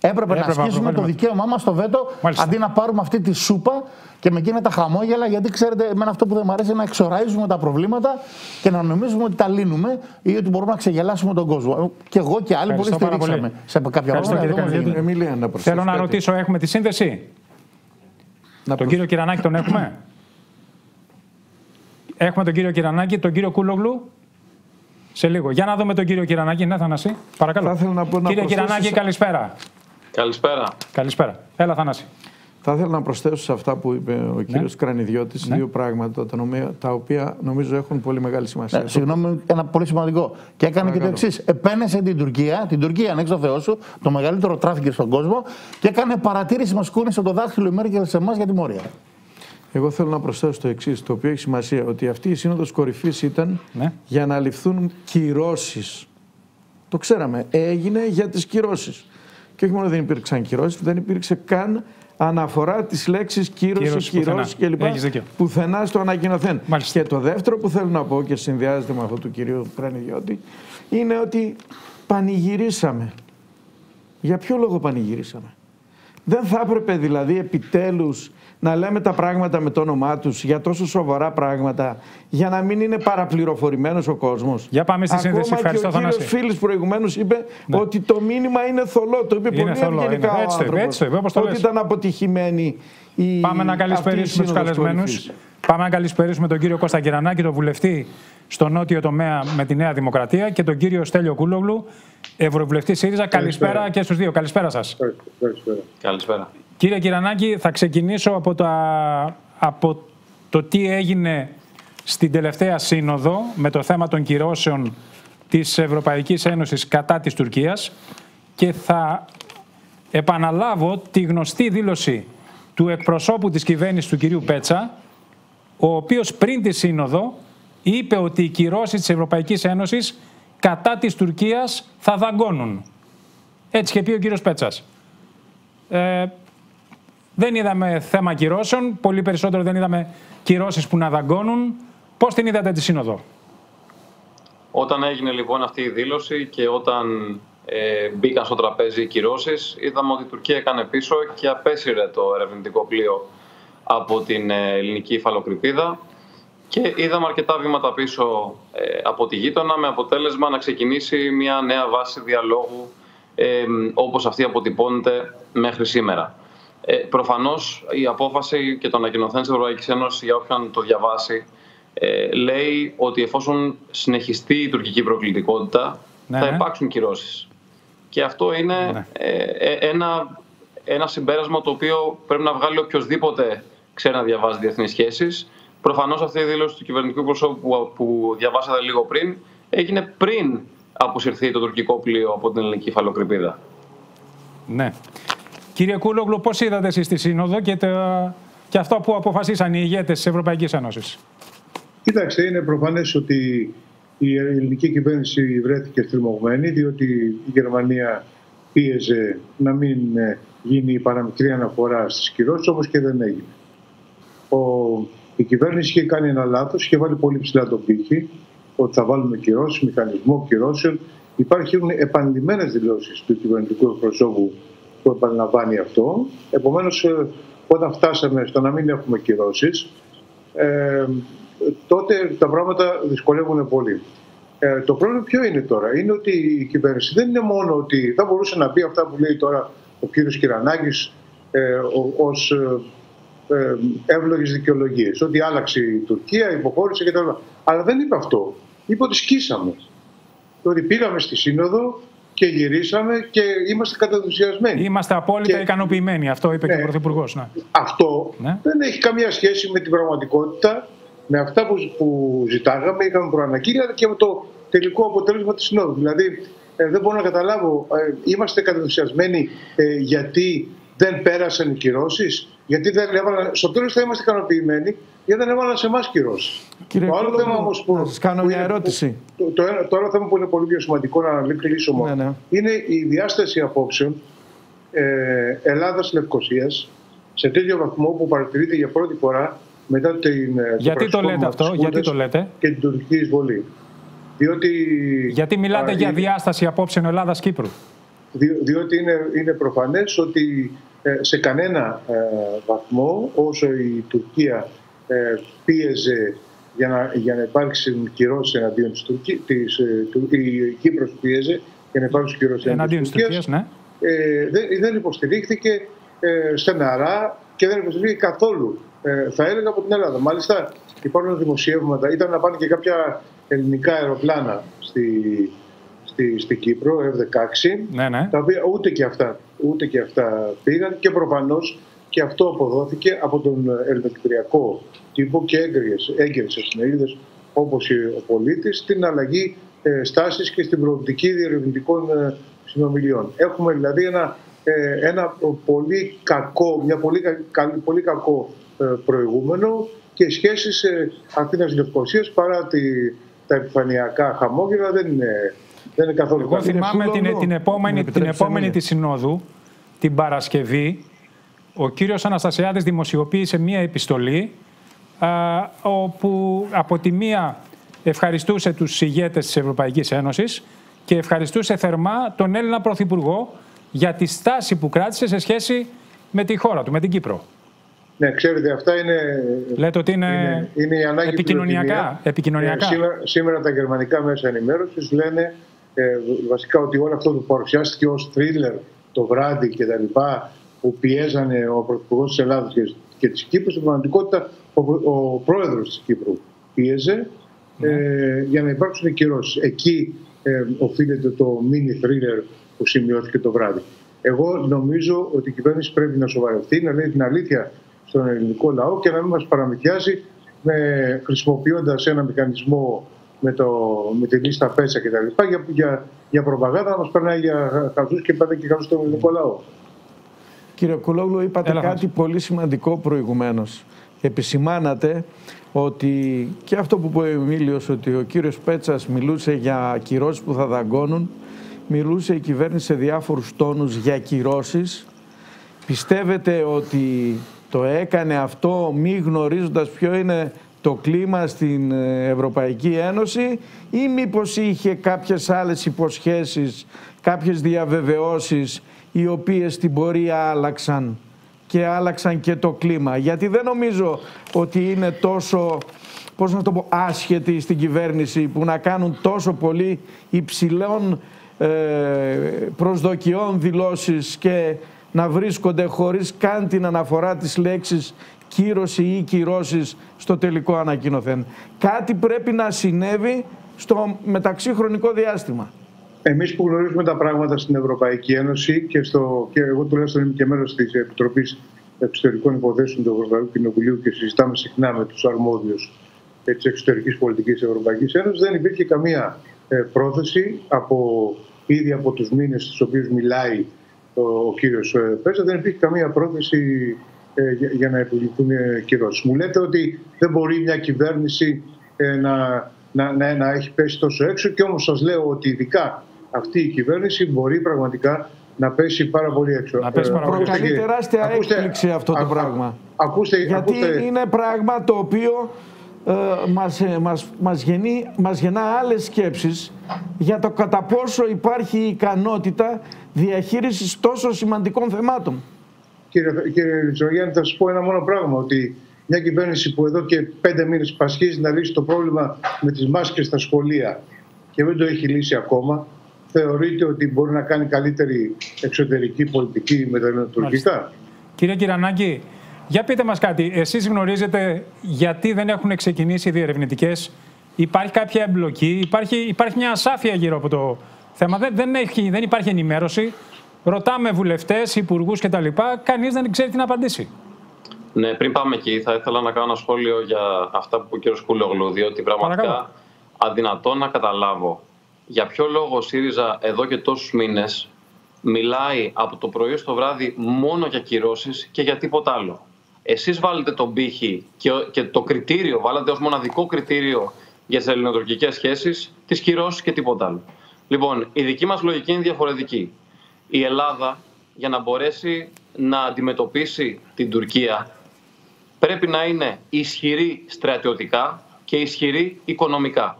Έπρεπε να ασκήσουμε το δικαίωμά μας στο βέτο, αντί να πάρουμε αυτή τη σούπα και με εκείνα τα χαμόγελα. Γιατί ξέρετε, εμένα αυτό που δεν μου αρέσει είναι να εξοραίζουμε τα προβλήματα και να νομίζουμε ότι τα λύνουμε ή ότι μπορούμε να ξεγελάσουμε τον κόσμο. Και εγώ και άλλοι πολύ στηρίξαμε σε κάποια πράγματα. Θέλω να ρωτήσω, έχουμε τη σύνδεση? Τον κύριο Κυρανάκη τον έχουμε? Έχουμε τον κύριο Κυρανάκη, τον κύριο Κούλογλου. Σε λίγο. Για να δούμε τον κύριο Κυρανάκη. Ναι, Θανάση, παρακαλώ. Θα ήθελα να πω, κύριε Κυρανάκη, καλησπέρα. Καλησπέρα. Καλησπέρα. Έλα, Θανάση. Θα ήθελα να προσθέσω σε αυτά που είπε ο κύριος Κρανιδιώτης δύο πράγματα, τα οποία νομίζω έχουν πολύ μεγάλη σημασία. Συγγνώμη, ένα πολύ σημαντικό. Και έκανε και το εξής. Επένεσε την Τουρκία, αν έχει το Θεό σου, το μεγαλύτερο τράφικερ στον κόσμο, και έκανε παρατήρηση, μας κούνησε το δάχτυλο η Μέρκελ σε εμάς για τη Μόρια. Εγώ θέλω να προσθέσω το εξής, το οποίο έχει σημασία, ότι αυτή η σύνοδος κορυφής ήταν για να ληφθούν κυρώσεις. Το ξέραμε, έγινε για τις κυρώσεις. Και όχι μόνο δεν υπήρξαν κυρώσεις, δεν υπήρξε καν αναφορά της λέξης κύρωση κλπ. Πουθενά στο ανακοινωθέν. Και το δεύτερο που θέλω να πω, και συνδυάζεται με αυτό του κυρίου Κρανιδιώτη, είναι ότι πανηγυρίσαμε. Για ποιο λόγο πανηγυρίσαμε? Δεν θα έπρεπε δηλαδή επιτέλους να λέμε τα πράγματα με το όνομά τους για τόσο σοβαρά πράγματα, για να μην είναι παραπληροφορημένος ο κόσμος? Για πάμε στη σύνδεση. Ευχαριστώ, Θανάση. Ακόμα και ο κύριος Φίλης προηγουμένως είπε ότι το μήνυμα είναι θολό. Το είπε πολύ ευγενικά ο άνθρωπος. Ότι ήταν αποτυχημένη η... Πάμε να καλησπερίσουμε τους καλεσμένους. Πάμε να καλησπερίσουμε τον κύριο Κώστα Κυρανάκη, τον βουλευτή στο νότιο τομέα με τη Νέα Δημοκρατία, και τον κύριο Στέλιο Κούλογλου, ευρωβουλευτή ΣΥΡΙΖΑ. Καλησπέρα και στους δύο. Καλησπέρα σας. Καλησπέρα. Κύριε Κυρανάκη, θα ξεκινήσω από το τι έγινε στην τελευταία σύνοδο με το θέμα των κυρώσεων της Ευρωπαϊκής Ένωσης κατά της Τουρκίας, και θα επαναλάβω τη γνωστή δήλωση του εκπροσώπου της κυβέρνησης, του κυρίου Πέτσα, ο οποίος πριν τη σύνοδο είπε ότι οι κυρώσεις της Ευρωπαϊκής Ένωσης κατά της Τουρκίας θα δαγκώνουν. Έτσι είχε πει ο κύριος Πέτσας. Δεν είδαμε θέμα κυρώσεων, πολύ περισσότερο δεν είδαμε κυρώσεις που να δαγκώνουν. Πώς την είδατε τη σύνοδο? Όταν έγινε λοιπόν αυτή η δήλωση και όταν μπήκαν στο τραπέζι οι κυρώσεις, είδαμε ότι η Τουρκία έκανε πίσω και απέσυρε το ερευνητικό πλοίο από την ελληνική υφαλοκρηπίδα, και είδαμε αρκετά βήματα πίσω από τη γείτονα, με αποτέλεσμα να ξεκινήσει μια νέα βάση διαλόγου όπως αυτή αποτυπώνεται μέχρι σήμερα. Προφανώς η απόφαση και το ανακοινωθέν της Ευρωπαϊκής Ένωσης, για όποιον το διαβάσει, λέει ότι εφόσον συνεχιστεί η τουρκική προκλητικότητα, ναι, θα υπάρξουν κυρώσεις. Και αυτό είναι, ναι, ένα συμπέρασμα το οποίο πρέπει να βγάλει οποιοδήποτε ξέρει να διαβάζει διεθνείς σχέσεις. Προφανώς αυτή η δήλωση του κυβερνητικού προσώπου που διαβάσατε λίγο πριν έγινε πριν αποσυρθεί το τουρκικό πλοίο από την ελληνική υφαλοκρηπίδα. Ναι. Κύριε Κούλογλου, πώς είδατε εσείς τη σύνοδο και, και αυτό που αποφασίσαν οι ηγέτες της Ευρωπαϊκής Ένωσης? Κοιτάξτε, είναι προφανές ότι η ελληνική κυβέρνηση βρέθηκε στριμωγμένη, διότι η Γερμανία πίεζε να μην γίνει η παραμικρή αναφορά στις κυρώσεις, όμως και δεν έγινε. Η κυβέρνηση είχε κάνει ένα λάθος, είχε βάλει πολύ ψηλά τον πύχη ότι θα βάλουμε κυρώσεις, μηχανισμό κυρώσεων. Υπάρχουν επανειλημμένες δηλώσεις του κυβερνητικού εκπροσώπου που επαναλαμβάνει αυτό. Επομένως, όταν φτάσαμε στο να μην έχουμε κυρώσεις, τότε τα πράγματα δυσκολεύουν πολύ. Το πρόβλημα ποιο είναι τώρα? Είναι ότι η κυβέρνηση δεν είναι μόνο ότι θα μπορούσε να πει αυτά που λέει τώρα ο κύριος Κυρανάκης ως εύλογες δικαιολογίες, ότι άλλαξε η Τουρκία, υποχώρησε κτλ. Αλλά δεν είπε αυτό. Είπε ότι σκίσαμε. Ότι πήγαμε στη σύνοδο και γυρίσαμε και είμαστε καταδουσιασμένοι. Είμαστε απόλυτα ικανοποιημένοι. Αυτό είπε, ναι, και ο Πρωθυπουργός. Ναι. Αυτό, ναι, δεν έχει καμία σχέση με την πραγματικότητα, με αυτά που ζητάγαμε, είχαμε προαναγγείλει, αλλά και με το τελικό αποτέλεσμα της συνόδου. Δηλαδή, δεν μπορώ να καταλάβω, είμαστε καταδουσιασμένοι γιατί δεν πέρασαν οι κυρώσεις, γιατί δεν έβαλαν. Στο τέλος θα είμαστε ικανοποιημένοι, γιατί δεν έβαλαν σε εμάς κυρώσεις. Κύριε, το άλλο θέμα όμως που. Σας κάνω μια ερώτηση. Το άλλο θέμα που είναι πολύ πιο σημαντικό να αναλύσουμε, ναι, ναι, είναι η διάσταση απόψεων Ελλάδας-Λευκωσίας σε τέτοιο βαθμό που παρατηρείται για πρώτη φορά μετά την. Γιατί το λέτε αυτό, γιατί το λέτε? Και την τουρκική εισβολή. Διότι. Γιατί μιλάτε για διάσταση απόψεων Ελλάδα-Κύπρου? Διότι είναι προφανές ότι σε κανένα βαθμό, όσο η Τουρκία πίεζε για να υπάρξουν κυρώσεις εναντίον της Τουρκίας, η Κύπρος πίεζε για να υπάρξουν κυρώσεις εναντίον της Τουρκίας, ναι, δεν υποστηρίχθηκε στεναρά και δεν υποστηρίχθηκε καθόλου, θα έλεγα, από την Ελλάδα. Μάλιστα υπάρχουν δημοσιεύματα, ήταν να πάνε και κάποια ελληνικά αεροπλάνα στην Κύπρο, F-16, ναι, ναι, τα οποία ούτε και αυτά πήγαν, και προφανώς και αυτό αποδόθηκε από τον ελβετριακό τύπο και έγκαιρες εφημερίδες όπως ο Πολίτης στην αλλαγή στάσης και στην προοπτική διερευνητικών συνομιλιών. Έχουμε δηλαδή ένα πολύ κακό, πολύ κακό προηγούμενο, και σχέσεις Αθήνας-Λευκωσίας, παρά τα επιφανειακά χαμόγελα, δεν είναι. Εγώ θυμάμαι την επόμενη της συνόδου, την Παρασκευή, ο κύριος Αναστασιάδης δημοσιοποίησε μία επιστολή όπου από τη μία ευχαριστούσε τους ηγέτες της Ευρωπαϊκής Ένωσης και ευχαριστούσε θερμά τον Έλληνα Πρωθυπουργό για τη στάση που κράτησε σε σχέση με τη χώρα του, με την Κύπρο. Ναι, ξέρετε, αυτά είναι, λέτε ότι είναι η ανάγκη επικοινωνιακά. Σήμερα τα γερμανικά μέσα ενημέρωσης λένε βασικά ότι όλο αυτό που παρουσιάστηκε ως θρίλερ το βράδυ και τα λοιπά, που πιέζανε ο Πρωθυπουργός της Ελλάδας και της Κύπρου, στην πραγματικότητα ο πρόεδρος της Κύπρου πίεζε για να υπάρξουν κυρώσεις. Εκεί οφείλεται το mini thriller που σημειώθηκε το βράδυ. Εγώ νομίζω ότι η κυβέρνηση πρέπει να σοβαρευτεί, να λέει την αλήθεια στον ελληνικό λαό και να μην μας παραμυθιάζει χρησιμοποιώντας ένα μηχανισμό με τη λίστα Πέτσα και τα λοιπά για προπαγάνδα, να μας περνάει για χαζούς και πάντα και χαζούς στον ελληνικό λαό. Κύριε Κουλόγλου, είπατε κάτι πολύ σημαντικό προηγουμένως. Επισημάνατε ότι και αυτό που είπε ο Εμίλιος, ότι ο κύριος Πέτσας μιλούσε για κυρώσεις που θα δαγκώνουν, μιλούσε η κυβέρνηση σε διάφορους τόνους για κυρώσεις. Πιστεύετε ότι το έκανε αυτό μη γνωρίζοντας ποιο είναι το κλίμα στην Ευρωπαϊκή Ένωση, ή μήπως είχε κάποιες άλλες υποσχέσεις, κάποιες διαβεβαιώσεις, οι οποίες στην πορεία άλλαξαν και άλλαξαν και το κλίμα? Γιατί δεν νομίζω ότι είναι τόσο, πώς να το πω, άσχετοι στην κυβέρνηση που να κάνουν τόσο πολύ υψηλών προσδοκιών δηλώσεις και να βρίσκονται χωρίς καν την αναφορά της λέξης κύρωση ή κυρώσεις στο τελικό ανακοινωθέν. Κάτι πρέπει να συνέβη στο μεταξύ χρονικό διάστημα. Εμείς που γνωρίζουμε τα πράγματα στην Ευρωπαϊκή Ένωση και εγώ τουλάχιστον είμαι και μέλος της Επιτροπής Εξωτερικών Υποθέσεων του Ευρωπαϊκού Κοινοβουλίου και συζητάμε συχνά με τους αρμόδιους της εξωτερικής πολιτικής της Ευρωπαϊκής Ένωσης, δεν υπήρχε καμία πρόθεση ήδη από τους μήνες στους οποίους μιλάει ο κύριος Πέτσα, δεν υπήρχε καμία πρόθεση για να επιβληθούν κυρώσεις. Μου λέτε ότι δεν μπορεί μια κυβέρνηση να έχει πέσει τόσο έξω, και όμως σας λέω ότι ειδικά αυτή η κυβέρνηση μπορεί πραγματικά να πέσει πάρα πολύ έξω. Προκαλεί τεράστια έκπληξη αυτό το πράγμα. Ακούστε, είναι πράγμα το οποίο μας γεννά άλλες σκέψεις για το κατά πόσο υπάρχει ικανότητα διαχείρισης τόσο σημαντικών θεμάτων. Κύριε Λιτσογιάννη, θα σας πω ένα μόνο πράγμα, ότι μια κυβέρνηση που εδώ και 5 μήνες πασχίζει να λύσει το πρόβλημα με τις μάσκες στα σχολεία και δεν το έχει λύσει ακόμα, θεωρείται ότι μπορεί να κάνει καλύτερη εξωτερική πολιτική με τα ελληνοτουρκικά? Κύριε Κυρανάκη, για πείτε μας κάτι. Εσείς γνωρίζετε γιατί δεν έχουν ξεκινήσει οι διερευνητικές? Υπάρχει κάποια εμπλοκή? Υπάρχει μια ασάφεια γύρω από το θέμα? Δεν υπάρχει ενημέρωση. Ρωτάμε βουλευτές, υπουργούς κτλ. Κανείς δεν ξέρει τι να απαντήσει. Ναι, πριν πάμε εκεί, θα ήθελα να κάνω ένα σχόλιο για αυτά που είπε ο κ. Κούλογλου, διότι πραγματικά αδυνατό να καταλάβω για ποιο λόγο ο ΣΥΡΙΖΑ εδώ και τόσους μήνες μιλάει από το πρωί στο βράδυ μόνο για κυρώσεις και για τίποτα άλλο. Εσείς βάλετε τον πύχη και το κριτήριο, βάλατε ως μοναδικό κριτήριο για τις ελληνοτουρκικές σχέσεις τις κυρώσεις και τίποτα άλλο. Λοιπόν, η δική μας λογική είναι διαφορετική. Η Ελλάδα, για να μπορέσει να αντιμετωπίσει την Τουρκία, πρέπει να είναι ισχυρή στρατιωτικά και ισχυρή οικονομικά.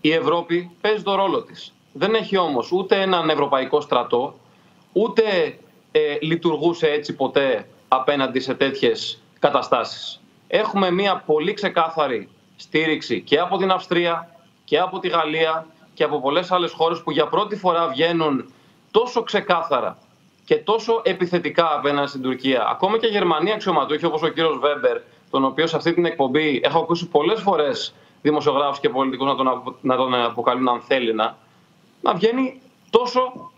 Η Ευρώπη παίζει το ρόλο της. Δεν έχει όμως ούτε έναν ευρωπαϊκό στρατό, ούτε λειτουργούσε έτσι ποτέ απέναντι σε τέτοιες καταστάσεις. Έχουμε μια πολύ ξεκάθαρη στήριξη και από την Αυστρία και από τη Γαλλία και από πολλές άλλες χώρες που για πρώτη φορά βγαίνουν τόσο ξεκάθαρα και τόσο επιθετικά απέναντι στην Τουρκία. Ακόμα και Γερμανοί αξιωματούχοι, όπως ο κύριος Βέμπερ, τον οποίο σε αυτή την εκπομπή έχω ακούσει πολλές φορές δημοσιογράφους και πολιτικούς να τον αποκαλούν ανθέλινα, να βγαίνει τόσο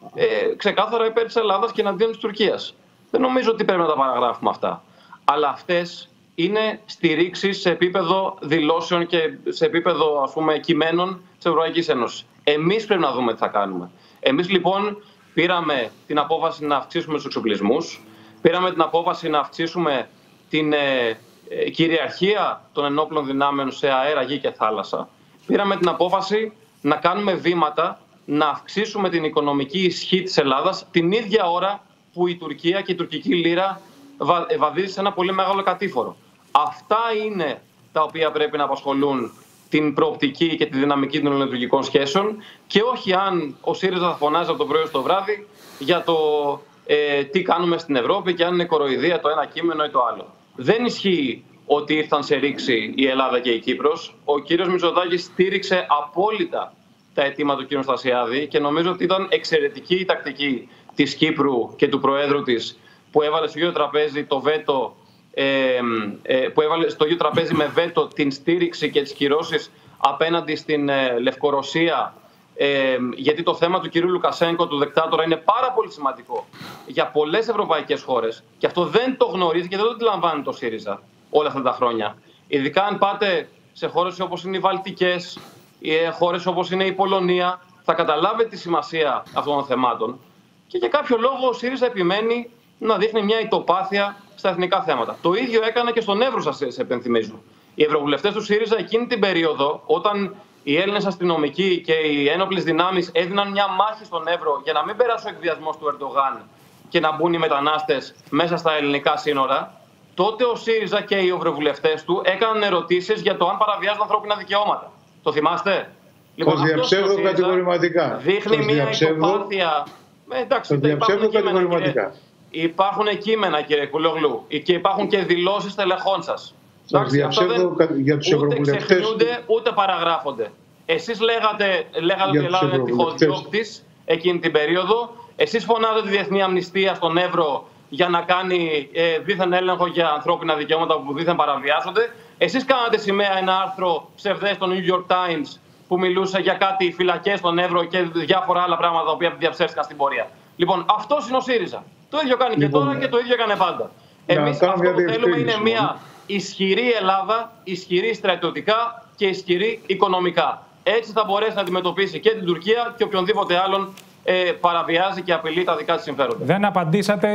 ξεκάθαρα υπέρ της Ελλάδας και εναντίον της Τουρκίας. Δεν νομίζω ότι πρέπει να τα παραγράφουμε αυτά. Αλλά αυτές είναι στηρίξεις σε επίπεδο δηλώσεων και σε επίπεδο, ας πούμε, κειμένων της Ευρωπαϊκής Ένωσης. Εμείς πρέπει να δούμε τι θα κάνουμε. Εμείς λοιπόν πήραμε την απόφαση να αυξήσουμε τους εξοπλισμούς, πήραμε την απόφαση να αυξήσουμε την κυριαρχία των ενόπλων δυνάμεων σε αέρα, γη και θάλασσα. Πήραμε την απόφαση να κάνουμε βήματα, να αυξήσουμε την οικονομική ισχύ της Ελλάδας την ίδια ώρα που η Τουρκία και η τουρκική λίρα βαδίζει σε ένα πολύ μεγάλο κατήφορο. Αυτά είναι τα οποία πρέπει να απασχολούν την προοπτική και τη δυναμική των ελληνοτουρκικών σχέσεων, και όχι αν ο ΣΥΡΙΖΑ θα φωνάζει από το πρωί στο βράδυ για το τι κάνουμε στην Ευρώπη και αν είναι κοροϊδία το ένα κείμενο ή το άλλο. Δεν ισχύει ότι ήρθαν σε ρήξη η Ελλάδα και η Κύπρος. Ο κύριος Μητσοτάκης στήριξε απόλυτα τα αιτήματα του κύριου Στασιάδη και νομίζω ότι ήταν εξαιρετική η τακτική της Κύπρου και του Προέδρου της που έβαλε στο ίδιο τραπέζι το βέτο, που έβαλε στο ίδιο τραπέζι με βέτο την στήριξη και τις κυρώσεις απέναντι στην Λευκορωσία, γιατί το θέμα του κυρίου Λουκασένκο, του δικτάτορα, είναι πάρα πολύ σημαντικό για πολλές ευρωπαϊκές χώρες και αυτό δεν το γνωρίζει και δεν το αντιλαμβάνει το ΣΥΡΙΖΑ όλα αυτά τα χρόνια. Ειδικά αν πάτε σε χώρες όπως είναι οι Βαλτικές, χώρες όπως είναι η Πολωνία, θα καταλάβετε τη σημασία αυτών των θεμάτων. Και για κάποιο λόγο ο ΣΥΡΙΖΑ επιμένει να δείχνει μια ητοπάθεια στα εθνικά θέματα. Το ίδιο έκανα και στον Εύρο, σας επενθυμίζω. Οι ευρωβουλευτές του ΣΥΡΙΖΑ εκείνη την περίοδο, όταν οι Έλληνες αστυνομικοί και οι ένοπλες δυνάμεις έδιναν μια μάχη στον Εύρο για να μην περάσει ο εκβιασμός του Ερντογάν και να μπουν οι μετανάστες μέσα στα ελληνικά σύνορα, τότε ο ΣΥΡΙΖΑ και οι ευρωβουλευτές του έκαναν ερωτήσεις για το αν παραβιάζουν ανθρώπινα δικαιώματα. Το θυμάστε? Λοιπόν, τον διαψεύδω κατηγορηματικά. Δείχνει μια ητοπάθεια. Εντάξει, υπάρχουν κείμενα, υπάρχουν κείμενα, κύριε Κούλογλου, και υπάρχουν και δηλώσεις τελεχών σας. Σας διαψεύδω για τους ευρωβουλευτές. Ούτε ξεχνούνται, ούτε παραγράφονται. Εσείς λέγατε ότι η Ελλάδα είναι τυχοδιώκτης εκείνη την περίοδο. Εσείς φωνάζετε τη διεθνή αμνηστία στον Εύρο για να κάνει δίθεν έλεγχο για ανθρώπινα δικαιώματα που δίθεν παραβιάζονται. Εσείς κάνατε σημαία ένα άρθρο ψευδές στο New York Times που μιλούσε για κάτι φυλακές στον Εύρο και διάφορα άλλα πράγματα τα οποία διαψεύστηκαν στην πορεία. Λοιπόν, αυτός είναι ο ΣΥΡΙΖΑ. Το ίδιο κάνει και τώρα και το ίδιο έκανε πάντα. Εμείς αυτό που θέλουμε είναι μια ισχυρή Ελλάδα, ισχυρή στρατιωτικά και ισχυρή οικονομικά. Έτσι θα μπορέσει να αντιμετωπίσει και την Τουρκία και οποιονδήποτε άλλον παραβιάζει και απειλεί τα δικά της συμφέροντα. Δεν απαντήσατε,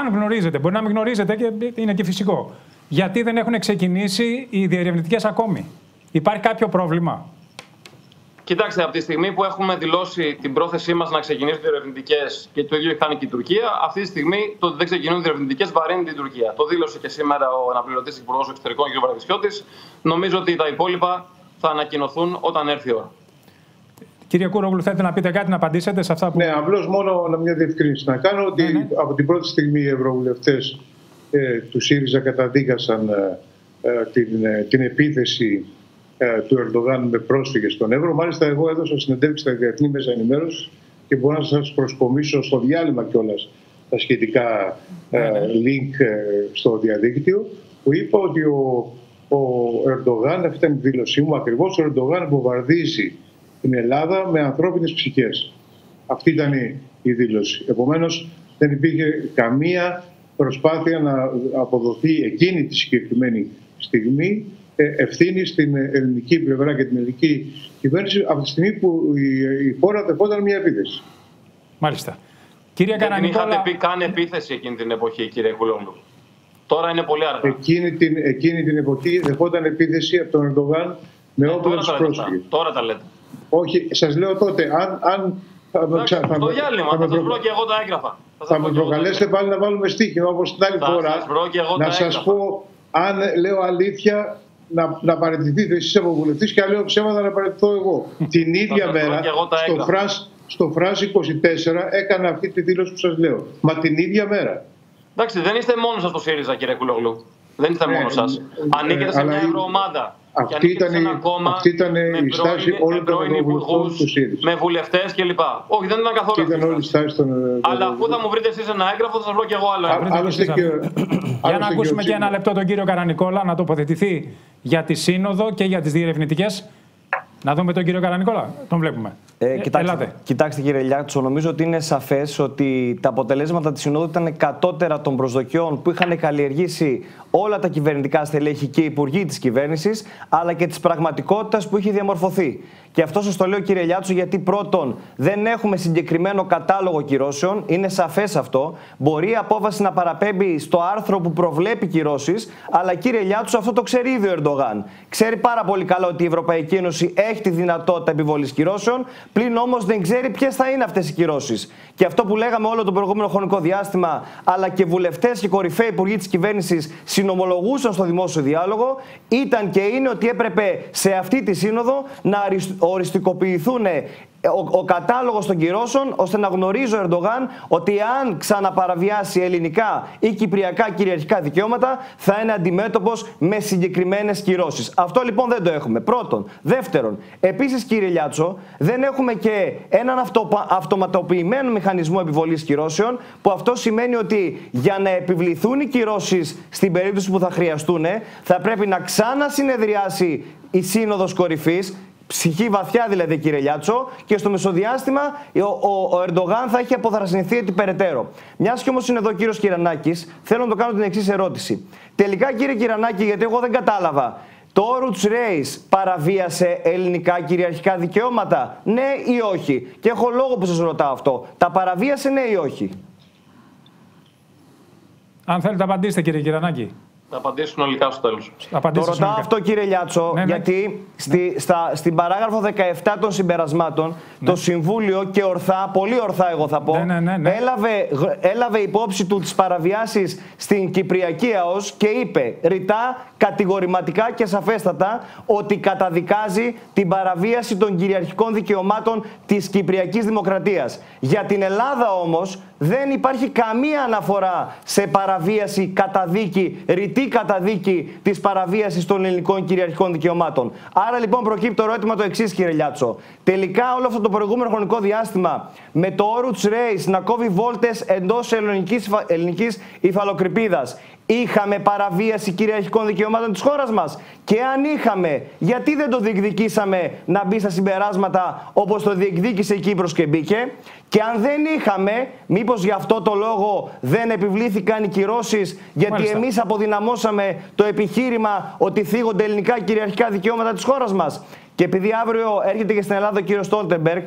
αν γνωρίζετε, μπορεί να μην γνωρίζετε και είναι και φυσικό. Γιατί δεν έχουν ξεκινήσει οι διερευνητικές ακόμη? Υπάρχει κάποιο πρόβλημα? Κοιτάξτε, από τη στιγμή που έχουμε δηλώσει την πρόθεσή μας να ξεκινήσουν διερευνητικές και το ίδιο έχει κάνει και η Τουρκία, αυτή τη στιγμή το ότι δεν ξεκινούν διερευνητικές βαρύνει την Τουρκία. Το δήλωσε και σήμερα ο αναπληρωτής Υπουργός Εξωτερικών, κ. Παραδεισιώτης. Νομίζω ότι τα υπόλοιπα θα ανακοινωθούν όταν έρθει η ώρα. Κύριε Κούλογλου, θέλετε να πείτε κάτι, να απαντήσετε σε αυτά που. Ναι, απλώς μόνο μια διευκρίνηση να κάνω ότι από την πρώτη στιγμή οι ευρωβουλευτές του ΣΥΡΙΖΑ καταδίκασαν την επίθεση του Ερντογάν με πρόσφυγες στον Εύρο. Μάλιστα, εγώ έδωσα συνεντεύξη στα διεθνή μέσα ενημέρωση και μπορώ να σας προσκομίσω στο διάλειμμα κιόλας τα σχετικά link στο διαδίκτυο, που είπα ότι ο Ερντογάν, αυτή είναι η δήλωσή μου ακριβώς, ο Ερντογάν βομβαρδίζει την Ελλάδα με ανθρώπινες ψυχές. Αυτή ήταν η δήλωση. Επομένως, δεν υπήρχε καμία προσπάθεια να αποδοθεί εκείνη τη συγκεκριμένη στιγμή ευθύνη στην ελληνική πλευρά και την ελληνική κυβέρνηση από τη στιγμή που η χώρα δεχόταν μια επίθεση. Μάλιστα. Κύριε Καρανικόλα... είχατε πει καν επίθεση εκείνη την εποχή, κύριε Κούλογλου. Τώρα είναι πολύ αργά. Εκείνη την εποχή δεχόταν επίθεση από τον Ερντογάν με όπλα τους πρόσφυγες. Τώρα τα λέτε. Όχι, σας λέω τότε. Αν το διάλειμμα, θα σας βρω και εγώ τα έγγραφα. Θα με προκαλέσετε πάλι να βάλουμε στοίχημα όπως την άλλη φορά. Να σας πω, αν λέω αλήθεια, να παραιτηθείτε εσείς από βουλευτής και αν λέω ψέματα να παραιτηθώ εγώ. Την ίδια μέρα στο ΦΡΑΣ 24 έκανα αυτή τη δήλωση που σας λέω. Μα την ίδια μέρα. Εντάξει, δεν είστε μόνος σας στο ΣΥΡΙΖΑ, κύριε Κούλογλου. Δεν είστε μόνος σας. Ανήκετε σε μια ευρωομάδα. Αυτή ήταν η στάση όλων των υπουργών του ΣΥΡΙΖΑ. Με βουλευτές κλπ. Όχι, δεν ήταν καθόλου αυτή. Αλλά αφού θα μου βρείτε εσείς ένα έγγραφο, θα σας βρω κι εγώ άλλο. Για να ακούσουμε και ένα λεπτό τον κύριο Καρανικόλα να τοποθετηθεί για τη σύνοδο και για τις διερευνητικές. Να δούμε τον κύριο Καρανικόλα. Τον βλέπουμε. Κοιτάξτε, κύριε Λιάτσο, νομίζω ότι είναι σαφές ότι τα αποτελέσματα της συνόδου ήταν κατώτερα των προσδοκιών που είχαν καλλιεργήσει όλα τα κυβερνητικά στελέχη και οι υπουργοί της κυβέρνησης, αλλά και της πραγματικότητας που είχε διαμορφωθεί. Και αυτό σας το λέω, κύριε Λιάτσο, γιατί πρώτον, δεν έχουμε συγκεκριμένο κατάλογο κυρώσεων. Είναι σαφές αυτό. Μπορεί η απόφαση να παραπέμπει στο άρθρο που προβλέπει κυρώσεις, αλλά κύριε Λιάτσο, αυτό το ξέρει ήδη ο Ερντογάν. Ξέρει πάρα πολύ καλά ότι η Ευρωπαϊκή Ένωση έχει τη δυνατότητα επιβολής κυρώσεων. Πλην όμως δεν ξέρει ποιες θα είναι αυτές οι κυρώσεις. Και αυτό που λέγαμε όλο το προηγούμενο χρονικό διάστημα, αλλά και βουλευτές και κορυφαίοι υπουργοί της κυβέρνησης συνομολογούσαν στο δημόσιο διάλογο, ήταν και είναι ότι έπρεπε σε αυτή τη σύνοδο να οριστικοποιηθούν ο κατάλογος των κυρώσεων, ώστε να γνωρίζει ο Ερντογάν ότι αν ξαναπαραβιάσει ελληνικά ή κυπριακά κυριαρχικά δικαιώματα, θα είναι αντιμέτωπος με συγκεκριμένες κυρώσεις. Αυτό λοιπόν δεν το έχουμε. Πρώτον. Δεύτερον, επίσης, κύριε Λιάτσο, δεν έχουμε και έναν αυτοματοποιημένο μηχανισμό επιβολής κυρώσεων, που αυτό σημαίνει ότι για να επιβληθούν οι κυρώσεις στην περίπτωση που θα χρειαστούν, θα πρέπει να ξανασυνεδριάσει η Σύνοδος Κορυφής. Ψυχή βαθιά δηλαδή, κύριε Λιάτσο, και στο μεσοδιάστημα ο Ερντογάν θα έχει αποθαρρυνθεί έτσι περαιτέρω. Μιας και όμως είναι εδώ ο κύριος Κυρανάκης, θέλω να το κάνω την εξής ερώτηση. Τελικά, κύριε Κυρανάκη, γιατί εγώ δεν κατάλαβα, το Oruç Reis παραβίασε ελληνικά κυριαρχικά δικαιώματα, ναι ή όχι? Και έχω λόγο που σας ρωτάω αυτό. Τα παραβίασε, ναι ή όχι? Αν θέλετε, απαντήστε, κύριε Κυρανάκη. Θα απαντήσω συνολικά στο τέλος. Το ρωτάω αυτό, κύριε Λιάτσο, ναι, γιατί ναι. Στην παράγραφο 17 των συμπερασμάτων, ναι, το Συμβούλιο, και ορθά, πολύ ορθά εγώ θα πω, έλαβε υπόψη του τις παραβιάσεις στην Κυπριακή ΑΟΣ και είπε ρητά, κατηγορηματικά και σαφέστατα ότι καταδικάζει την παραβίαση των κυριαρχικών δικαιωμάτων της Κυπριακής Δημοκρατίας. Για την Ελλάδα όμως δεν υπάρχει καμία αναφορά σε παραβίαση, καταδίκη, ρητή καταδίκη της παραβίασης των ελληνικών κυριαρχικών δικαιωμάτων. Άρα λοιπόν προκύπτει το ερώτημα το εξής, κύριε Λιάτσο. Τελικά όλο αυτό το προηγούμενο χρονικό διάστημα, με το Oruç Reis να κόβει βόλτες εντός ελληνικής υφαλοκρηπίδας, είχαμε παραβίαση κυριαρχικών δικαιωμάτων της χώρας μας? Και αν είχαμε, γιατί δεν το διεκδικήσαμε να μπει στα συμπεράσματα όπως το διεκδίκησε η Κύπρος και μπήκε? Και αν δεν είχαμε, μήπως γι' αυτό το λόγο δεν επιβλήθηκαν οι κυρώσεις? Γιατί μάλιστα, εμείς αποδυναμώσαμε το επιχείρημα ότι θίγονται ελληνικά κυριαρχικά δικαιώματα της χώρας μας. Και επειδή αύριο έρχεται και στην Ελλάδα ο κύριος Στόλτεμπεργκ,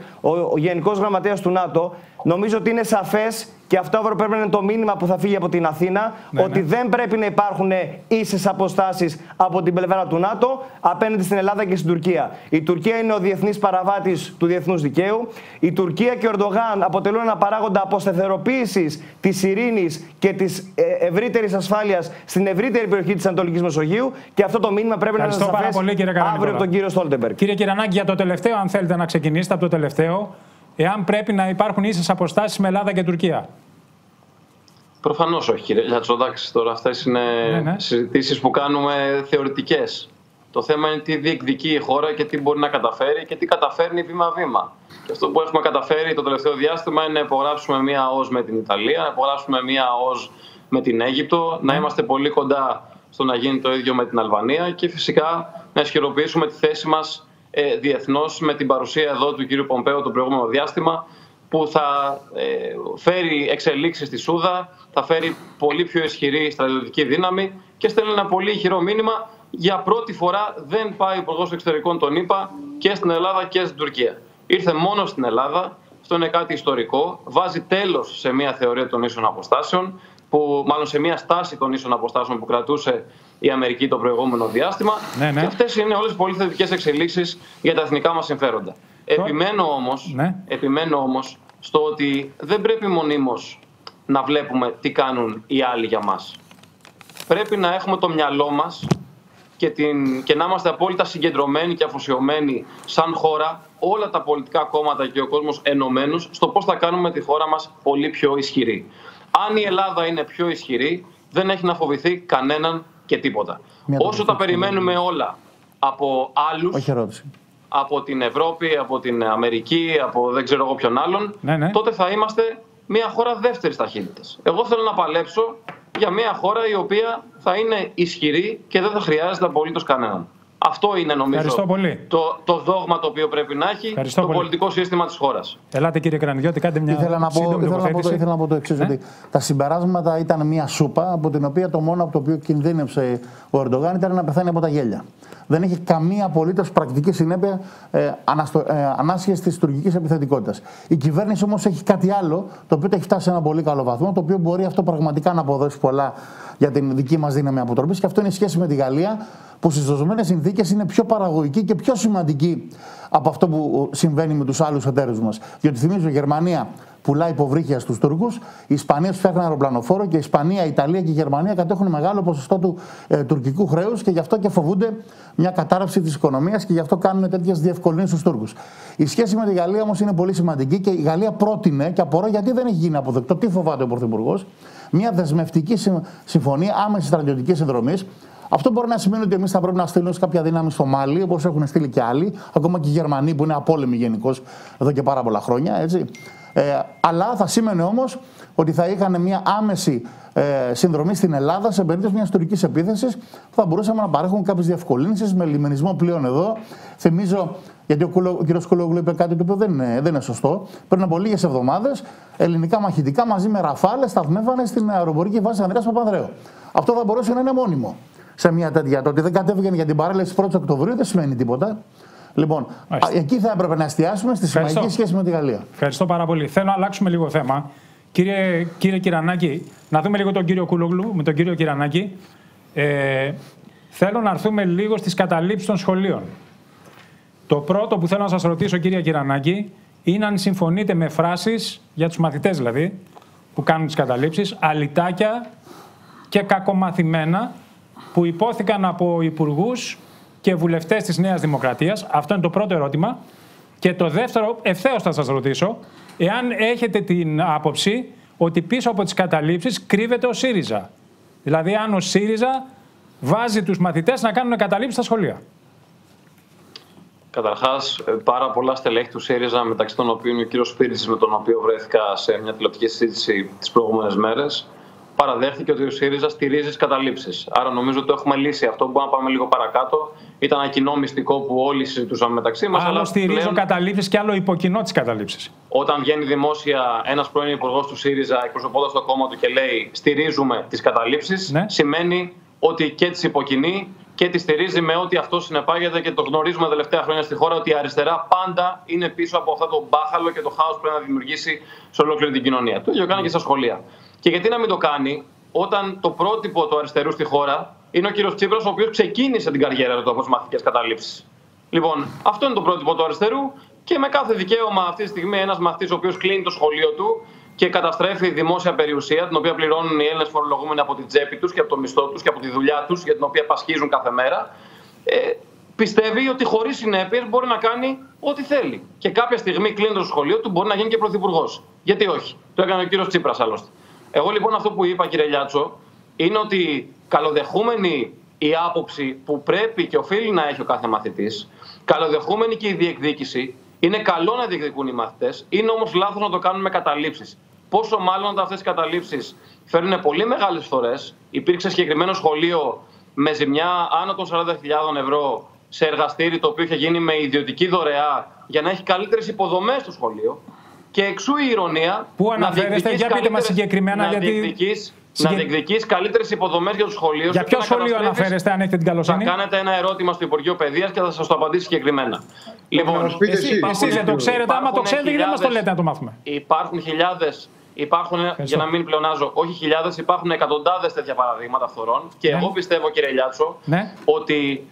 ο Γενικός Γραμματέας του ΝΑΤΟ, νομίζω ότι είναι σαφές, και αυτό αύριο πρέπει να είναι το μήνυμα που θα φύγει από την Αθήνα, ναι, ότι δεν πρέπει να υπάρχουν ίσες αποστάσεις από την πλευρά του ΝΑΤΟ απέναντι στην Ελλάδα και στην Τουρκία. Η Τουρκία είναι ο διεθνής παραβάτης του διεθνούς δικαίου. Η Τουρκία και ο Ερντογάν αποτελούν ένα παράγοντα αποσταθεροποίησης της ειρήνης και της ευρύτερης ασφάλειας στην ευρύτερη περιοχή της Ανατολικής Μεσογείου. Και αυτό το μήνυμα πρέπει να σας αφήσει αύριο από τον κύριο Στόλτεμπεργκ. Κύριε Κυρανάκη, για το τελευταίο, αν θέλετε να ξεκινήσετε από το τελευταίο. Εάν πρέπει να υπάρχουν ίσες αποστάσεις με Ελλάδα και Τουρκία. Προφανώς όχι, κύριε Λιατσοδάκη. Τώρα αυτές είναι συζητήσεις που κάνουμε θεωρητικές. Το θέμα είναι τι διεκδικεί η χώρα και τι μπορεί να καταφέρει και τι καταφέρνει βήμα-βήμα. Και αυτό που έχουμε καταφέρει το τελευταίο διάστημα είναι να υπογράψουμε μία ΑΟΣ με την Ιταλία, να υπογράψουμε μία ΑΟΣ με την Αίγυπτο, να είμαστε πολύ κοντά στο να γίνει το ίδιο με την Αλβανία και φυσικά να ισχυροποιήσουμε τη θέση μας διεθνώς με την παρουσία εδώ του κ. Πομπέο το προηγούμενο διάστημα, που θα φέρει εξελίξεις στη Σούδα, θα φέρει πολύ πιο ισχυρή στρατιωτική δύναμη και στέλνει ένα πολύ ηχηρό μήνυμα. Για πρώτη φορά δεν πάει ο Υπουργός Εξωτερικών των ΗΠΑ και στην Ελλάδα και στην Τουρκία. Ήρθε μόνο στην Ελλάδα, αυτό είναι κάτι ιστορικό, βάζει τέλος σε μια θεωρία των ίσων αποστάσεων, που μάλλον σε μια στάση των ίσων αποστάσεων που κρατούσε η Αμερική το προηγούμενο διάστημα. Ναι, ναι. Και αυτές είναι όλες πολύ θετικές εξελίξεις για τα εθνικά μας συμφέροντα. Επιμένω όμως στο ότι δεν πρέπει μονίμως να βλέπουμε τι κάνουν οι άλλοι για μας. Πρέπει να έχουμε το μυαλό μας και να είμαστε απόλυτα συγκεντρωμένοι και αφοσιωμένοι σαν χώρα, όλα τα πολιτικά κόμματα και ο κόσμος ενωμένους, στο πώς θα κάνουμε τη χώρα μας πολύ πιο ισχυρή. Αν η Ελλάδα είναι πιο ισχυρή, δεν έχει να φοβηθεί κανέναν και τίποτα. Όσο τα περιμένουμε όλα από άλλους, από την Ευρώπη, από την Αμερική, από δεν ξέρω εγώ ποιον άλλον, τότε θα είμαστε μια χώρα δεύτερης ταχύτητας. Εγώ θέλω να παλέψω για μια χώρα η οποία θα είναι ισχυρή και δεν θα χρειάζεται απολύτως κανέναν. Αυτό είναι, νομίζω, το δόγμα το οποίο πρέπει να έχει πολιτικό σύστημα της χώρας. Ελάτε, κύριε Κρανιδιώτη, κάντε μια σύντομη τοποθέτηση. Ήθελα να πω το εξής, ότι τα συμπεράσματα ήταν μια σούπα από την οποία το μόνο από το οποίο κινδύνευσε ο Ερντογάν ήταν να πεθάνει από τα γέλια. Δεν έχει καμία απολύτως πρακτική συνέπεια ανάσχεση της τουρκικής επιθετικότητας. Η κυβέρνηση όμως έχει κάτι άλλο, το οποίο έχει φτάσει σε ένα πολύ καλό βαθμό, το οποίο μπορεί αυτό πραγματικά να αποδώσει πολλά για την δική μας δύναμη αποτροπής, και αυτό είναι η σχέση με τη Γαλλία, που στις δοσμένες συνθήκες είναι πιο παραγωγική και πιο σημαντική από αυτό που συμβαίνει με τους άλλους εταίρους μας. Διότι θυμίζω, Γερμανία πουλάει υποβρύχια στους Τούρκους. Οι Ισπανοί φτιάχνουν αεροπλανοφόρο και η Ισπανία, η Ιταλία και η Γερμανία κατέχουν μεγάλο ποσοστό του τουρκικού χρέους και γι' αυτό και φοβούνται μια κατάρρευση της οικονομίας και γι' αυτό κάνουν τέτοιες διευκολύνσεις στους Τούρκους. Η σχέση με τη Γαλλία όμως είναι πολύ σημαντική και η Γαλλία πρότεινε, και απορώ γιατί δεν έχει γίνει αποδεκτό, τι φοβάται ο Πρωθυπουργός, μια δεσμευτική συμφωνία άμεσης στρατιωτικής συνδρομής. Αυτό μπορεί να σημαίνει ότι εμείς θα πρέπει να στείλουμε κάποια δύναμη στο Μάλι, όπως έχουν στείλει και άλλοι, ακόμα και οι Γερμανοί που είναι απόλεμοι γενικώς εδώ και πάρα πολλά χρόνια. Έτσι. Αλλά θα σήμαινε όμως ότι θα είχαν μια άμεση συνδρομή στην Ελλάδα σε περίπτωση μιας τουρκικής επίθεσης, που θα μπορούσαμε να παρέχουν κάποιες διευκολύνσεις με λιμενισμό πλοίων εδώ. Θυμίζω, γιατί ο κ. Κούλογλου είπε κάτι το οποίο δεν είναι σωστό, πριν από λίγες εβδομάδες, ελληνικά μαχητικά μαζί με ραφάλες σταθμεύανε στην αεροπορική βάση Ανδρέας Παπανδρέου. Αυτό θα μπορούσε να είναι μόνιμο. Σε μια τέτοια, το ότι δεν κατέβηκαν για την παρέλαση 1η Οκτωβρίου δεν σημαίνει τίποτα. Λοιπόν, εκεί θα έπρεπε να εστιάσουμε στη σημαντική σχέση με τη Γαλλία. Ευχαριστώ πάρα πολύ. Θέλω να αλλάξουμε λίγο θέμα. Κύριε Κυρανάκη, να δούμε λίγο τον κύριο Κούλογλου με τον κύριο Κυρανάκη. Θέλω να έρθουμε λίγο στις καταλήψεις των σχολείων. Το πρώτο που θέλω να σας ρωτήσω, κύριε Κυρανάκη, είναι αν συμφωνείτε με φράσεις για τους μαθητές δηλαδή που κάνουν τις καταλήψεις, αλυτάκια και κακομαθημένα, που υπόθηκαν από υπουργούς και βουλευτές της Νέας Δημοκρατίας. Αυτό είναι το πρώτο ερώτημα. Και το δεύτερο, ευθέως θα σας ρωτήσω, εάν έχετε την άποψη ότι πίσω από τις καταλήψεις κρύβεται ο ΣΥΡΙΖΑ. Δηλαδή, αν ο ΣΥΡΙΖΑ βάζει τους μαθητές να κάνουν καταλήψεις στα σχολεία. Καταρχάς, πάρα πολλά στελέχη του ΣΥΡΙΖΑ, μεταξύ των οποίων ο κύριος Φίλης, με τον οποίο βρέθηκα σε μια τηλεοπτική συζήτηση τις προηγούμενες μέρες, παραδέχθηκε ότι ο ΣΥΡΙΖΑ στηρίζει τις καταλήψεις. Άρα, νομίζω ότι το έχουμε λύσει αυτό. Μπορούμε να πάμε λίγο παρακάτω. Ήταν ένα κοινό μυστικό που όλοι συζητούσαμε μεταξύ μας. Άλλο στηρίζω πλέον καταλήψεις και άλλο υποκοινώ τις καταλήψεις. Όταν βγαίνει δημόσια ένας πρώην υπουργός του ΣΥΡΙΖΑ, εκπροσωπώντας το κόμμα του, και λέει στηρίζουμε τις καταλήψεις, ναι, σημαίνει ότι και τις υποκινεί και τις στηρίζει με ό,τι αυτό συνεπάγεται, και το γνωρίζουμε τελευταία χρόνια στη χώρα ότι η αριστερά πάντα είναι πίσω από αυτό το μπάχαλο και το χάος που πρέπει να δημιουργήσει σε ολόκληρη την κοινωνία. Το ίδιο κάνει και στα σχολεία. Και γιατί να μην το κάνει, όταν το πρότυπο του αριστερού στη χώρα είναι ο κύριος Τσίπρας, ο οποίος ξεκίνησε την καριέρα του από τις μαθητικές καταλήψεις. Λοιπόν, αυτό είναι το πρότυπο του αριστερού, και με κάθε δικαίωμα αυτή τη στιγμή ένας μαθητής ο οποίος κλείνει το σχολείο του και καταστρέφει δημόσια περιουσία, την οποία πληρώνουν οι Έλληνες φορολογούμενοι από την τσέπη τους και από το μισθό τους και από τη δουλειά τους, για την οποία πασχίζουν κάθε μέρα, πιστεύει ότι χωρίς συνέπειες μπορεί να κάνει ό,τι θέλει. Και κάποια στιγμή, κλείνοντας το σχολείο του, μπορεί να γίνει και πρωθυπουργός. Γιατί όχι, το έκανε ο κύριος Τσίπρας άλλωστε. Εγώ λοιπόν αυτό που είπα, κύριε Λιάτσο, είναι ότι καλοδεχούμενη η άποψη που πρέπει και οφείλει να έχει ο κάθε μαθητής, καλοδεχούμενη και η διεκδίκηση, είναι καλό να διεκδικούν οι μαθητές, είναι όμως λάθος να το κάνουν με καταλήψεις. Πόσο μάλλον όταν αυτές οι καταλήψεις φέρνουν πολύ μεγάλες φθορές. Υπήρξε συγκεκριμένο σχολείο με ζημιά άνω των 40.000 ευρώ σε εργαστήρι, το οποίο είχε γίνει με ιδιωτική δωρεά για να έχει καλύτερες υποδομές στο σχολείο. Και εξού η ηρωνία που αναφέρεστε, για πείτε μας συγκεκριμένα, γιατί να διεκδικείς καλύτερες υποδομές για το σχολείο. Για ποιο σχολείο αναφέρεστε, αν έχετε την καλοσύνη? Θα κάνετε ένα ερώτημα στο Υπουργείο Παιδείας και θα σας το απαντήσει συγκεκριμένα. Λοιπόν, εσείς δεν το ξέρετε. Άμα το ξέρετε, γιατί δεν μας το λέτε να το μάθουμε. Υπάρχουν χιλιάδες, για να μην πλεονάζω, όχι χιλιάδες, υπάρχουν εκατοντάδες τέτοια παραδείγματα φθορών. Και εγώ πιστεύω, κύριε Λιάτσο, ότι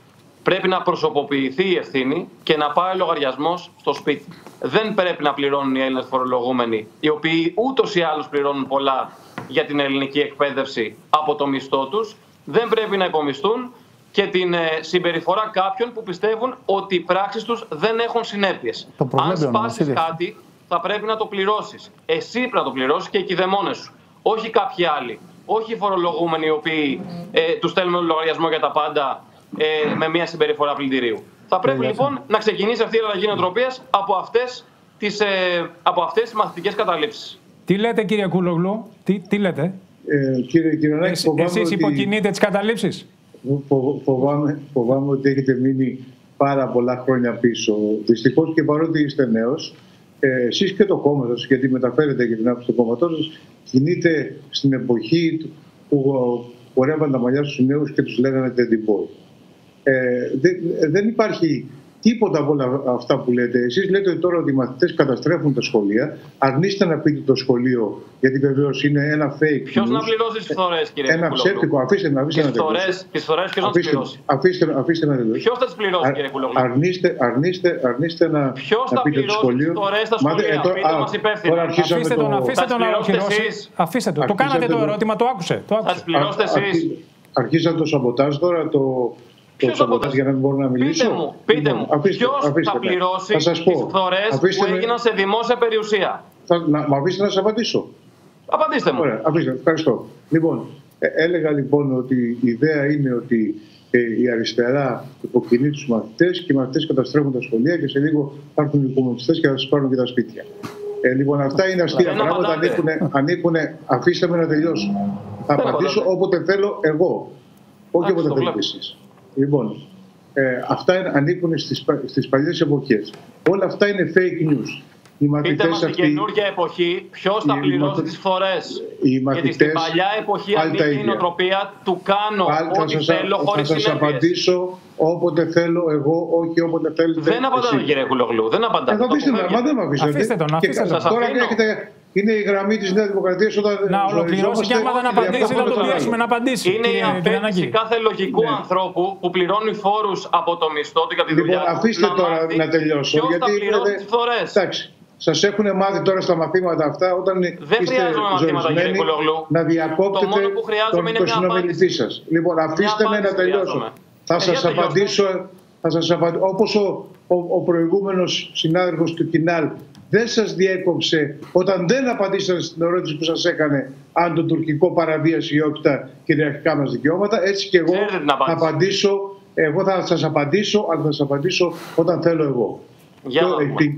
πρέπει να προσωποποιηθεί η ευθύνη και να πάει λογαριασμός στο σπίτι. Δεν πρέπει να πληρώνουν οι Έλληνες φορολογούμενοι, οι οποίοι ούτως ή άλλως πληρώνουν πολλά για την ελληνική εκπαίδευση από το μισθό τους. Δεν πρέπει να υπομισθούν και την συμπεριφορά κάποιων που πιστεύουν ότι οι πράξεις τους δεν έχουν συνέπειες. Αν σπάσεις κάτι, θα πρέπει να το πληρώσεις. Εσύ πρέπει να το πληρώσεις και οι κηδεμόνες σου, όχι κάποιοι άλλοι. Όχι οι φορολογούμενοι, οι οποίοι τους στέλνουν λογαριασμό για τα πάντα, με μια συμπεριφορά πλυντηρίου. Θα πρέπει λοιπόν να ξεκινήσει αυτή η αλλαγή νοοτροπίας από αυτές τις μαθητικές καταλήψεις. Τι λέτε, κύριε Κούλογλου, τι λέτε? Κύριε Κυρανάκη, εσείς υποκινείτε τις καταλήψεις? Φοβάμαι ότι έχετε μείνει πάρα πολλά χρόνια πίσω. Δυστυχώς, και παρότι είστε νέος, εσείς και το κόμμα σας, γιατί μεταφέρετε και την άποψη του κόμματός σας, κινείται στην εποχή που χορεύαν τα μαλλιά στους νέους και τους λέγανε τεντιμπόι. Δεν υπάρχει τίποτα από όλα αυτά που λέτε. Εσείς λέτε τώρα ότι οι μαθητές καταστρέφουν τα σχολεία. Αρνείστε να πείτε το σχολείο, γιατί βεβαίως είναι ένα fake. Ποιος να πληρώσει τις φθορές, κύριε Κούλογλου? Ένα ψεύτικο. Αφήστε να τελειώσει. Τις φθορές ποιος να τις πληρώσει? Αφήστε να τελειώσει. Ποιος θα τις πληρώσει, κύριε Κούλογλου? Αρνείστε να πείτε το σχολείο. Ποιος θα πληρώσει τις φθορές στα σχολεία? Αφήστε τον να ανακοινώσει. Αφήστε το. Το κάνατε το ερώτημα, το άκουσε. Θα τις πληρώσετε εσείς? Αρχίσατε το σαμποτάζ τώρα, το σαμποτάζ για να μην μπορώ να μιλήσω. Πείτε μου, ποιος θα πληρώσει τις φθορές που έγιναν σε δημόσια περιουσία? Μα αφήστε να σας απαντήσω. Απαντήστε μου. Ωραία, αφήστε. Ευχαριστώ. Λοιπόν, έλεγα λοιπόν ότι η ιδέα είναι ότι η αριστερά υποκινεί τους μαθητές και οι μαθητές καταστρέφουν τα σχολεία και σε λίγο θα έρθουν οι κομμουνιστές και θα σας πάρουν και τα σπίτια. Λοιπόν, αυτά είναι αστεία πράγματα, ανήκουν, αφήστε με να τελειώσω. Θα απαντήσω όποτε θέλω εγώ, όχι όποτε θέλω εσείς. Λοιπόν, αυτά ανήκουν στις παλιές εποχές. Όλα αυτά είναι fake news. Πείτε μας, στην καινούργια εποχή ποιος θα πληρώσει τις φθορές? Γιατί στην παλιά εποχή ανήκει η νοοτροπία του κάνω ό,τι θέλω χωρίς συνέπειες. Θα σας απαντήσω όποτε θέλω εγώ, όχι όποτε θέλετε. Δεν απαντάτε, κύριε Κούλογλου, δεν απαντάτε. Αφήστε τον, αφήστε τον. Τώρα είναι η γραμμή της Νέας Δημοκρατίας όταν... Να ολοκληρώσει και άμα δεν απαντήσει θα το πιέσουμε να απαντήσει. Είναι η απέτηση κάθε λογικού ανθρώπου που πληρώνει φόρους από το μισθό του για τη δουλειά του. Αφήστε τώρα να τελειώσω. Ποιος θα πληρώσει τις φθορές? Σας έχουν μάθει τώρα στα μαθήματα αυτά, όταν δεν είστε ζορισμένοι, να διακόπτετε το συνομιλητή σας. Λοιπόν, αφήστε με να τελειώσω. Θα σας απαντήσω. Όπως ο προηγούμενος συνάδελφος του Κινάλ δεν σας διέκοψε όταν δεν απαντήσατε στην ερώτηση που σας έκανε αν το τουρκικό παραβίασε ή όχι τα κυριαρχικά μας δικαιώματα, έτσι και εγώ θα απαντήσω. Εγώ θα σας απαντήσω, αλλά θα σας απαντήσω όταν θέλω εγώ.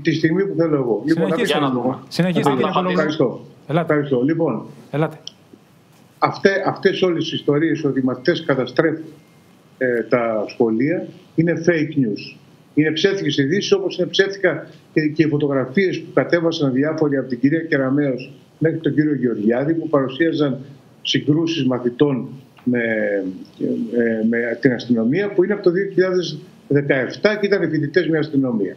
Τη στιγμή που θέλω εγώ. Λοιπόν, αφήστε να δούμε. Συνεχίστε. Ευχαριστώ. Λοιπόν, αυτές όλες τις ιστορίες ότι οι μαθητές καταστρέφουν τα σχολεία είναι fake news. Είναι ψεύτικες ειδήσεις, όπως είναι ψεύτικα και οι φωτογραφίες που κατέβασαν διάφοροι από την κυρία Κεραμέως μέχρι τον κύριο Γεωργιάδη, που παρουσίαζαν συγκρούσεις μαθητών με την αστυνομία, που είναι από το 2017 και ήταν φοιτητές με αστυνομία.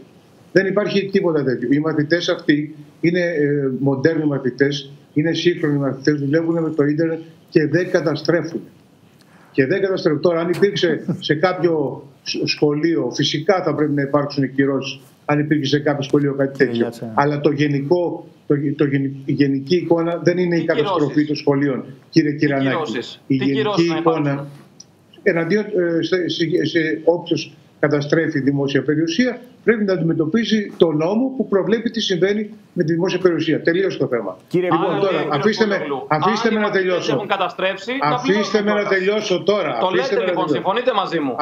Δεν υπάρχει τίποτα τέτοιο. Οι μαθητές αυτοί είναι μοντέρνοι μαθητές, είναι σύγχρονοι μαθητές, δουλεύουν με το ίντερνετ και δεν καταστρέφουν. Τώρα, αν υπήρξε σε κάποιο σχολείο, φυσικά θα πρέπει να υπάρξουν κυρώσεις, αν υπήρξε σε κάποιο σχολείο κάτι τέτοιο. Αλλά η γενική εικόνα δεν είναι η καταστροφή των σχολείων, κύριε Κυρανάκη. Η γενική εικόνα εναντίον σε όποιους καταστρέφει η δημόσια περιουσία, πρέπει να αντιμετωπίσει τον νόμο που προβλέπει τι συμβαίνει με τη δημόσια περιουσία. Τελείωσε το θέμα. Κύριε Κούλογλου, αφήστε με να τελειώσω. Το λέτε λοιπόν, συμφωνείτε μαζί μου?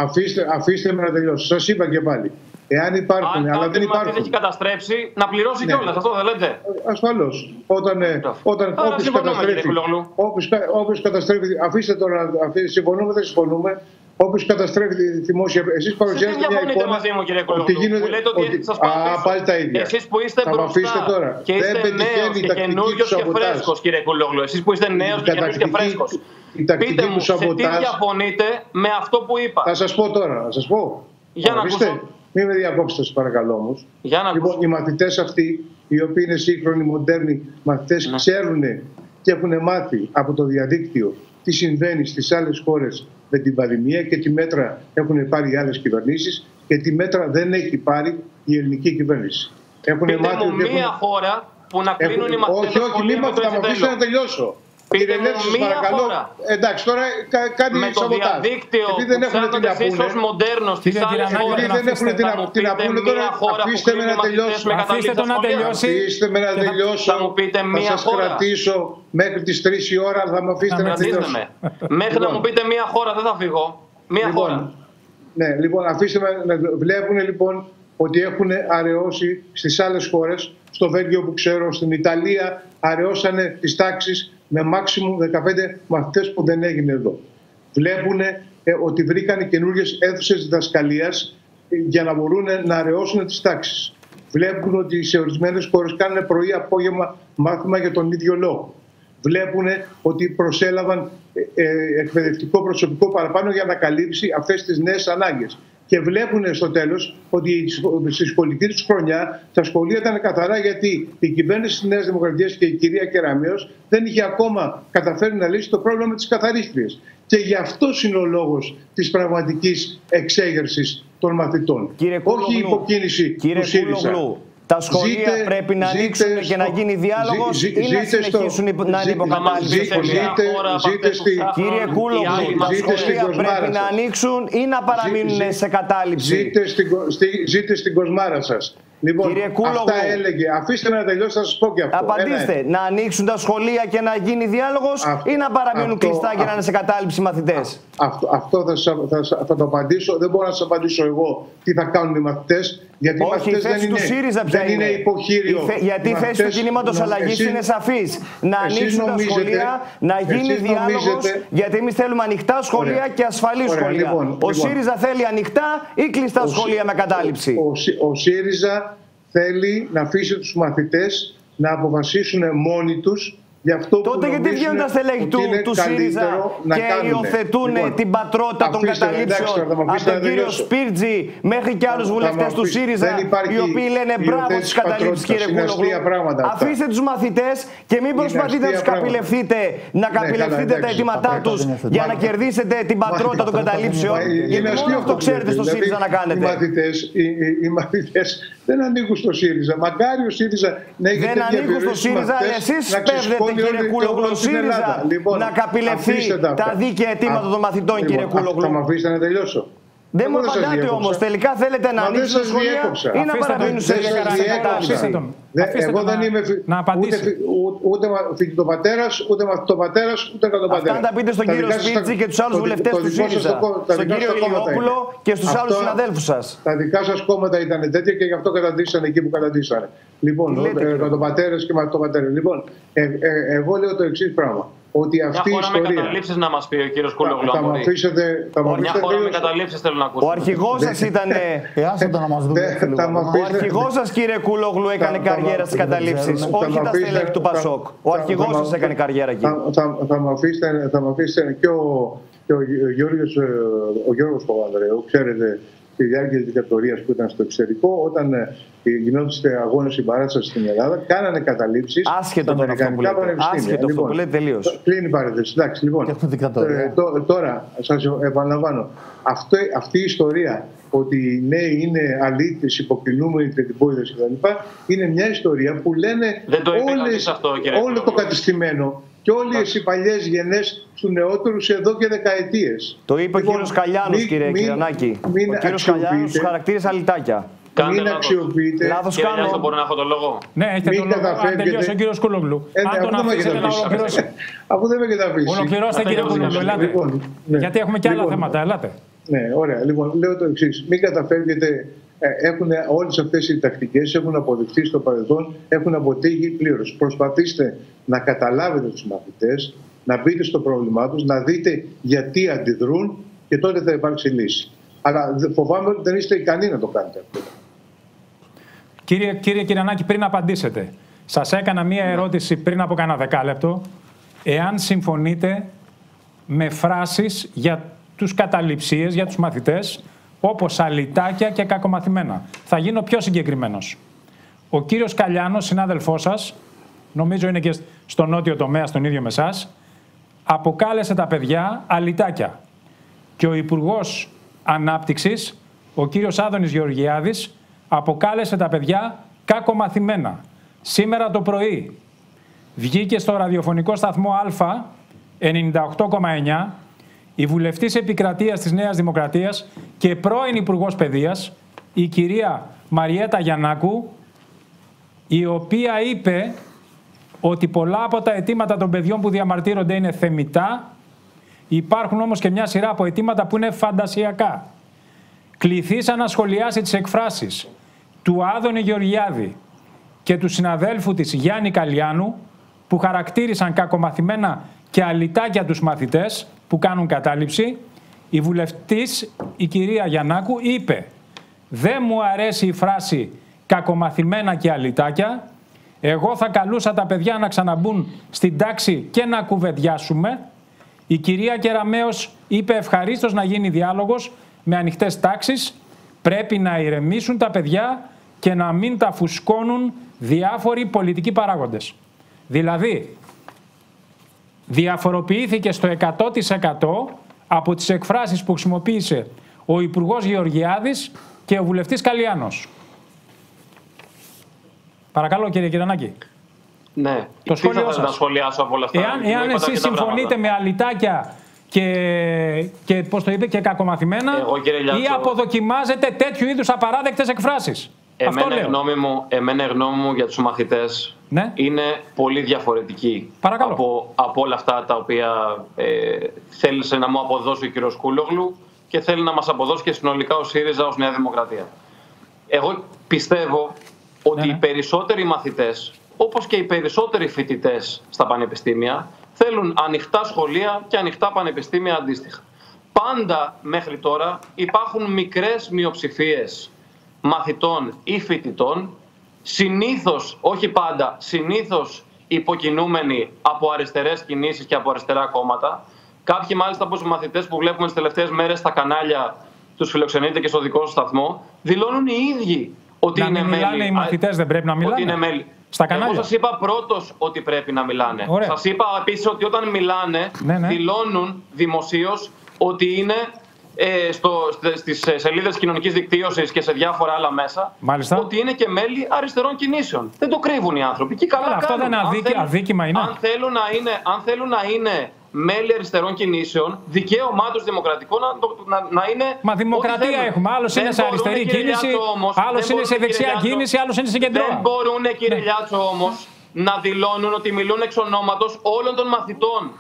Αφήστε με να τελειώσω. Σας είπα και πάλι. Εάν υπάρχουν, αλλά δεν υπάρχουν. Αν έχει καταστρέψει, να πληρώσει κιόλας. Αυτό δεν λέτε? Ασφαλώς. Όποιος καταστρέφει. Αφήστε τώρα, συμφωνούμε, δεν συμφωνούμε. Όποιος καταστρέφει τη δημόσια, εσείς παρουσιάζετε μια εικόνα μαζί μου, κύριε Κούλογλου, που λέτε ότι σας παραπέμπει. Εσείς που είστε μπροστά και είστε νέος και καινούριος και φρέσκος, κύριε Κούλογλου, εσείς που είστε νέος και καινούριος και φρέσκος, πείτε μου σε τι διαφωνείτε με αυτό που είπα. Θα σας πω τώρα, θα σας πω. Για να ακούσετε. Μην με διακόψετε, σας παρακαλώ όμως. Λοιπόν, οι μαθητές αυτοί, οι οποίοι είναι σύγχρονοι, μοντέρνοι μαθητές, ξέρουν και έχουν μάθει από το διαδίκτυο τι συμβαίνει στις άλλες χώρες με την πανδημία και τι μέτρα έχουν πάρει οι άλλες κυβερνήσεις και τι μέτρα δεν έχει πάρει η ελληνική κυβέρνηση. Πείτε μου μία χώρα που να κλείνουν οι μαθητές στο σχολείο με το εφητέλειο. Να τελειώσω. Πείτε μου μία χώρα. Εντάξει, τώρα κάνει με το διαδίκτυο που ψάχνονται εσείς ως μοντέρνος στις άλλες χώρες. Δεν έχουν την απούνε τώρα. Αφήστε με να τελειώσω. Αφήστε με να τελειώσω. Θα σας κρατήσω μέχρι τις 3 η ώρα, θα μου αφήσετε να τελειώσω. Μέχρι να μου πείτε μία χώρα δεν θα φύγω. Μία χώρα. Ναι, λοιπόν, αφήστε με να βλέπουν λοιπόν ότι έχουν αραιώσει στις άλλες χώρες, στο Βέλγιο που ξέρω, στην Ιταλία, αραιώσανε τις τάξεις με μάξιμου 15 μαθητές που δεν έγινε εδώ. Βλέπουν ότι βρήκανε καινούριες αίθουσες διδασκαλίας για να μπορούν να αραιώσουν τις τάξεις. Βλέπουν ότι σε ορισμένες χώρες κάνουν πρωί-απόγευμα μάθημα για τον ίδιο λόγο. Βλέπουν ότι προσέλαβαν εκπαιδευτικό προσωπικό παραπάνω για να καλύψει αυτές τις νέες ανάγκες. και βλέπουν στο τέλος ότι στη πολιτική τους χρονιά τα σχολεία ήταν καθαρά, γιατί η κυβέρνηση της Νέας Δημοκρατίας και η κυρία Κεραμέως δεν είχε ακόμα καταφέρει να λύσει το πρόβλημα με τις καθαρίστριες. Και γι' αυτό είναι ο λόγος της πραγματικής εξέγερσης των μαθητών. Κύριε Κούλογλου, όχι η υποκίνηση του ΣΥΡΙΖΑ. Τα σχολεία πρέπει να ανοίξουν και να γίνει διάλογος ή να συνεχίσουν να είναι υποκατάστατοι. Κύριε Κούλογλου, τα σχολεία πρέπει να ανοίξουν ή να παραμείνουν σε κατάληψη. Ζείτε στην κοσμάρα σας. Λοιπόν, κύριε Κούλογλου, αυτά έλεγε. Αφήστε με να τελειώσω, θα σας πω και αυτό. Απαντήστε. Να ανοίξουν τα σχολεία και να γίνει διάλογος ή να παραμείνουν κλειστά και να είναι σε κατάληψη οι μαθητές. Αυτό θα το απαντήσω. Δεν μπορώ να σας απαντήσω εγώ τι θα κάνουν οι μαθητές. Γιατί όχι, η θέση του ΣΥΡΙΖΑ πια είναι υποχείριο. Γιατί η θέση του κινήματος αλλαγής είναι σαφής. Να ανοίξουν τα σχολεία, να γίνει διάλογος, γιατί εμείς θέλουμε ανοιχτά σχολεία και ασφαλή σχολεία. Ο ΣΥΡΙΖΑ θέλει ανοιχτά ή κλειστά σχολεία με κατάληψη. Ο ΣΥΡΙΖΑ θέλει να αφήσει τους μαθητές να αποφασίσουν μόνοι τους. Τότε γιατί βγαίνουν τα στελέχη του ΣΥΡΙΖΑ και υιοθετούν την πατρότητα των καταλήψεων από τον κύριο Σπίρτζη μέχρι και άλλους βουλευτές του ΣΥΡΙΖΑ, οι οποίοι λένε μπράβο στις καταλήψεις, κύριε Κούλογλου. Αφήστε τους μαθητές και μην προσπαθείτε να τους καπηλευθείτε, να καπηλευθείτε τα αιτήματά τους για να κερδίσετε την πατρότητα των καταλήψεων. Γιατί μόνο αυτό ξέρετε στο ΣΥΡΙΖΑ να κάνετε. Οι μαθητές δεν ανήκουν στο ΣΥΡΙΖΑ. Μακάρι ο ΣΥΡΙΖΑ να έχει τέτοια περιοχή. Δεν κύριε Κούλογλου, ΣΥΡΙΖΑ να καπηλευθεί τα δίκαια αιτήματα των μαθητών, κύριε Κούλογλου. Θα με αφήσετε να τελειώσω. Δεν μου απαντάτε όμως. Τελικά θέλετε να ανοίξουν σχολεία ή να παραμείνουν σε κατάσταση. Εγώ δεν είμαι ούτε φοιτητοπατέρας, ούτε μαθητοπατέρας, ούτε κατοπατέρας. Αυτά τα πείτε στον κύριο Σπίρτζη και τους άλλους βουλευτές του ΣΥΡΙΖΑ, στον κύριο Λιβόπουλο και στους άλλους συναδέλφους σας. Τα δικά σας κόμματα ήταν τέτοια και γι' αυτό καταντήσανε εκεί που καταντήσανε. Λοιπόν, κατοπατέρες και μαθητοπατέρες. Λοιπόν, εγώ λέω το εξής πράγμα. Ότι αυτή η ιστορία. Με καταλήψεις να μας πει ο κύριος Κούλογλου. Θα μου αφήσετε. Μια χώρα με καταλήψεις θέλω να ακούσω. Ο αρχηγός σας ήταν. Ο αρχηγός σας, κύριε Κούλογλου, έκανε καριέρα στις καταλήψεις. Όχι τα στελέχη του Πασόκ. Ο αρχηγός σας έκανε καριέρα εκεί. Θα μου αφήσετε και ο Γιώργος Παπανδρέου, ξέρετε, στη διάρκεια της δικτατορίας που ήταν στο εξωτερικό, όταν γινόντουσαν αγώνες συμπαράστασης στην Ελλάδα, κάνανε καταλήψεις. Άσχετο τώρα αυτό που λέτε. Άσχετο αυτό που λέτε τελείως. Κλείνει η παρένθεση. Εντάξει, λοιπόν. Τώρα, σας επαναλαμβάνω, αυτή η ιστορία ότι οι νέοι είναι αλήτες, υποκινούμενοι, τρετυπώδες κλπ. Είναι μια ιστορία που λένε όλο το κατεστημένο. Και όλες οι παλιές γενιές του νεότερους εδώ και δεκαετίες. Το είπε ο κύριος Καλιάνος, κύριε Κυρανάκη. Ο κύριος Καλιάνος τους χαρακτήρισε αλυτάκια. Μην αξιοποιείτε. Λάθος κάνω. Μπορώ να έχω τον λόγο. Ναι, έχετε τον λόγο. Αν τελειώσει ο κύριος Κούλογλου. Αν τον αφήσετε να ολοκληρώσει. Αφού δεν με καταφύσει. Ολοκληρώστε, κύριε Κούλογλου. Ελάτε. Γιατί έχουμε και άλλα θέματα. Ελάτε. Ναι, ωραία. Λοιπόν, λέω το εξής. Μην καταφεύγετε. Όλες αυτές οι τακτικές έχουν αποδειχθεί στο παρελθόν, έχουν αποτύχει πλήρως. Προσπαθήστε να καταλάβετε τους μαθητές, να μπείτε στο πρόβλημά τους, να δείτε γιατί αντιδρούν και τότε θα υπάρξει λύση. Αλλά φοβάμαι ότι δεν είστε ικανοί να το κάνετε αυτό. Κύριε Κυρανάκη, πριν απαντήσετε, σας έκανα μία ερώτηση πριν από κανένα δεκάλεπτο, εάν συμφωνείτε με φράσεις για τους καταληψίες, για τους μαθητές, όπως αλυτάκια και κακομαθημένα. Θα γίνω πιο συγκεκριμένος. Ο κύριος Καλιάνος, συνάδελφός σας, νομίζω είναι και στον νότιο τομέα, στον ίδιο με εσάς, αποκάλεσε τα παιδιά αλυτάκια. Και ο Υπουργός Ανάπτυξης, ο κύριος Άδωνης Γεωργιάδης, αποκάλεσε τα παιδιά κακομαθημένα. Σήμερα το πρωί βγήκε στο ραδιοφωνικό σταθμό Α 98,9 η βουλευτής επικρατείας της Νέας Δημοκρατίας και πρώην Υπουργός Παιδείας, η κυρία Μαριέτα Γιαννάκου, η οποία είπε ότι πολλά από τα αιτήματα των παιδιών που διαμαρτύρονται είναι θεμιτά, υπάρχουν όμως και μια σειρά από αιτήματα που είναι φαντασιακά. Κληθήσα να σχολιάσει τις εκφράσεις του Άδωνη Γεωργιάδη και του συναδέλφου της Γιάννη Καλιάνου, που χαρακτήρισαν κακομαθημένα και αλυτάκια τους μαθητές που κάνουν κατάληψη, η βουλευτής, η κυρία Γιαννάκου, είπε «Δεν μου αρέσει η φράση κακομαθημένα και αλυτάκια, εγώ θα καλούσα τα παιδιά να ξαναμπούν στην τάξη και να κουβεντιάσουμε». Η κυρία Κεραμέως είπε «Ευχαρίστως να γίνει διάλογος με ανοιχτές τάξεις». Πρέπει να ηρεμήσουν τα παιδιά και να μην τα φουσκώνουν διάφοροι πολιτικοί παράγοντες. Δηλαδή, διαφοροποιήθηκε στο 100% από τις εκφράσεις που χρησιμοποίησε ο Υπουργός Γεωργιάδης και ο Βουλευτής Καλιάνος. Παρακαλώ κύριε Κυρανάκη. Ναι, το σχόλιο σας. Να σχολιάσω από όλα αυτά. Εάν εσείς συμφωνείτε με αλυτάκια και πώς το είπε, και κακομαθημένα, ή αποδοκιμάζετε τέτοιου είδους απαράδεκτες εκφράσεις. Εμένα η γνώμη μου για τους μαθητές, ναι, είναι πολύ διαφορετική από όλα αυτά τα οποία θέλησε να μου αποδώσει ο κύριος Κούλογλου και θέλει να μας αποδώσει και συνολικά ο ΣΥΡΙΖΑ ως Νέα Δημοκρατία. Εγώ πιστεύω ότι, ναι, οι περισσότεροι μαθητές, όπως και οι περισσότεροι φοιτητές στα πανεπιστήμια, θέλουν ανοιχτά σχολεία και ανοιχτά πανεπιστήμια αντίστοιχα. Πάντα μέχρι τώρα υπάρχουν μικρές μειοψηφίες μαθητών ή φοιτητών, συνήθως, όχι πάντα, συνήθως υποκινούμενοι από αριστερές κινήσεις και από αριστερά κόμματα. Κάποιοι μάλιστα από τους μαθητές που βλέπουμε τις τελευταίες μέρες στα κανάλια, τους φιλοξενείτε και στο δικό σου σταθμό, δηλώνουν οι ίδιοι ότι είναι μέλη. Να μιλάνε οι μαθητές, δεν πρέπει να μιλάνε. Στα κανάλια. Εγώ σας είπα πρώτος ότι πρέπει να μιλάνε. Ωραία. Σας είπα επίσης ότι όταν μιλάνε, ναι, ναι, δηλώνουν δημοσίως ότι είναι στις σελίδες κοινωνικής δικτύωσης και σε διάφορα άλλα μέσα, μάλιστα, ότι είναι και μέλη αριστερών κινήσεων. Δεν το κρύβουν οι άνθρωποι. Και καλά αυτό κάνουν. Δεν είναι αδίκημα, είναι. Αν θέλουν να είναι μέλη αριστερών κινήσεων, δικαίωμά τους δημοκρατικό να είναι. Μα δημοκρατία έχουμε. Άλλος είναι σε αριστερή κίνηση, άλλος είναι σε δεξιά κίνηση, άλλος είναι σε κεντρό. Δεν μπορούν, κύριε Λιάτσο, όμως, να δηλώνουν ότι μιλούν εξ ονόματος όλων των μαθητών.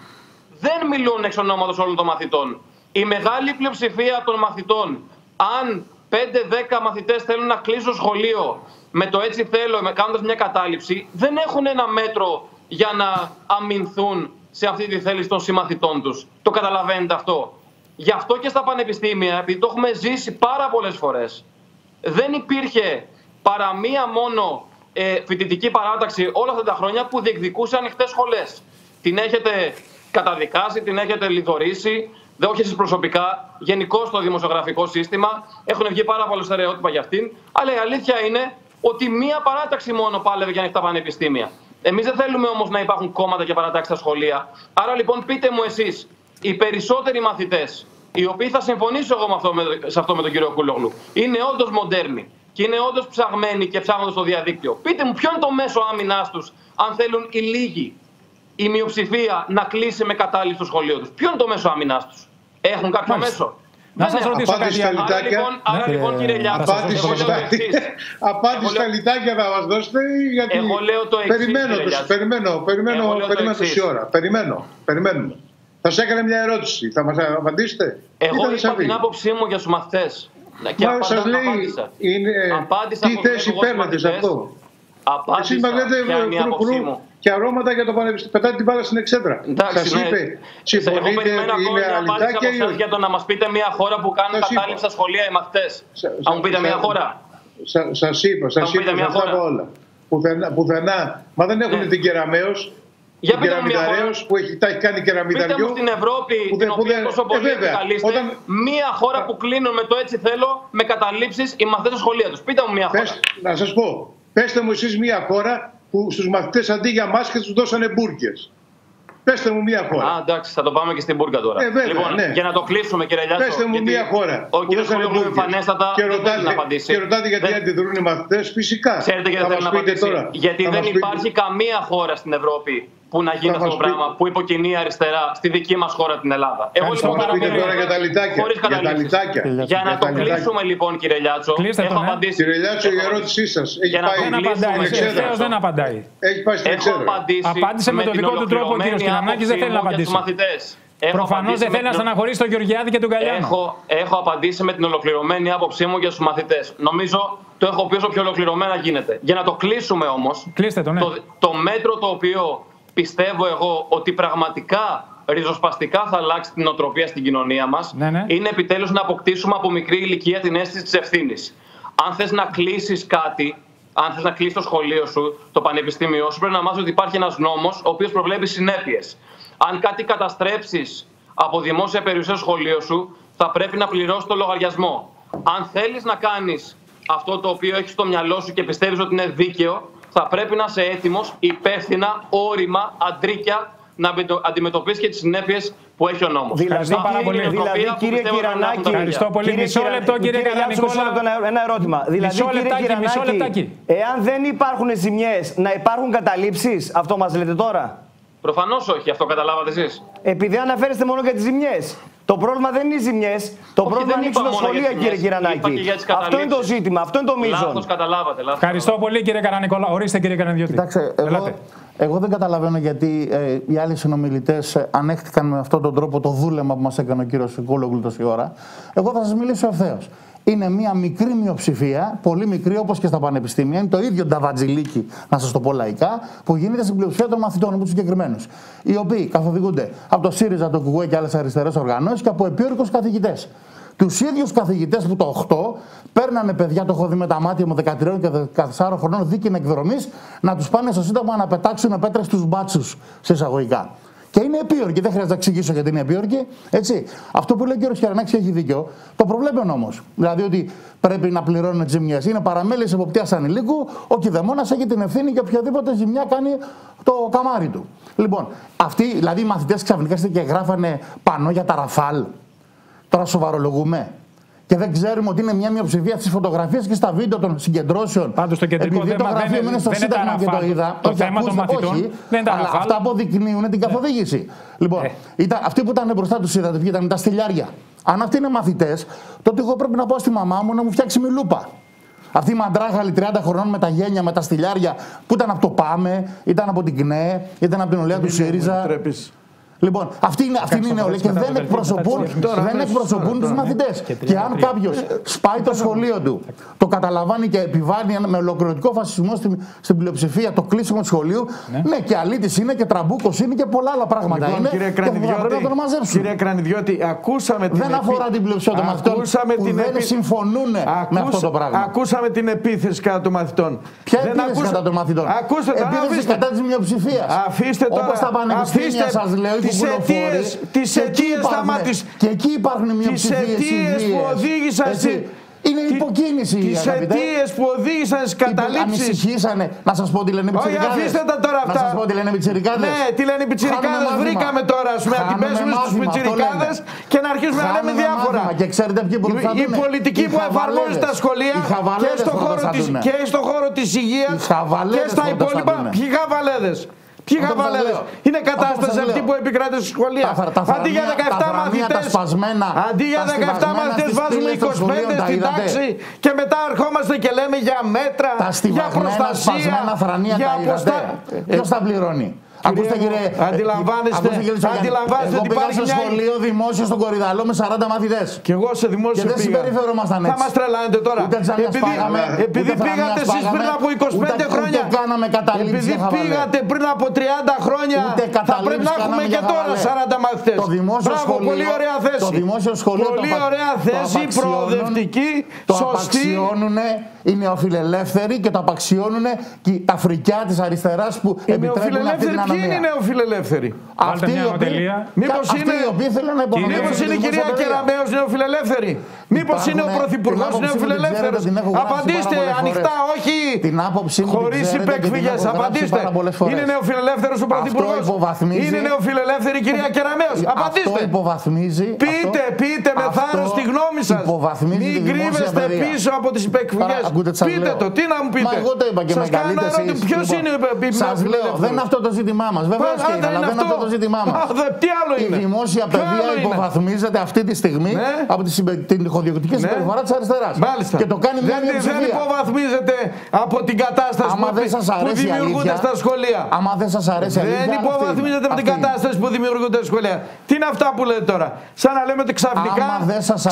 Δεν μιλούν εξ ονόματος όλων των μαθητών. Η μεγάλη πλειοψηφία των μαθητών, αν 5-10 μαθητές θέλουν να κλείσουν σχολείο με το έτσι θέλω, κάνοντας μια κατάληψη, δεν έχουν ένα μέτρο για να αμυνθούν σε αυτή τη θέληση των συμμαθητών τους. Το καταλαβαίνετε αυτό? Γι' αυτό και στα πανεπιστήμια, επειδή το έχουμε ζήσει πάρα πολλές φορές, δεν υπήρχε παρά μία μόνο φοιτητική παράταξη όλα αυτά τα χρόνια που διεκδικούσε ανοιχτές σχολές. Την έχετε καταδικάσει, την έχετε λιδωρήσει. Δεν, όχι εσείς προσωπικά, γενικώς στο δημοσιογραφικό σύστημα. Έχουν βγει πάρα πολλά στερεότυπα για αυτήν. Αλλά η αλήθεια είναι ότι μία παράταξη μόνο πάλευε για ανοιχτά πανεπιστήμια. Εμείς δεν θέλουμε όμως να υπάρχουν κόμματα και παρατάξεις στα σχολεία. Άρα λοιπόν πείτε μου εσείς, οι περισσότεροι μαθητές, οι οποίοι θα συμφωνήσω εγώ σε αυτό με τον κύριο Κούλογλου, είναι όντως μοντέρνοι και είναι όντως ψαγμένοι και ψάχνονται στο διαδίκτυο. Πείτε μου ποιο είναι το μέσο άμυνάς τους, αν θέλουν οι λίγοι, η μειοψηφία, να κλείσει με κατάληψη στο σχολείο τους. Ποιο είναι το μέσο άμυνάς τους? Έχουν κάποιο μέσο? Να σας ρωτήσω κάτι. Άρα λοιπόν κύριε Λιάτσο, απάντηση στα λιτάκια θα μας δώσετε, γιατί περιμένω τόση ώρα. Περιμένουμε. Θα σας έκανα μια ερώτηση. Θα μας απαντήσετε? Εγώ είπα την άποψή μου για τους μαθητές. Μα σας λέει τι θέση παίρνετε σε αυτό? Εσείς μας λέτε και αρώματα για το πανεπιστήμιο. Πετάτε την μπάλα στην εξέδρα. Σας είπε, συμφωνείτε, είναι αλυτάκια ή όχι? Για το να μας πείτε μια χώρα που κάνουν κατάληψη στα σχολεία οι μαθητές. Θα μου πείτε μια χώρα. Σας είπα για αυτά όλα. Πουθενά. Μα δεν έχουν την Κεραμέως, την Κεραμιδαρέως που έχει κάνει κεραμιδαριό. Πείτε μου στην Ευρώπη, την οποία τόσο πολύ επικαλείστε, μια χώρα που κλείνουν με το έτσι θέλω, με καταλήψεις οι μαθητές στα σχολεία τους. Πείτε μου μια χώρα. Να σας πω. Πέστε μου εσείς μια χώρα που στους μαθητές αντί για μάσκες τους δώσανε μπουρκες. Πέστε μου μία χώρα. Εντάξει, θα το πάμε και στην μπουρκα τώρα. Βέβαια, λοιπόν, ναι, για να το κλείσουμε, κύριε Λιάτσο. Πέστε μου μία χώρα. Ο κύριος Κούλογλου εμφανέστατα δεν θέλει να απαντήσει. Και ρωτάτε γιατί αντιδρούν οι μαθητές, φυσικά. Ξέρετε γιατί δεν θέλει να απαντήσει. Γιατί δεν υπάρχει καμία χώρα στην Ευρώπη που να γίνει αυτό το πράγμα, που υποκινεί αριστερά στη δική μας χώρα, την Ελλάδα. Εγώ λοιπόν τώρα για τα λιτάκια. Για να το κλείσουμε λοιπόν, κύριε Λιάτσο. Έχω απαντήσει. Κύριε Λιάτσο, η ερώτησή σας έχει πάει στην εξέδρα. Απάντησε με τον δικό του τρόπο ο κύριος Κυρανάκης, δεν θέλει να απαντήσει. Προφανώς δεν θέλει να στεναχωρήσει τον Γεωργιάδη και τον Καλιάνο. Έχω απαντήσει με την ολοκληρωμένη άποψή μου για τους μαθητές. Νομίζω το έχω πει όσο πιο ολοκληρωμένα γίνεται. Για να το κλείσουμε όμως, το μέτρο το οποίο πιστεύω εγώ ότι πραγματικά ριζοσπαστικά θα αλλάξει την νοοτροπία στην κοινωνία μας, ναι, ναι, είναι επιτέλους να αποκτήσουμε από μικρή ηλικία την αίσθηση της ευθύνης. Αν θες να κλείσεις κάτι, αν θες να κλείσεις το σχολείο σου, το πανεπιστήμιο σου, πρέπει να μάθεις ότι υπάρχει ένας νόμος ο οποίος προβλέπει συνέπειες. Αν κάτι καταστρέψεις από δημόσια περιουσία στο σχολείο σου, θα πρέπει να πληρώσεις το λογαριασμό. αν θέλεις να κάνεις αυτό το οποίο έχεις στο μυαλό σου και πιστεύεις ότι είναι δίκαιο, θα πρέπει να είσαι έτοιμος, υπεύθυνα, όρημα, αντρίκια, να αντιμετωπίσεις και τις συνέπειες που έχει ο νόμος. Δηλαδή, κύριε Κυρανάκη, ευχαριστώ πολύ. Μισό λεπτό, κύριε Κυρανάκη. Ένα ερώτημα. Δηλαδή, κύριε Κυρανάκη, εάν δεν υπάρχουν ζημιές, να υπάρχουν καταλήψεις, αυτό μας λέτε τώρα? Προφανώς όχι, αυτό καταλάβατε εσείς. Επειδή αναφέρεστε μόνο για τις ζημιές. Το πρόβλημα δεν είναι οι ζημιές. Το πρόβλημα είναι τα σχολεία, κύριε Κυρανάκη. Αυτό είναι το ζήτημα, αυτό είναι το μείζον. Λάθος, καταλάβατε. Λάθος. Ευχαριστώ πολύ, κύριε Καρανικόλα. Ορίστε, κύριε Καρανιδιώτη. Κοιτάξτε, εγώ δεν καταλαβαίνω γιατί οι άλλοι συνομιλητές ανέχτηκαν με αυτόν τον τρόπο το δούλεμα που μας έκανε ο κύριος Κούλογλου τόση ώρα. Εγώ θα σας μιλήσω ευθέως. Είναι μια μικρή μειοψηφία, πολύ μικρή όπως και στα πανεπιστήμια. Είναι το ίδιο νταβατζιλίκι, να σας το πω λαϊκά, που γίνεται στην πλειοψηφία των μαθητών, από τους συγκεκριμένους. Οι οποίοι καθοδηγούνται από το ΣΥΡΙΖΑ, το ΚΚΕ και άλλες αριστερές οργανώσεις και από επίορκους καθηγητές. Τους ίδιους καθηγητές που το 8 παίρνανε παιδιά, το έχω δει με τα μάτια μου, 13 και 14 χρονών, δίκαιη εκδρομής, να τους πάνε στο Σύνταγμα να πετάξουν πέτρες στους μπάτσους, σε εισαγωγικά. Και είναι επίορκοι, δεν χρειάζεται να εξηγήσω γιατί είναι επίορκοι. Έτσι. Αυτό που λέει ο κ. Κυρανάκης έχει δίκιο. Το προβλέπουν όμως. Δηλαδή ότι πρέπει να πληρώνουν τις ζημιές. Είναι παραμέλειες εποπτείας ανηλίκου. Ο κηδεμόνας έχει την ευθύνη για οποιαδήποτε ζημιά κάνει το καμάρι του. Λοιπόν, αυτοί δηλαδή οι μαθητές ξαφνικά και γράφανε πανό για τα Ραφάλ. Τώρα σοβαρολογούμε. Και δεν ξέρουμε ότι είναι μια μειοψηφία στις φωτογραφίες και στα βίντεο των συγκεντρώσεων. Πάντως το κεντρικό θέμα δεν είναι στο Σύνταγμα και το είδα. Το θέμα των μαθητών δεν ήταν Ραφάλ. Αυτά αποδεικνύουν την καθοδήγηση. Λοιπόν, αυτοί που ήταν μπροστά τους είδατε, ήταν τα στυλιάρια. Αν αυτοί είναι μαθητές, τότε εγώ πρέπει να πάω στη μαμά μου να μου φτιάξει μιλούπα. Αυτή η μαντράχαλη 30 χρονών με τα γένια, με τα στυλιάρια που ήταν από το ΠΑΜΕ, ήταν από την ΚΝΕ, ήταν από την ολέα του ΣΥΡΙΖΑ. Λοιπόν, αυτή είναι η νεολαία και δεν εκπροσωπούν τους μαθητές. Και αν κάποιος σπάει το σχολείο του, το καταλαβάνει και επιβάλλει με ολοκληρωτικό φασισμό στην πλειοψηφία το κλείσιμο του σχολείου, ναι, και αλήτης είναι και τραμπούκος είναι και πολλά άλλα πράγματα είναι. Κύριε Κρανιδιώτη, ακούσαμε την επίθεση κατά των μαθητών. Ποια επίθεση κατά των μαθητών? Επίθεση κατά της μειοψηφίας. Όπως τα πανεπιστήμια σας λέω. Τις αιτίες σταματήσουν. Και εκεί υπάρχουν μειοψηφίες. Τις αιτίες που οδήγησαν στην. Είναι υποκίνηση. Τις αιτίες που οδήγησαν στις καταλήψεις. Ανησυχήσανε. Να σας πω τι λένε οι πιτσιρικάδες. Όχι, αφήστε τα τώρα αυτά. Να σας πω τι λένε οι πιτσιρικάδες. Ναι, τι λένε οι πιτσιρικάδες. Βρήκαμε τώρα να την πέσουμε στους πιτσιρικάδες και να αρχίσουμε να λέμε διάφορα. Και ξέρετε ποιοι μπορούν να είναι. Η πολιτική που εφαρμόζει στα σχολεία και στον χώρο της υγείας και στα υπόλοιπα. Ποιοι χαβαλέδες. Ποιοι χαβαλέδες. Είναι κατάσταση αυτή που επικράτησε στη σχολεία. Αντί για 17 μαθητές, βάζουμε 25 στην τάξη και μετά ερχόμαστε και λέμε για μέτρα, για προστασία, για αποστασία. Ποιος τα πληρώνει? Ακούστε, κύριε, αντιλαμβάνεστε ότι υπάρχει στο σχολείο δημόσιο στον Κορυδαλό με 40 μαθητές. Και εγώ σε δημόσιο πήγα. Και δεν συμπεριφερόμασταν έτσι. Θα μας τρελάνετε τώρα. Επειδή πήγατε εσείς πριν από 25 χρόνια. Επειδή πήγατε πριν από 30 χρόνια. Θα πρέπει να έχουμε και τώρα 40 μαθητές. Μπράβο, πολύ ωραία θέση. Πολύ ωραία θέση, προοδευτική, σωστή. Οι νεοφιλελεύθεροι και το απαξιώνουν και τα φρικιά της αριστεράς που επιτρέπουν αυτή την ανομία. Ποιοι είναι οι νεοφιλελεύθεροι? Αυτοί οι οποίοι θέλουν να υπονομεύσουν. Μήπως είναι η κυρία Κεραμέως νεοφιλελεύθερη? Μήπως είναι ο πρωθυπουργός νεοφιλελεύθερος? Απαντήστε ανοιχτά, όχι χωρίς υπεκφυγές. Απαντήστε. Είναι νεοφιλελεύθερος ο πρωθυπουργός? Είναι νεοφιλελεύθερη η κυρία Κεραμέως? Απαντήστε. Πείτε με θάρρος τη γνώμη σας. Μην κρύβεστε πίσω από τις υπεκφυγές. Πείτε το, τι να μου πείτε. Μα εγώ το είπα και σας κάνω ερώτηση. Ποιος είναι υπεύθυνος? Σας λέω, δεν είναι αυτό το ζήτημά μας. Βεβαίως και είναι, αλλά δεν είναι αυτό το ζήτημά μας. Τι άλλο είναι? Η δημόσια παιδεία υποβαθμίζεται αυτή τη στιγμή από την ηχοδιοκτική συμπεριφορά της αριστεράς. Και το κάνει μια μειοψηφία. Δεν υποβαθμίζεται από την κατάσταση που δημιουργούνται στα σχολεία. Άμα δεν σας αρέσει η αλήθεια. Δεν υποβαθμίζεται από την κατάσταση που δημιουργούνται στα σχολεία. Τι είναι αυτά που λέτε τώρα? Σαν να λέμε ότι ξαφνικά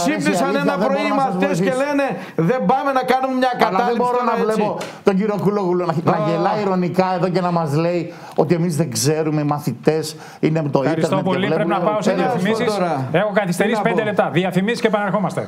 ξύπνησαν ένα πρωί οι μαθητές και λένε δεν πάμε να κάνουμε μια. Αλλά δεν μπορώ να βλέπω τον κύριο Κούλογλου να γελάει ειρωνικά εδώ και να μας λέει ότι εμείς δεν ξέρουμε, οι μαθητές είναι με το ίντερνετ. Ευχαριστώ πολύ, πρέπει να πάω σε διαφημίσεις. Έχω καθυστερήσει 5 λεπτά. Διαφημίσεις και επαναρχόμαστε.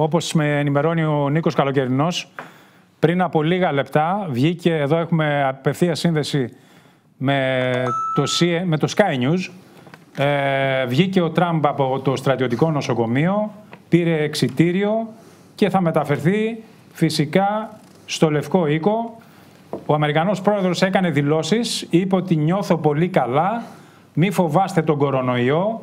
Όπως με ενημερώνει ο Νίκος Καλοκαιρινός, πριν από λίγα λεπτά βγήκε, εδώ έχουμε απευθείας σύνδεση με το Sky News, βγήκε ο Τραμπ από το στρατιωτικό νοσοκομείο, πήρε εξιτήριο και θα μεταφερθεί φυσικά στο Λευκό Οίκο. Ο Αμερικανός πρόεδρος έκανε δηλώσεις, είπε ότι νιώθω πολύ καλά, μη φοβάστε τον κορονοϊό,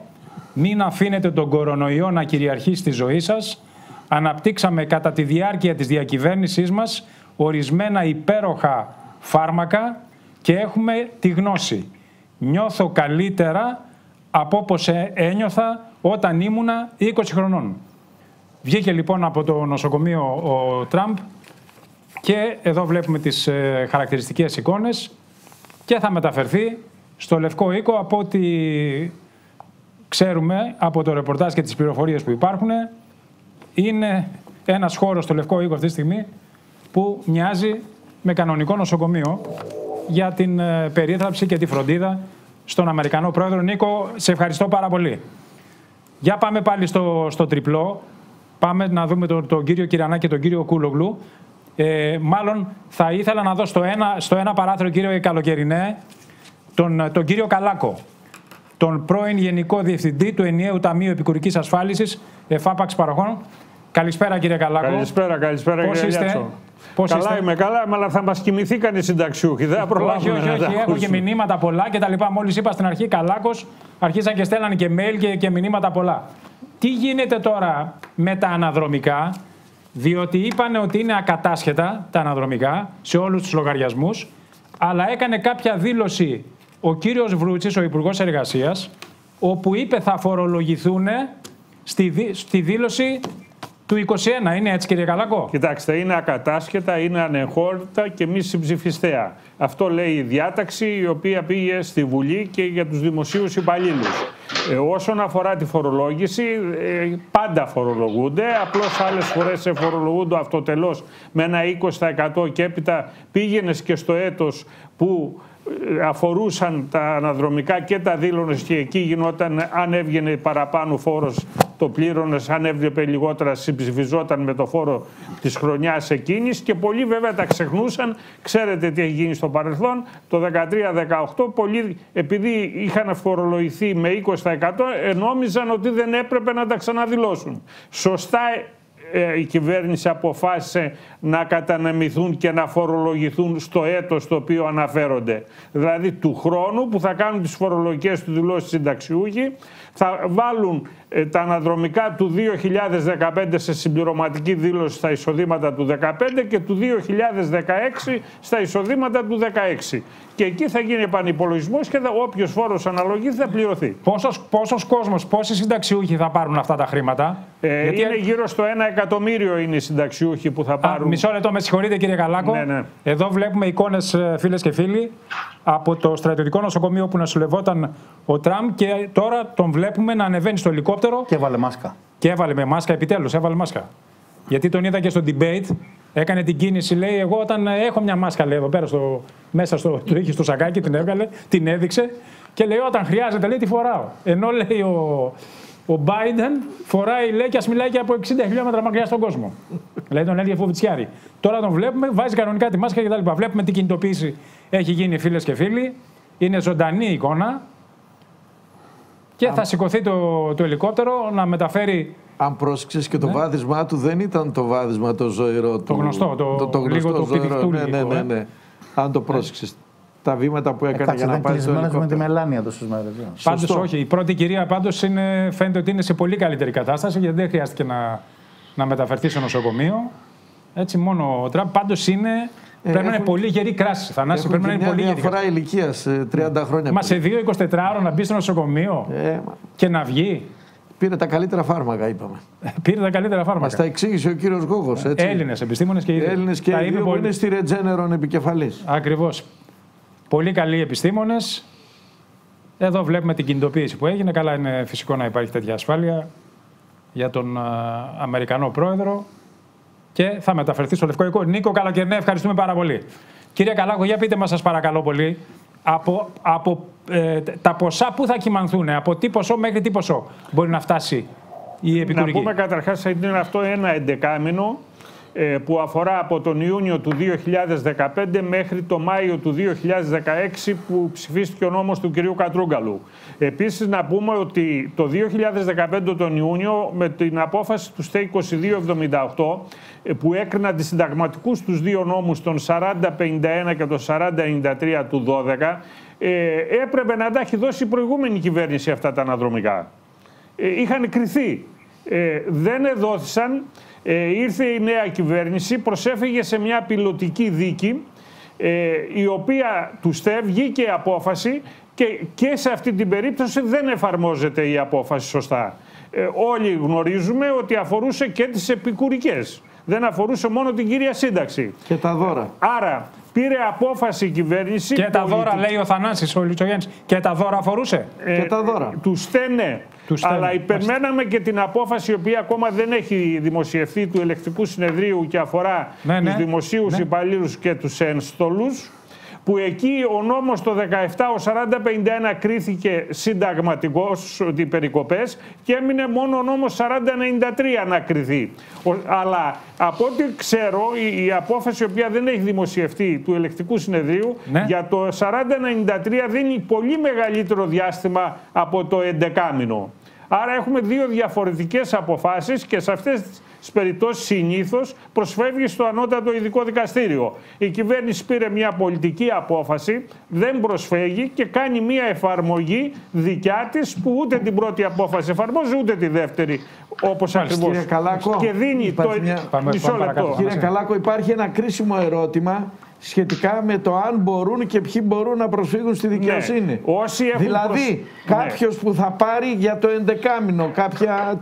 μην αφήνετε τον κορονοϊό να κυριαρχεί στη ζωή σας. Αναπτύξαμε κατά τη διάρκεια της διακυβέρνησής μας ορισμένα υπέροχα φάρμακα και έχουμε τη γνώση. Νιώθω καλύτερα από όπως ένιωθα όταν ήμουνα 20 χρονών. Βγήκε λοιπόν από το νοσοκομείο ο Τραμπ και εδώ βλέπουμε τις χαρακτηριστικές εικόνες και θα μεταφερθεί στο Λευκό Οίκο από ό,τι ξέρουμε από το ρεπορτάζ και τις πληροφορίες που υπάρχουν. Είναι ένας χώρος στο Λευκό Οίκο αυτή τη στιγμή που μοιάζει με κανονικό νοσοκομείο για την περίθαλψη και τη φροντίδα στον Αμερικανό πρόεδρο. Νίκο, σε ευχαριστώ πάρα πολύ. Για πάμε πάλι στο τριπλό. Πάμε να δούμε τον κύριο Κυρανάκη και τον κύριο Κούλογλου. Μάλλον θα ήθελα να δω στο ένα παράθυρο, κύριο Καλοκαιρινέ, τον κύριο Καλάκο, τον πρώην Γενικό Διευθυντή του Ενιαίου Ταμείου Επικουρικής Ασφάλισης, εφάπαξ παροχών. Καλησπέρα, κύριε Καλάκο. Καλησπέρα, πώς κύριε Λιάτσο. Καλά είμαι, αλλά θα μας κοιμηθεί κανείς συνταξιούχοι. Δεν θα προλάβουμε να τα έχω και μηνύματα πολλά και τα λοιπά. Μόλις είπα στην αρχή Καλάκος, αρχίσαν και στέλναν και mail και μηνύματα πολλά. Τι γίνεται τώρα με τα αναδρομικά, διότι είπανε ότι είναι ακατάσχετα τα αναδρομικά σε όλους τους λογαριασμούς, αλλά έκανε κάποια δήλωση ο κύριος Βρούτσης, ο Υπουργός Εργασίας, όπου είπε θα φορολογηθούν στη δήλωση του 21. Είναι έτσι, κύριε Καλάκο? Κοιτάξτε, είναι ακατάσχετα, είναι ανεχώρητα και μη συμψηφιστέα. Αυτό λέει η διάταξη η οποία πήγε στη Βουλή και για τους δημοσίους υπαλλήλους. Όσον αφορά τη φορολόγηση, πάντα φορολογούνται. Απλώς άλλες φορές φορολογούνται αυτοτελώς με ένα 20% και έπειτα πήγαινες και στο έτος που αφορούσαν τα αναδρομικά και τα δήλωνες και εκεί γινόταν, αν έβγαινε παραπάνω φόρος το πλήρωνες, αν έβλεπε λιγότερα συμψηφιζόταν με το φόρο της χρονιάς εκείνης και πολλοί βέβαια τα ξεχνούσαν. Ξέρετε τι έχει γίνει στο παρελθόν, το 13-18 πολλοί επειδή είχαν φορολογηθεί με 20% νόμιζαν ότι δεν έπρεπε να τα ξαναδηλώσουν. Σωστά η κυβέρνηση αποφάσισε να καταναμηθούν και να φορολογηθούν στο έτος το οποίο αναφέρονται. Δηλαδή του χρόνου που θα κάνουν τις φορολογικές του δηλώσεις συνταξιούχοι, θα βάλουν τα αναδρομικά του 2015 σε συμπληρωματική δήλωση στα εισοδήματα του 2015 και του 2016 στα εισοδήματα του 2016. Και εκεί θα γίνει επανυπολογισμός και όποιος φόρος αναλογεί θα πληρωθεί. Πόσος κόσμος, πόσοι συνταξιούχοι θα πάρουν αυτά τα χρήματα? Γιατί είναι γύρω στο 1 εκατομμύριο είναι οι συνταξιούχοι που θα πάρουν. Μισό λεπτό, με συγχωρείτε κύριε Καλάκο. Ναι. Εδώ βλέπουμε εικόνες, φίλες και φίλοι, από το στρατιωτικό νοσοκομείο που νοσηλευόταν ο Τραμπ και τώρα τον βλέπουμε να ανεβαίνει στο ελικόπτερο. Και έβαλε μάσκα. Και έβαλε με μάσκα, επιτέλους έβαλε μάσκα. Γιατί τον είδα και στο debate, έκανε την κίνηση, λέει, εγώ όταν έχω μια μάσκα, λέει, εδώ πέρα το είχε στο σακάκι, την έβγαλε, την έδειξε και λέει όταν χρειάζεται, λέει, τη φοράω. Ενώ λέει ο Biden φοράει, λέει, και ας μιλάει και από 60 χιλιόμετρα μακριά στον κόσμο. Δηλαδή τον έλεγε φοβητσιάρη. Τώρα τον βλέπουμε, βάζει κανονικά τη μάσκα κτλ. Βλέπουμε τι κινητοποίηση έχει γίνει, φίλες και φίλοι. Είναι ζωντανή εικόνα. Και θα σηκωθεί το ελικόπτερο να μεταφέρει. Αν πρόσεξες και το βάδισμά του δεν ήταν το βάδισμα το ζωηρό του. Το γνωστό, το πιτυχτούλικο. Ναι. Αν το πρόσεξες. Τα βήματα που έκανε για να πάει στο ελικόπτερο. Με τη μελάνια τόσες μέρες. Πάντως όχι. Η πρώτη κυρία πάντως φαίνεται ότι είναι σε πολύ καλύτερη κατάσταση γιατί δεν χρειάστηκε να μεταφερθεί στο νοσοκομείο. Έτσι μόνο ο Τραμπ. Πάντως είναι. Πρέπει να είναι πολύ γερή κράση. Θανάση, πρέπει να είναι πολύ γερή. Διαφορά ηλικίας 30 χρόνια. Μα σε 2-24 ώρες να μπει στο νοσοκομείο και να βγει. Πήρε τα καλύτερα φάρμακα, είπαμε. Πήρε τα καλύτερα φάρμακα. Μας τα εξήγησε ο κύριος Γώγος. Έλληνες επιστήμονες και οι δύο. Έλληνες και οι δύο είναι στη Ρετζένερον επικεφαλής. Ακριβώς. Πολύ καλοί επιστήμονες. Εδώ βλέπουμε την κινητοποίηση που έγινε. Καλά, είναι φυσικό να υπάρχει τέτοια ασφάλεια για τον Αμερικανό πρόεδρο. Και θα μεταφερθεί στο Λευκό Οίκο. Νίκο Καλοκαιρινέ, ευχαριστούμε πάρα πολύ. Κύριε Καλάκο, για πείτε μας, σας παρακαλώ πολύ, από τα ποσά που θα κυμανθούν, από τι ποσό μέχρι τι ποσό μπορεί να φτάσει η επικουρική. Να πούμε καταρχάς ότι είναι αυτό ένα εντεκάμινο που αφορά από τον Ιούνιο του 2015 μέχρι το Μάιο του 2016 που ψηφίστηκε ο νόμος του κυρίου Κατρούγκαλου. Επίσης να πούμε ότι το 2015 τον Ιούνιο με την απόφαση του ΣΤΕ 2278 που έκρινα αντισυνταγματικούς τους δύο νόμους τον 4051 και τον 4093 του 12 έπρεπε να τα έχει δώσει η προηγούμενη κυβέρνηση αυτά τα αναδρομικά. Είχαν κριθεί. Δεν εδόθησαν. Ήρθε η νέα κυβέρνηση, προσέφυγε σε μια πιλωτική δίκη η οποία του ΣΤΕ βγήκε η απόφαση και σε αυτή την περίπτωση δεν εφαρμόζεται η απόφαση σωστά. Όλοι γνωρίζουμε ότι αφορούσε και τις επικουρικές. Δεν αφορούσε μόνο την κύρια σύνταξη. Και τα δώρα. Άρα πήρε απόφαση η κυβέρνηση. Και τα δώρα λέει ο Θανάσης, ο Λυρτσογιάννης. Και τα δώρα αφορούσε. Και τα δώρα. Του ΣΤΕ ναι. Αλλά υπερμέναμε και την απόφαση η οποία ακόμα δεν έχει δημοσιευθεί του Ελεκτικού Συνεδρίου και αφορά ναι, τους δημοσίους υπαλλήλους και τους ένστολους που εκεί ο νόμος το 17 ο 4051 κρίθηκε συνταγματικός ότι περικοπές και έμεινε μόνο ο νόμος 4093 να κριθεί. Αλλά από ό,τι ξέρω η απόφαση η οποία δεν έχει δημοσιευτεί του Ελεκτικού Συνεδρίου ναι. για το 4093 δίνει πολύ μεγαλύτερο διάστημα από το 11μηνο. Άρα έχουμε δύο διαφορετικές αποφάσεις και σε αυτές τις περιπτώσεις συνήθως προσφεύγει στο Ανώτατο Ειδικό Δικαστήριο. Η κυβέρνηση πήρε μια πολιτική απόφαση, δεν προσφεύγει και κάνει μια εφαρμογή δικιά της που ούτε την πρώτη απόφαση εφαρμόζει ούτε τη δεύτερη όπως ακριβώς. Και δίνει το μισό λεπτό. Κύριε Καλάκο, υπάρχει ένα κρίσιμο ερώτημα σχετικά με το αν μπορούν και ποιοι μπορούν να προσφύγουν στη δικαιοσύνη. Ναι. Όσοι έχουν δηλαδή κάποιος που θα πάρει για το 11μηνο κάποια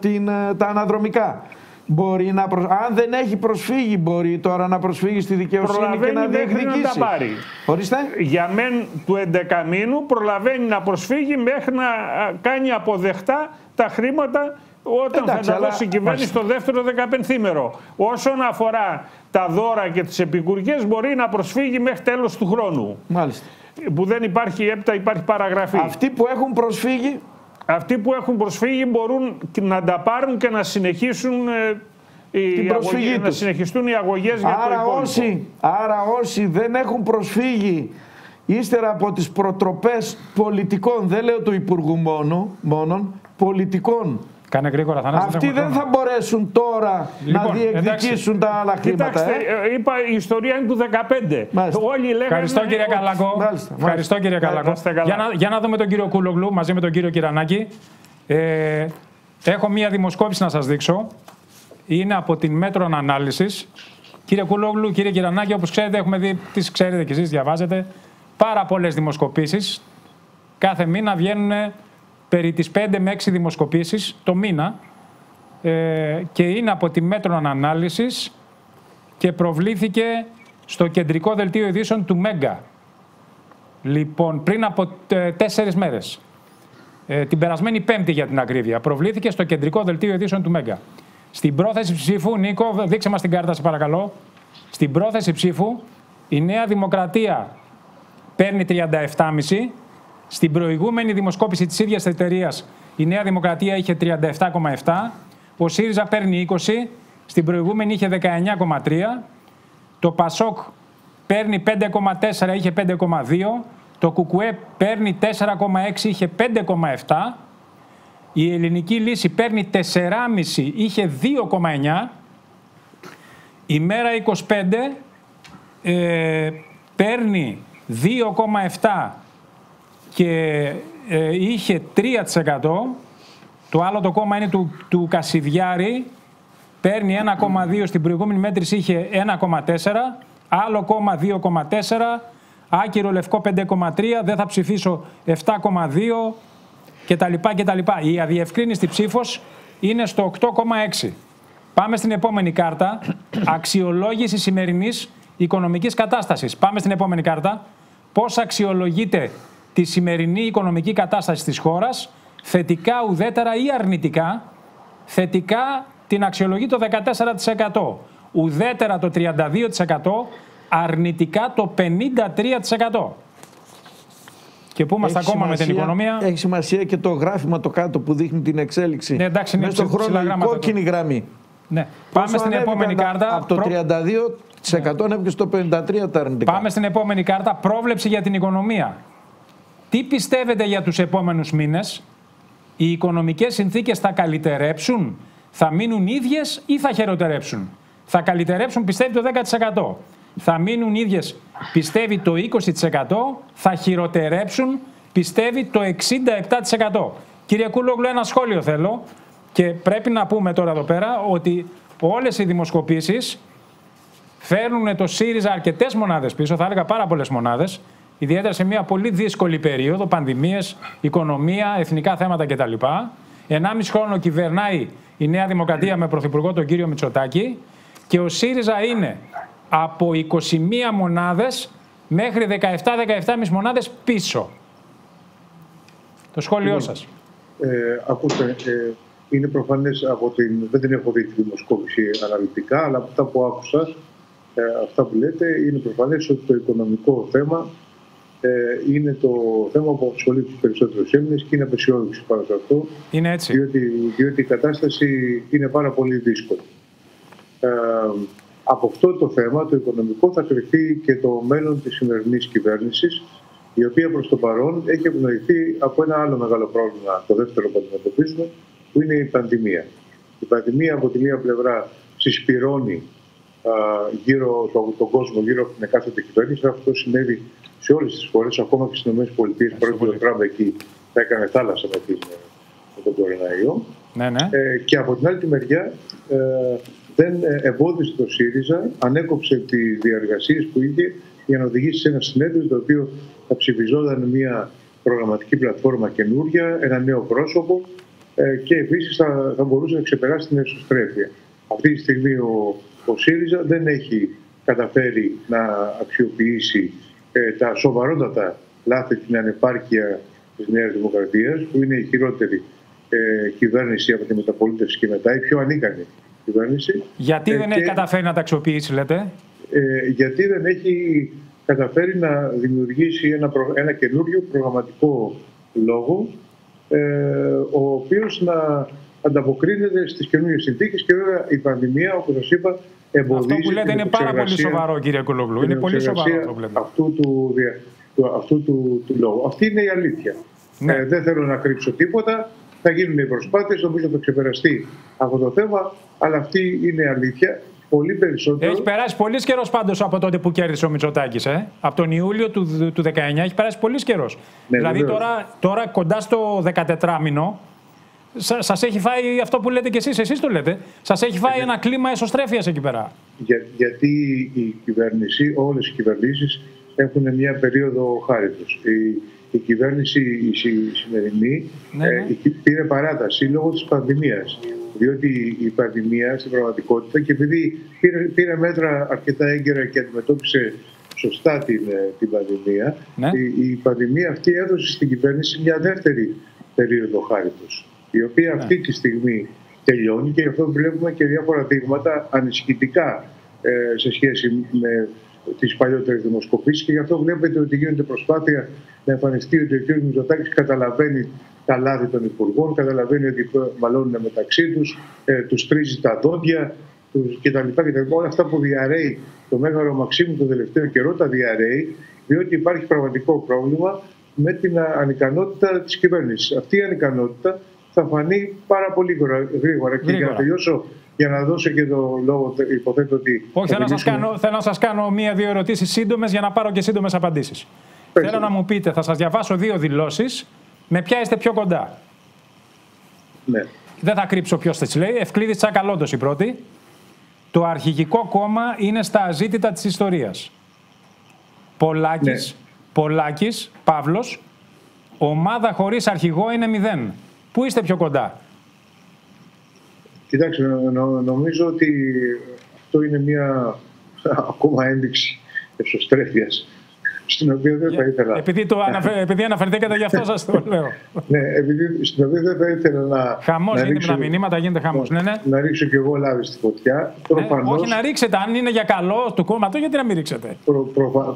τα αναδρομικά. Μπορεί να αν δεν έχει προσφύγει μπορεί τώρα να προσφύγει στη δικαιοσύνη προλαβαίνει και να διεκδικήσει. Ορίστε. Για μέν του 11μηνου προλαβαίνει να προσφύγει μέχρι να κάνει αποδεχτά τα χρήματα όταν εντάξει, θα τα δώσει η κυβέρνηση στο δεύτερο 15ήμερο. Όσον αφορά τα δώρα και τις επικουρικές μπορεί να προσφύγει μέχρι τέλος του χρόνου. Μάλιστα. Που δεν υπάρχει έπειτα υπάρχει παραγραφή. Αυτοί που έχουν προσφύγει μπορούν να τα πάρουν και να συνεχίσουν να συνεχιστούν οι αγωγές για το υπόλοιπο. Άρα όσοι δεν έχουν προσφύγει ύστερα από τις προτροπές πολιτικών, δεν λέω του Υπουργού μόνο, πολιτικών, κάνε γρήγορα, Θανάση, αυτοί δεν θα μπορέσουν τώρα να διεκδικήσουν τα άλλα χρήματα. Κοιτάξτε, είπα η ιστορία είναι του 15. Μάλιστα. Όλοι λέγανε... Ευχαριστώ κύριε Καλάκο. Ευχαριστώ κύριε Καλάκο. Για να δούμε τον κύριο Κούλογλου μαζί με τον κύριο Κυρανάκη. Έχω μία δημοσκόπηση να σας δείξω. Είναι από την Μέτρων Ανάλυσης. Κύριε Κούλογλου, κύριε Κυρανάκη, όπως ξέρετε, έχουμε δει, τις ξέρετε κι εσείς, διαβάζετε, πάρα πολλές δημοσκοπήσεις. Κάθε μήνα βγαίνουν περί τις 5 με 6 δημοσκοπήσεις το μήνα και είναι από τη Μέτρων Ανάλυσης και προβλήθηκε στο κεντρικό δελτίο ειδήσεων του Μέγκα. Λοιπόν, πριν από 4 μέρες, την περασμένη Πέμπτη για την ακρίβεια, προβλήθηκε στο κεντρικό δελτίο ειδήσεων του Μέγκα. Στην πρόθεση ψήφου, Νίκο, δείξε μας την κάρτα, σε παρακαλώ. Στην πρόθεση ψήφου, η Νέα Δημοκρατία παίρνει 37,5%. Στην προηγούμενη δημοσκόπηση της ίδιας εταιρείας η Νέα Δημοκρατία είχε 37,7, ο ΣΥΡΙΖΑ παίρνει 20, στην προηγούμενη είχε 19,3, το ΠΑΣΟΚ παίρνει 5,4, είχε 5,2, το ΚΚΕ παίρνει 4,6, είχε 5,7, η Ελληνική Λύση παίρνει 4,5, είχε 2,9, η Μέρα 25 παίρνει 2,7, και είχε 3%. Το άλλο το κόμμα είναι του Κασιδιάρη, παίρνει 1,2, στην προηγούμενη μέτρηση είχε 1,4, άλλο κόμμα 2,4, άκυρο λευκό 5,3, δεν θα ψηφίσω 7,2 κτλ. Η αδιευκρίνηστη ψήφος είναι στο 8,6. Πάμε στην επόμενη κάρτα, αξιολόγηση σημερινής οικονομικής κατάστασης. Πάμε στην επόμενη κάρτα, πώς αξιολογείται τη σημερινή οικονομική κατάσταση της χώρας, θετικά ουδέτερα ή αρνητικά. Θετικά την αξιολογεί το 14%, ουδέτερα το 32%, αρνητικά το 53%. Και πού είμαστε ακόμα σημασία, με την οικονομία. Έχει σημασία και το γράφημα το κάτω που δείχνει την εξέλιξη. Ναι, εντάξει, είναι στον χρόνο η κόκκινη γραμμή. Ναι. Πάμε στην επόμενη κάρτα. Από το 32% ανέβηκε στο 53% τα αρνητικά. Πάμε στην επόμενη κάρτα. Πρόβλεψη για την οικονομία. Τι πιστεύετε για τους επόμενους μήνες? Οι οικονομικές συνθήκες θα καλυτερέψουν, θα μείνουν ίδιες ή θα χειροτερέψουν? Θα καλυτερέψουν πιστεύει το 10%. Θα μείνουν ίδιες πιστεύει το 20%. Θα χειροτερέψουν πιστεύει το 67%. Κύριε Κούλογλου, ένα σχόλιο θέλω. Και πρέπει να πούμε τώρα εδώ πέρα ότι όλες οι δημοσκοπήσεις φέρνουν το ΣΥΡΙΖΑ αρκετές μονάδες πίσω, θα έλεγα πάρα πολλές μονάδες, ιδιαίτερα σε μια πολύ δύσκολη περίοδο, πανδημίες, οικονομία, εθνικά θέματα κτλ. 1,5 χρόνο κυβερνάει η Νέα Δημοκρατία με πρωθυπουργό τον κύριο Μητσοτάκη και ο ΣΥΡΙΖΑ είναι από 21 μονάδες μέχρι 17-17,5 μονάδες πίσω. Το σχόλιο σας. Ακούστε... Είναι προφανές από την... Δεν την έχω δει τη δημοσκόπηση αναλυτικά, αλλά από αυτά που άκουσα, αυτά που λέτε, είναι προφανές ότι το οικονομικό θέμα είναι το θέμα που απασχολεί τους περισσότερους Έλληνες και είναι απεσιόδοξη πάνω σε αυτό. Είναι έτσι. Διότι η κατάσταση είναι πάρα πολύ δύσκολη. Από αυτό το θέμα, το οικονομικό, θα κρυφτεί και το μέλλον της σημερινής κυβέρνησης, η οποία προς το παρόν έχει ευνοηθεί από ένα άλλο μεγάλο πρόβλημα, το δεύτερο που αντιμετωπίζουμε, που είναι η πανδημία. Η πανδημία από τη μία πλευρά συσπυρώνει γύρω τον κόσμο, γύρω από την εκάστοτε κυβέρνηση. Αυτό συνέβη σε όλες τις χώρες, ακόμα και στις ΗΠΑ. Πρώτα ο Τραμπ εκεί θα έκανε θάλασσα με τον κοροναϊό. Ναι, ναι. Και από την άλλη μεριά δεν εμπόδισε το ΣΥΡΙΖΑ, ανέκοψε τις διαργασίες που είχε για να οδηγήσει σε ένα συνέδριο το οποίο θα ψηφιζόταν μια προγραμματική πλατφόρμα καινούρια, ένα νέο πρόσωπο. Και επίσης θα μπορούσε να ξεπεράσει την εσωστρέφεια. Αυτή τη στιγμή ο ΣΥΡΙΖΑ δεν έχει καταφέρει να αξιοποιήσει τα σοβαρότατα λάθη, την ανεπάρκεια της Νέας Δημοκρατίας, που είναι η χειρότερη κυβέρνηση από τη μεταπολίτευση και μετά, η πιο ανίκανη κυβέρνηση. Γιατί δεν έχει καταφέρει να τα αξιοποιήσει, λέτε? Γιατί δεν έχει καταφέρει να δημιουργήσει ένα καινούριο προγραμματικό λόγο, ο οποίος να ανταποκρίνεται στις καινούριες συνθήκες και βέβαια η πανδημία, όπως σας είπα, εμποδίζει. Αυτό που λέτε είναι πάρα πολύ σοβαρό, κύριε Κούλογλου. Είναι πολύ σοβαρό αυτό που λέτε. Αυτού του λόγου. Αυτή είναι η αλήθεια. Ναι. Δεν θέλω να κρύψω τίποτα. Θα γίνουν οι προσπάθειες, νομίζω θα ξεπεραστεί αυτό το θέμα, αλλά αυτή είναι η αλήθεια. Πολύ περισσότερο. Έχει περάσει πολύ καιρός πάντως από τότε που κέρδισε ο Μητσοτάκης. Από τον Ιούλιο του 19 έχει περάσει πολύ καιρός. Ναι, δηλαδή τώρα κοντά στο 14μηνο σας έχει φάει αυτό που λέτε κι εσείς το λέτε. Σας έχει φάει ένα κλίμα εσωστρέφειας εκεί πέρα. Γιατί η κυβέρνηση, όλες οι κυβερνήσεις έχουν μια περίοδο χάριτος. Η κυβέρνηση η σημερινή πήρε παράταση λόγω της πανδημίας. Διότι η πανδημία στην πραγματικότητα και επειδή πήρε μέτρα αρκετά έγκαιρα και αντιμετώπισε σωστά την πανδημία, ναι. Η πανδημία αυτή έδωσε στην κυβέρνηση μια δεύτερη περίοδο χάριτος, η οποία αυτή τη στιγμή τελειώνει και γι' αυτό βλέπουμε και διάφορα δείγματα ανησυχητικά σε σχέση με τις παλιότερες δημοσκοπήσεις και γι' αυτό βλέπετε ότι γίνεται προσπάθεια να εμφανιστεί ότι ο κ. Μητσοτάκης καταλαβαίνει τα λάθη των υπουργών, καταλαβαίνει ότι μαλώνουν μεταξύ τους, τους τρίζει τα δόντια κτλ. Όλα αυτά που διαρρέει το Μέγαρο Μαξίμου τον τελευταίο καιρό τα διαρρέει, διότι υπάρχει πραγματικό πρόβλημα με την ανικανότητα της κυβέρνησης. Αυτή η ανικανότητα θα φανεί πάρα πολύ γρήγορα. Και για να τελειώσω, για να δώσω και το λόγο, υποθέτω ότι... Όχι, θέλω να σας κάνω μία-δύο ερωτήσεις σύντομες για να πάρω και σύντομες απαντήσεις. Πες θέλω να μου πείτε, θα σας διαβάσω δύο δηλώσεις. Με ποια είστε πιο κοντά? Ναι. Δεν θα κρύψω ποιος τις λέει. Ευκλείδης Τσακαλώτος η πρώτη. Το αρχηγικό κόμμα είναι στα αζήτητα της ιστορίας. Πολάκης, Παύλος. Ομάδα χωρίς αρχηγό είναι 0. Πού είστε πιο κοντά? Κοιτάξτε, νομίζω ότι αυτό είναι μια ακόμα ένδειξη εσωστρέφειας. Στην οποία δεν θα ήθελα... Επειδή αναφερθήκατε γι' αυτό σας το λέω. Ναι, επειδή στην οποία δεν θα ήθελα να... Χαμός, γίνεται τα μηνύματα, γίνεται χαμός. Να ρίξω κι εγώ λάδι στη φωτιά. Προφανώς, όχι να ρίξετε, αν είναι για καλό του κόμματος, γιατί να μην ρίξετε.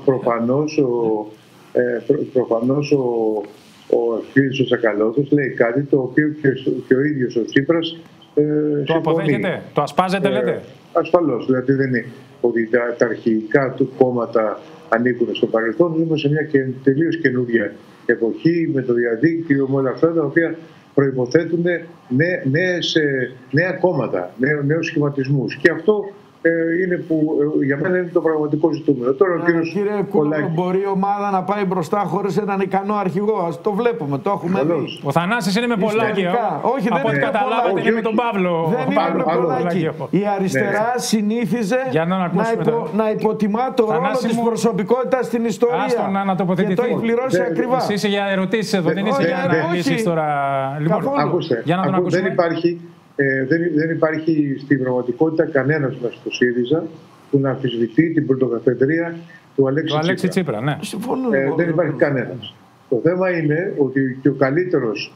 Προφανώς προφανώς ο Φίλης ο Τσακαλώτος λέει κάτι το οποίο και ο ίδιος ο Τσίπρας το αποδέχεται, το ασπάζεται λέτε. Ασφαλώς, δηλαδή δεν είναι ότι τα αρχηγικά του κόμματα ανήκουν στο παρελθόν. Είμαστε σε μια τελείως καινούργια εποχή με το διαδίκτυο, με όλα αυτά τα οποία προϋποθέτουν νέα κόμματα, νέους σχηματισμούς. Και αυτό είναι που για μένα είναι το πραγματικό ζητούμενο. Τώρα, κύριε Κούλογλου, μπορεί η ομάδα να πάει μπροστά χωρίς έναν ικανό αρχηγό. Ας το βλέπουμε, το έχουμε δει. Ο Θανάσης είναι με πολλάκιο. Όχι, δεν είναι καταλάβατε, είναι με τον Παύλο. Δεν είναι με πολλάκιο. Η αριστερά συνήθιζε να υποτιμά το ρόλο της προσωπικότητας στην ιστορία. Άστον να τοποθετηθεί. Και το έχει πληρώσει ακριβά. Εσείς είσαι για ερωτήσεις εδώ, δεν είσαι για να μιλήσεις τώρα. Δεν υπάρχει στην πραγματικότητα κανένας μέσα στο ΣΥΡΙΖΑ που να αμφισβητεί την πρωτοκαθεδρία του Αλέξη Τσίπρα. Ναι. Δεν υπάρχει κανένας. Το θέμα είναι ότι και ο καλύτερος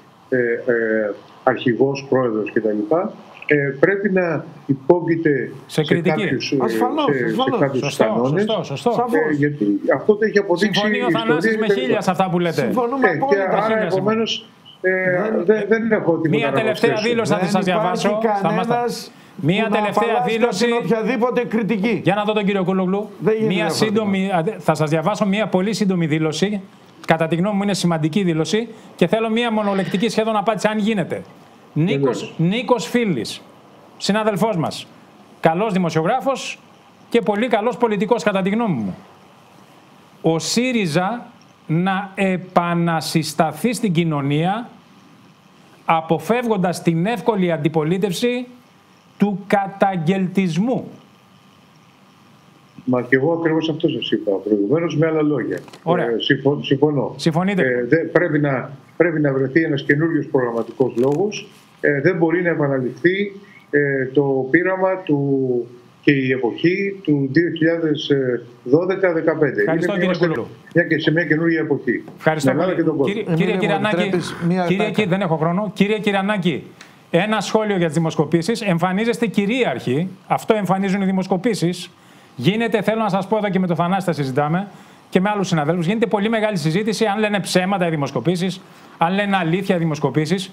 αρχηγός, πρόεδρος κτλ. Πρέπει να υπόκειται σε κάποιους κανόνες. Γιατί αυτό το έχει αποδείξει. Συμφωνεί ο Θανάσης με χίλια σε αυτά που λέτε. Συμφωνούμε απόλυτα. Δεν έχω τίποτα. Μία τελευταία δήλωση θα σας διαβάσω. Μία τελευταία δήλωση. Οποιαδήποτε κριτική. Για να δω τον κύριο Κούλογλου. Θα σας διαβάσω μία πολύ σύντομη δήλωση. Κατά τη γνώμη μου είναι σημαντική δήλωση. Και θέλω μία μονολεκτική σχεδόν απάντηση, αν γίνεται. Νίκος Φίλης, συνάδελφός μας. Καλός δημοσιογράφος και πολύ καλός πολιτικός, κατά τη γνώμη μου. Ο ΣΥΡΙΖΑ να επανασυσταθεί στην κοινωνία, αποφεύγοντας την εύκολη αντιπολίτευση του καταγγελτισμού. Μα και εγώ ακριβώς αυτό σας είπα προηγουμένως, με άλλα λόγια. Συμφωνώ. Συμφωνείτε. Πρέπει να βρεθεί ένας καινούριος προγραμματικός λόγος. Δεν μπορεί να επαναληφθεί το πείραμα του και η εποχή του 2012-2015. Ευχαριστώ, κύριε Κούλογλου. Σε μια καινούργια εποχή. Ευχαριστώ πολύ. Κύριε Κυρανάκη, δεν έχω χρόνο. Κύριε Κυρανάκη, ένα σχόλιο για τις δημοσκοπήσεις. Εμφανίζεστε κυρίαρχοι. Αυτό εμφανίζουν οι δημοσκοπήσεις. Γίνεται, θέλω να σας πω εδώ και με τον Θανάση θα συζητάμε και με άλλους συναδέλφους, γίνεται πολύ μεγάλη συζήτηση αν λένε ψέματα οι δημοσκοπήσεις, αν λένε αλήθεια οι δημοσκοπήσεις.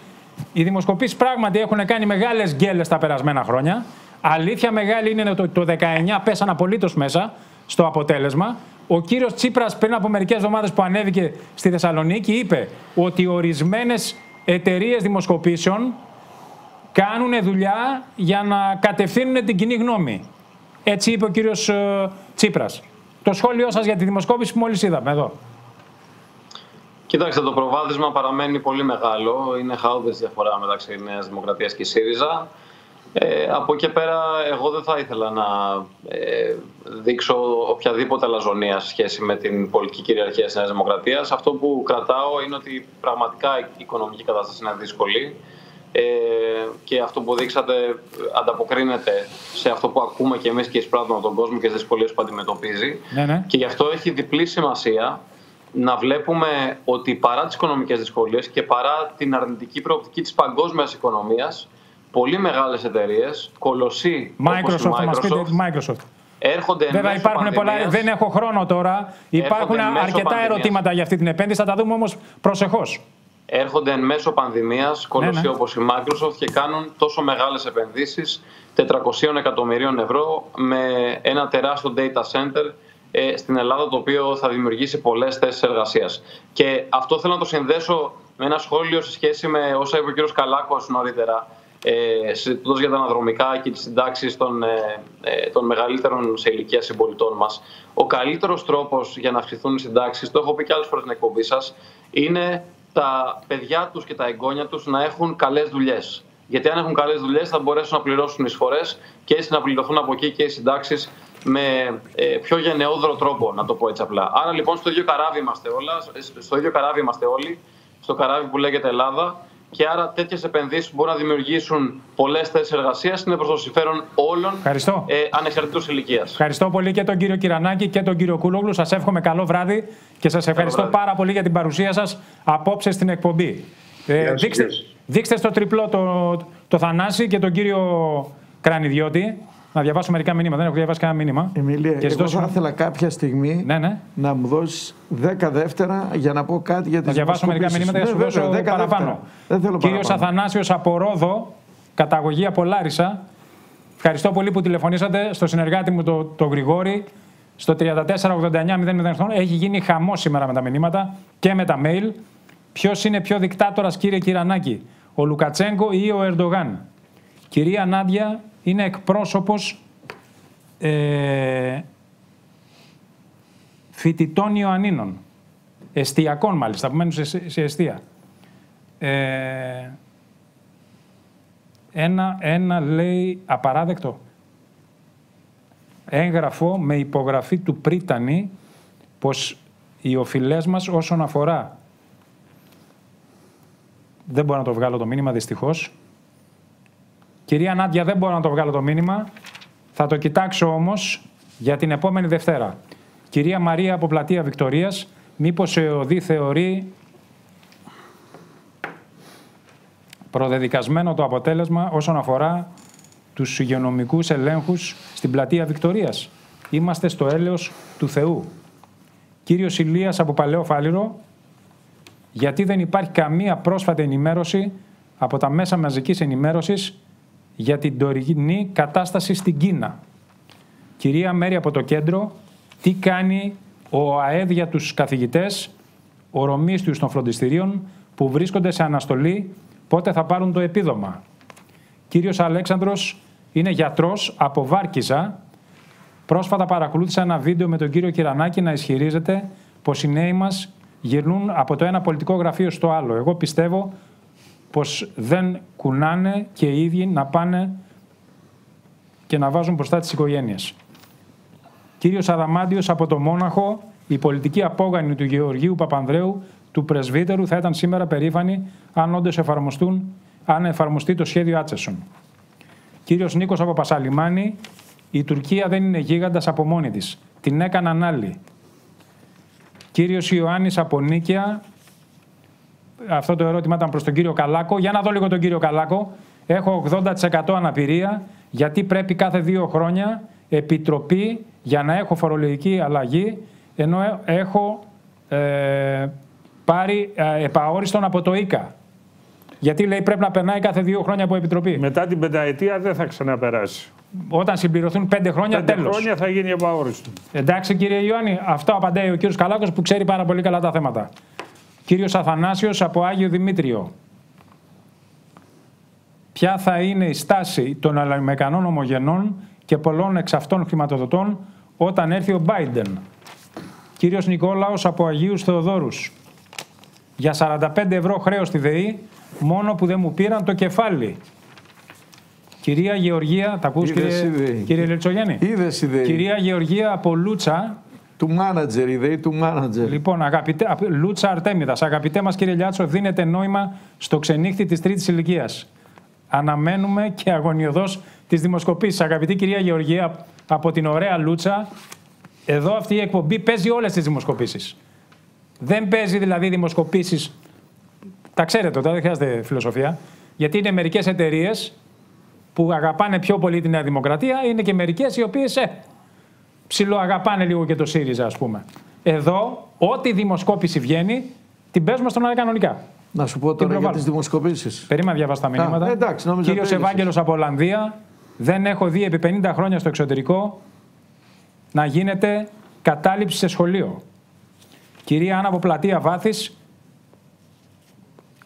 Οι δημοσκοπήσεις πράγματι έχουν κάνει μεγάλες γκέλες τα περασμένα χρόνια. Αλήθεια μεγάλη είναι ότι το 19 πέσαν απολύτως μέσα στο αποτέλεσμα. Ο κύριος Τσίπρας πριν από μερικές εβδομάδες που ανέβηκε στη Θεσσαλονίκη είπε ότι ορισμένες εταιρείες δημοσκοπήσεων κάνουν δουλειά για να κατευθύνουν την κοινή γνώμη. Έτσι είπε ο κύριος Τσίπρας. Το σχόλιο σας για τη δημοσκόπηση που μόλις είδαμε εδώ. Κοιτάξτε, το προβάδισμα παραμένει πολύ μεγάλο. Είναι χαόδες διαφορά μεταξύ Νέας Δημοκρατίας και ΣΥΡΙΖΑ. Από εκεί πέρα εγώ δεν θα ήθελα να δείξω οποιαδήποτε αλαζονία σε σχέση με την πολιτική κυριαρχία της Νέας Δημοκρατίας. Αυτό που κρατάω είναι ότι πραγματικά η οικονομική κατάσταση είναι δύσκολη και αυτό που δείξατε ανταποκρίνεται σε αυτό που ακούμε και εμείς και εισπράττουμε τον κόσμο και στις δυσκολίες που αντιμετωπίζει. Ναι, ναι. Και γι' αυτό έχει διπλή σημασία να βλέπουμε ότι παρά τις οικονομικές δυσκολίες και παρά την αρνητική προοπτική της παγκόσμιας οικονομίας, πολύ μεγάλες εταιρείες, κολοσσοί Microsoft, έρχονται εν μέσω πανδημίας. Πολλά, δεν έχω χρόνο τώρα. Υπάρχουν αρκετά ερωτήματα για αυτή την επένδυση, θα τα δούμε όμως προσεχώς. Έρχονται εν μέσω πανδημίας, κολοσσοί όπως η Microsoft και κάνουν τόσο μεγάλες επενδύσεις, 400 εκατομμυρίων ευρώ, με ένα τεράστιο data center στην Ελλάδα, το οποίο θα δημιουργήσει πολλές θέσεις εργασίας. Και αυτό θέλω να το συνδέσω με ένα σχόλιο σε σχέση με όσα είπε ο κ. Καλάκος νωρίτερα, συζητώντας για τα αναδρομικά και τις συντάξεις των μεγαλύτερων σε ηλικία συμπολιτών μας. Ο καλύτερος τρόπος για να αυξηθούν οι συντάξεις, το έχω πει και άλλες φορές στην εκπομπή σας, είναι τα παιδιά τους και τα εγγόνια τους να έχουν καλές δουλειές. Γιατί αν έχουν καλές δουλειές θα μπορέσουν να πληρώσουν εισφορές και έτσι να πληρωθούν από εκεί και οι συντάξεις με πιο γενναιόδρο τρόπο, να το πω έτσι απλά. Άρα λοιπόν στο ίδιο καράβι είμαστε όλοι, στο καράβι που λέγεται Ελλάδα. Και άρα τέτοιες επενδύσεις μπορούν να δημιουργήσουν πολλές θέσεις εργασίας, είναι προς το συμφέρον όλων, ανεξαρτήτως ηλικίας. Ευχαριστώ πολύ και τον κύριο Κυρανάκη και τον κύριο Κούλογλου. Σας εύχομαι καλό βράδυ και σας ευχαριστώ πάρα πολύ για την παρουσία σας απόψε στην εκπομπή. Δείξτε στο τριπλό το Θανάση και τον κύριο Κρανιδιώτη. Να διαβάσω μερικά μηνύματα. Δεν έχω διαβάσει κανένα μήνυμα. Εμιλία, θα ήθελα κάποια στιγμή να μου δώσει 10 δεύτερα για να πω κάτι για τις διαβάσω μερικά μηνύματα για να σου δώσω παραπάνω. Κύριος Αθανάσιος από Ρόδο, καταγωγή από Λάρισα. Ευχαριστώ πολύ που τηλεφωνήσατε στο συνεργάτη μου τον Γρηγόρη στο 3489 008. Έχει γίνει χαμός σήμερα με τα μηνύματα και με τα mail. Ποιος είναι πιο δικτάτορας, κύριε Κυρανάκη, ο Λουκατσέγκο ή ο Ερντογάν? Κυρία Νάντια είναι εκπρόσωπος φοιτητών Ιωαννίνων, εστιακών μάλιστα, που μένουν σε εστία. Ένα λέει απαράδεκτο έγγραφο με υπογραφή του Πρίτανη πως οι οφειλές μας όσον αφορά... Δεν μπορώ να το βγάλω το μήνυμα, δυστυχώς. Κυρία Νάντια, δεν μπορώ να το βγάλω το μήνυμα. Θα το κοιτάξω όμως για την επόμενη Δευτέρα. Κυρία Μαρία από Πλατεία Βικτορίας, μήπως η ΕΟΔΗ θεωρεί προδεδικασμένο το αποτέλεσμα όσον αφορά τους υγειονομικούς ελέγχους στην Πλατεία Βικτορίας? Είμαστε στο έλεος του Θεού. Κύριος Ηλίας από Παλαιό Φάληρο, γιατί δεν υπάρχει καμία πρόσφατη ενημέρωση από τα μέσα μαζικής ενημέρωσης για την τωρινή κατάσταση στην Κίνα? Κυρία Μέρη από το Κέντρο, τι κάνει ο ΑΕΔ για τους καθηγητές ορομίστιους των φροντιστηρίων που βρίσκονται σε αναστολή, πότε θα πάρουν το επίδομα? Κύριος Αλέξανδρος είναι γιατρός από Βάρκιζα. Πρόσφατα παρακολούθησα ένα βίντεο με τον κύριο Κυρανάκη να ισχυρίζεται πως οι νέοι μας γυρνούν από το ένα πολιτικό γραφείο στο άλλο. Εγώ πιστεύω πως δεν κουνάνε και οι ίδιοι να πάνε και να βάζουν μπροστά τις οικογένειες. Κύριος Αδαμάντιος από το Μόναχο, η πολιτική απόγανη του Γεωργίου Παπανδρέου, του πρεσβύτερου, θα ήταν σήμερα περήφανη αν όντως εφαρμοστεί το σχέδιο Άτσεσον. Κύριος Νίκος από Πασαλιμάνη, η Τουρκία δεν είναι γίγαντας από μόνη της. Την έκαναν άλλοι. Κύριος Ιωάννης από Νίκαια, αυτό το ερώτημα ήταν προς τον κύριο Καλάκο. Για να δω λίγο τον κύριο Καλάκο. Έχω 80% αναπηρία. Γιατί πρέπει κάθε 2 χρόνια επιτροπή για να έχω φορολογική αλλαγή, ενώ έχω πάρει επαόριστον από το ΊΚΑ? Γιατί λέει πρέπει να περνάει κάθε 2 χρόνια από επιτροπή. Μετά την 5αετία δεν θα ξαναπεράσει. Όταν συμπληρωθούν 5 χρόνια, τέλος. 5 χρόνια θα γίνει επαόριστον. Εντάξει, κύριε Ιωάννη, αυτό απαντάει ο κύριος Καλάκος που ξέρει πάρα πολύ καλά τα θέματα. Κύριος Αθανάσιος από Άγιο Δημήτριο. Ποια θα είναι η στάση των αλλαμεκανών ομογενών και πολλών εξ αυτών χρηματοδοτών όταν έρθει ο Μπάιντεν? Κύριος Νικόλαος από Αγίους Θεοδόρους. Για 45 € χρέος στη ΔΕΗ, μόνο που δεν μου πήραν το κεφάλι. Κυρία Γεωργία, τα ακούς κύριε Λιρτσογιάννη? Είδες η ΔΕΗ. Κυρία Γεωργία από Λούτσα. Του μάνατζερ, η ΔΕΗ του μάνατζερ. Λοιπόν, Λούτσα Αρτέμιδας, αγαπητέ μας κύριε Λιάτσο, δίνεται νόημα στο ξενύχτη της τρίτης ηλικίας. Αναμένουμε και αγωνιωδώς τις δημοσκοπήσεις. Αγαπητή κυρία Γεωργία από την ωραία Λούτσα, εδώ αυτή η εκπομπή παίζει όλες τις δημοσκοπήσεις. Δεν παίζει δηλαδή δημοσκοπήσεις, τα ξέρετε τώρα, δεν χρειάζεται φιλοσοφία, γιατί είναι μερικές εταιρείες που αγαπάνε πιο πολύ τη Νέα Δημοκρατία, είναι και μερικές οι οποίες ψιλοαγαπάνε λίγο και το ΣΥΡΙΖΑ, ας πούμε. Εδώ, ό,τι δημοσκόπηση βγαίνει, την παίζουμε στον αέρα κανονικά. Να σου πω τώρα για τις δημοσκοπήσεις. Περίμενα να διαβάσω τα μηνύματα. Εντάξει, κύριος Ευάγγελος από Ολλανδία, δεν έχω δει επί 50 χρόνια στο εξωτερικό να γίνεται κατάληψη σε σχολείο. Κυρία Άννα από Πλατεία Βάθης,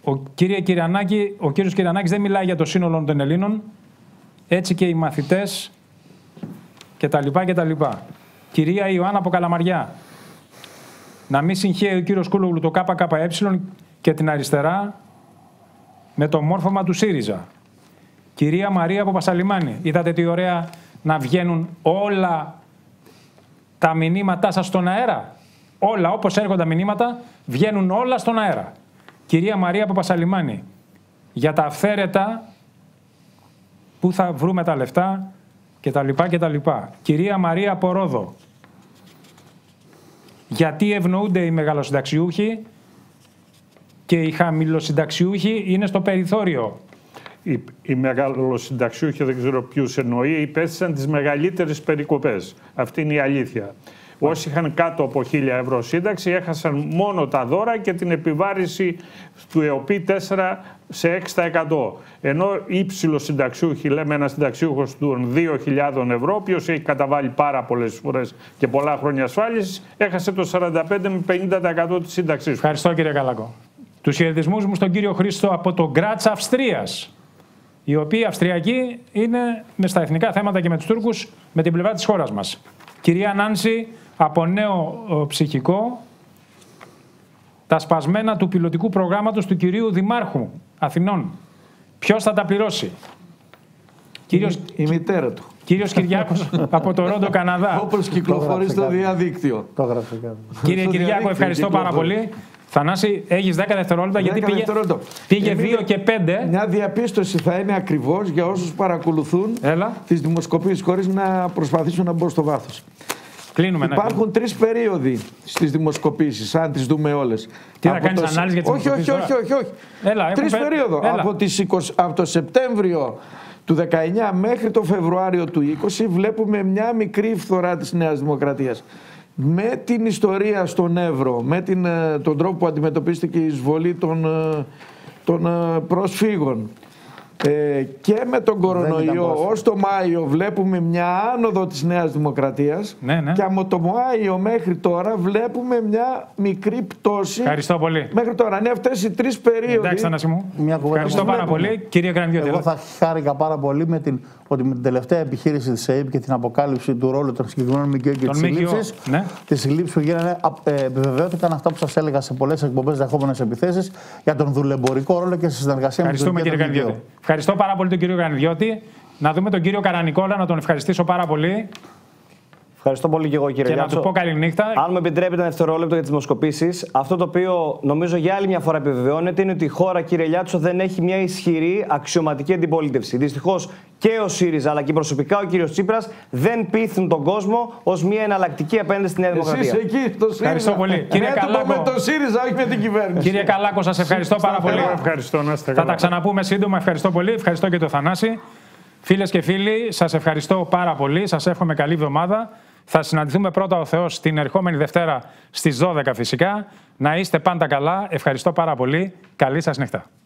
ο κύριος Κυρανάκης δεν μιλάει για το σύνολο των Ελλήνων, έτσι και οι μαθητές κτλ. Κυρία Ιωάννα από Καλαμαριά, να μην συγχαίει ο κύριος Κούλογλου το ΚΚΕ και την αριστερά με το μόρφωμα του ΣΥΡΙΖΑ. Κυρία Μαρία από Πασαλιμάνη, είδατε τι ωραία να βγαίνουν όλα τα μηνύματά σας στον αέρα? Όλα, όπως έρχονται τα μηνύματα, βγαίνουν όλα στον αέρα. Κυρία Μαρία από Πασαλιμάνη, για τα αυθαίρετα, πού θα βρούμε τα λεφτά κτλ. Κυρία Μαρία από Ρόδο, γιατί ευνοούνται οι μεγαλοσυνταξιούχοι και οι χαμηλοσυνταξιούχοι είναι στο περιθώριο? οι μεγαλοσυνταξιούχοι, δεν ξέρω ποιους εννοεί, υπέστησαν τις μεγαλύτερες περικοπές. Αυτή είναι η αλήθεια. Όσοι είχαν κάτω από 1.000 ευρώ σύνταξη έχασαν μόνο τα δώρα και την επιβάρηση του ΕΟΠΗ 4 σε 6%. Ενώ υψηλοσυνταξιούχοι, λέμε ένα συνταξιούχος των 2.000 ευρώ, ο οποίος έχει καταβάλει πάρα πολλές φορές και πολλά χρόνια ασφάλισης, έχασε το 45 με 50% της σύνταξής. Ευχαριστώ κύριε Καλάκο. Τους χαιρετισμούς μου στον κύριο Χρήστο από το Γκράτς Αυστρίας, οι οποίοι Αυστριακοί είναι στα εθνικά θέματα και με τους Τούρκους με την πλευρά της χώρας μας. Κυρία Νάνση, από νέο ψυχικό, τα σπασμένα του πιλωτικού προγράμματος του κυρίου Δημάρχου Αθηνών. Ποιος θα τα πληρώσει? Η μητέρα του. Κύριος Κυριάκος από το Ρόντο, Καναδά. Όπως κυκλοφορεί στο διαδίκτυο. Κύριε Κυριάκο, ευχαριστώ πάρα πολύ. Θανάση, έχεις 10 δευτερόλεπτα, γιατί πήγε 2 και 5. Μια διαπίστωση θα είναι ακριβώς για όσους παρακολουθούν τις δημοσκοπήσεις χωρίς να προσπαθήσουν να μπουν στο βάθος. Κλείνουμε. Υπάρχουν τρεις περίοδοι στις δημοσκοπήσεις, αν τις δούμε όλες. Τι θα κάνεις, ανάλυση για τις δημοσκοπήσεις? Όχι. Τρεις περίοδο. Από το Σεπτέμβριο του 19 μέχρι το Φεβρουάριο του 20 βλέπουμε μια μικρή φθορά της Νέας Δημοκρατίας. Με την ιστορία στον Εύρο, με τον τρόπο που αντιμετωπίστηκε η εισβολή των προσφύγων και με τον κορονοϊό, ως το Μάιο βλέπουμε μια άνοδο της Νέας Δημοκρατίας, και από το Μάιο μέχρι τώρα βλέπουμε μια μικρή πτώση. Ευχαριστώ πολύ. Μέχρι τώρα είναι αυτές οι τρεις περίοδοι. Εντάξει, Θανάση μου. Ευχαριστώ πάρα πολύ. Κύριε Κρανιδιώτη. Εγώ θα χάρηκα πάρα πολύ ότι με την τελευταία επιχείρηση της ΕΕΠ και την αποκάλυψη του ρόλου των συγκεκριμένων ΜΚΟ και της συλλήψης που γίνανε, επιβεβαιώθηκαν αυτά που σας έλεγα σε πολλές εκπομπές, δεχόμενες επιθέσεις για τον δουλεμπορικό ρόλο και στη συνεργασία με τον ΜΚΟ. Ευχαριστώ πάρα πολύ τον κύριο Καρανιδιώτη. Να δούμε τον κύριο Καρανικόλα, να τον ευχαριστήσω πάρα πολύ. Ευχαριστώ πολύ και εγώ, κύριε Γιάννη. Και Γιάντσο, να του πω καληνύχτα. Αν με επιτρέπετε ένα δευτερόλεπτο για τις δημοσκοπήσεις, αυτό το οποίο νομίζω για άλλη μια φορά επιβεβαιώνεται είναι ότι η χώρα, κύριε Γιάντσο, δεν έχει μια ισχυρή αξιωματική αντιπολίτευση. Δυστυχώς και ο ΣΥΡΙΖΑ αλλά και προσωπικά ο κύριος Τσίπρας δεν πείθουν τον κόσμο ως μια εναλλακτική απέναντι στη Νέα Δημοκρατία. Εκεί, το ΣΥΡΙΖΑ. Ευχαριστώ πολύ. Κύριε Καλάκο, με το ΣΥΡΙΖΑ, όχι με την κυβέρνηση. Κύριε Καλάκο, σας ευχαριστώ πάρα πολύ. Θα τα ξαναπούμε σύντομα. Ευχαριστώ πολύ. Ευχαριστώ και τον Θανάση. Φίλες και φίλοι, σας ευχαριστώ πάρα πολύ. Σας εύχομαι καλή εβδομάδα. Θα συναντηθούμε πρώτα ο Θεός την ερχόμενη Δευτέρα στις 12 φυσικά. Να είστε πάντα καλά. Ευχαριστώ πάρα πολύ. Καλή σας νύχτα.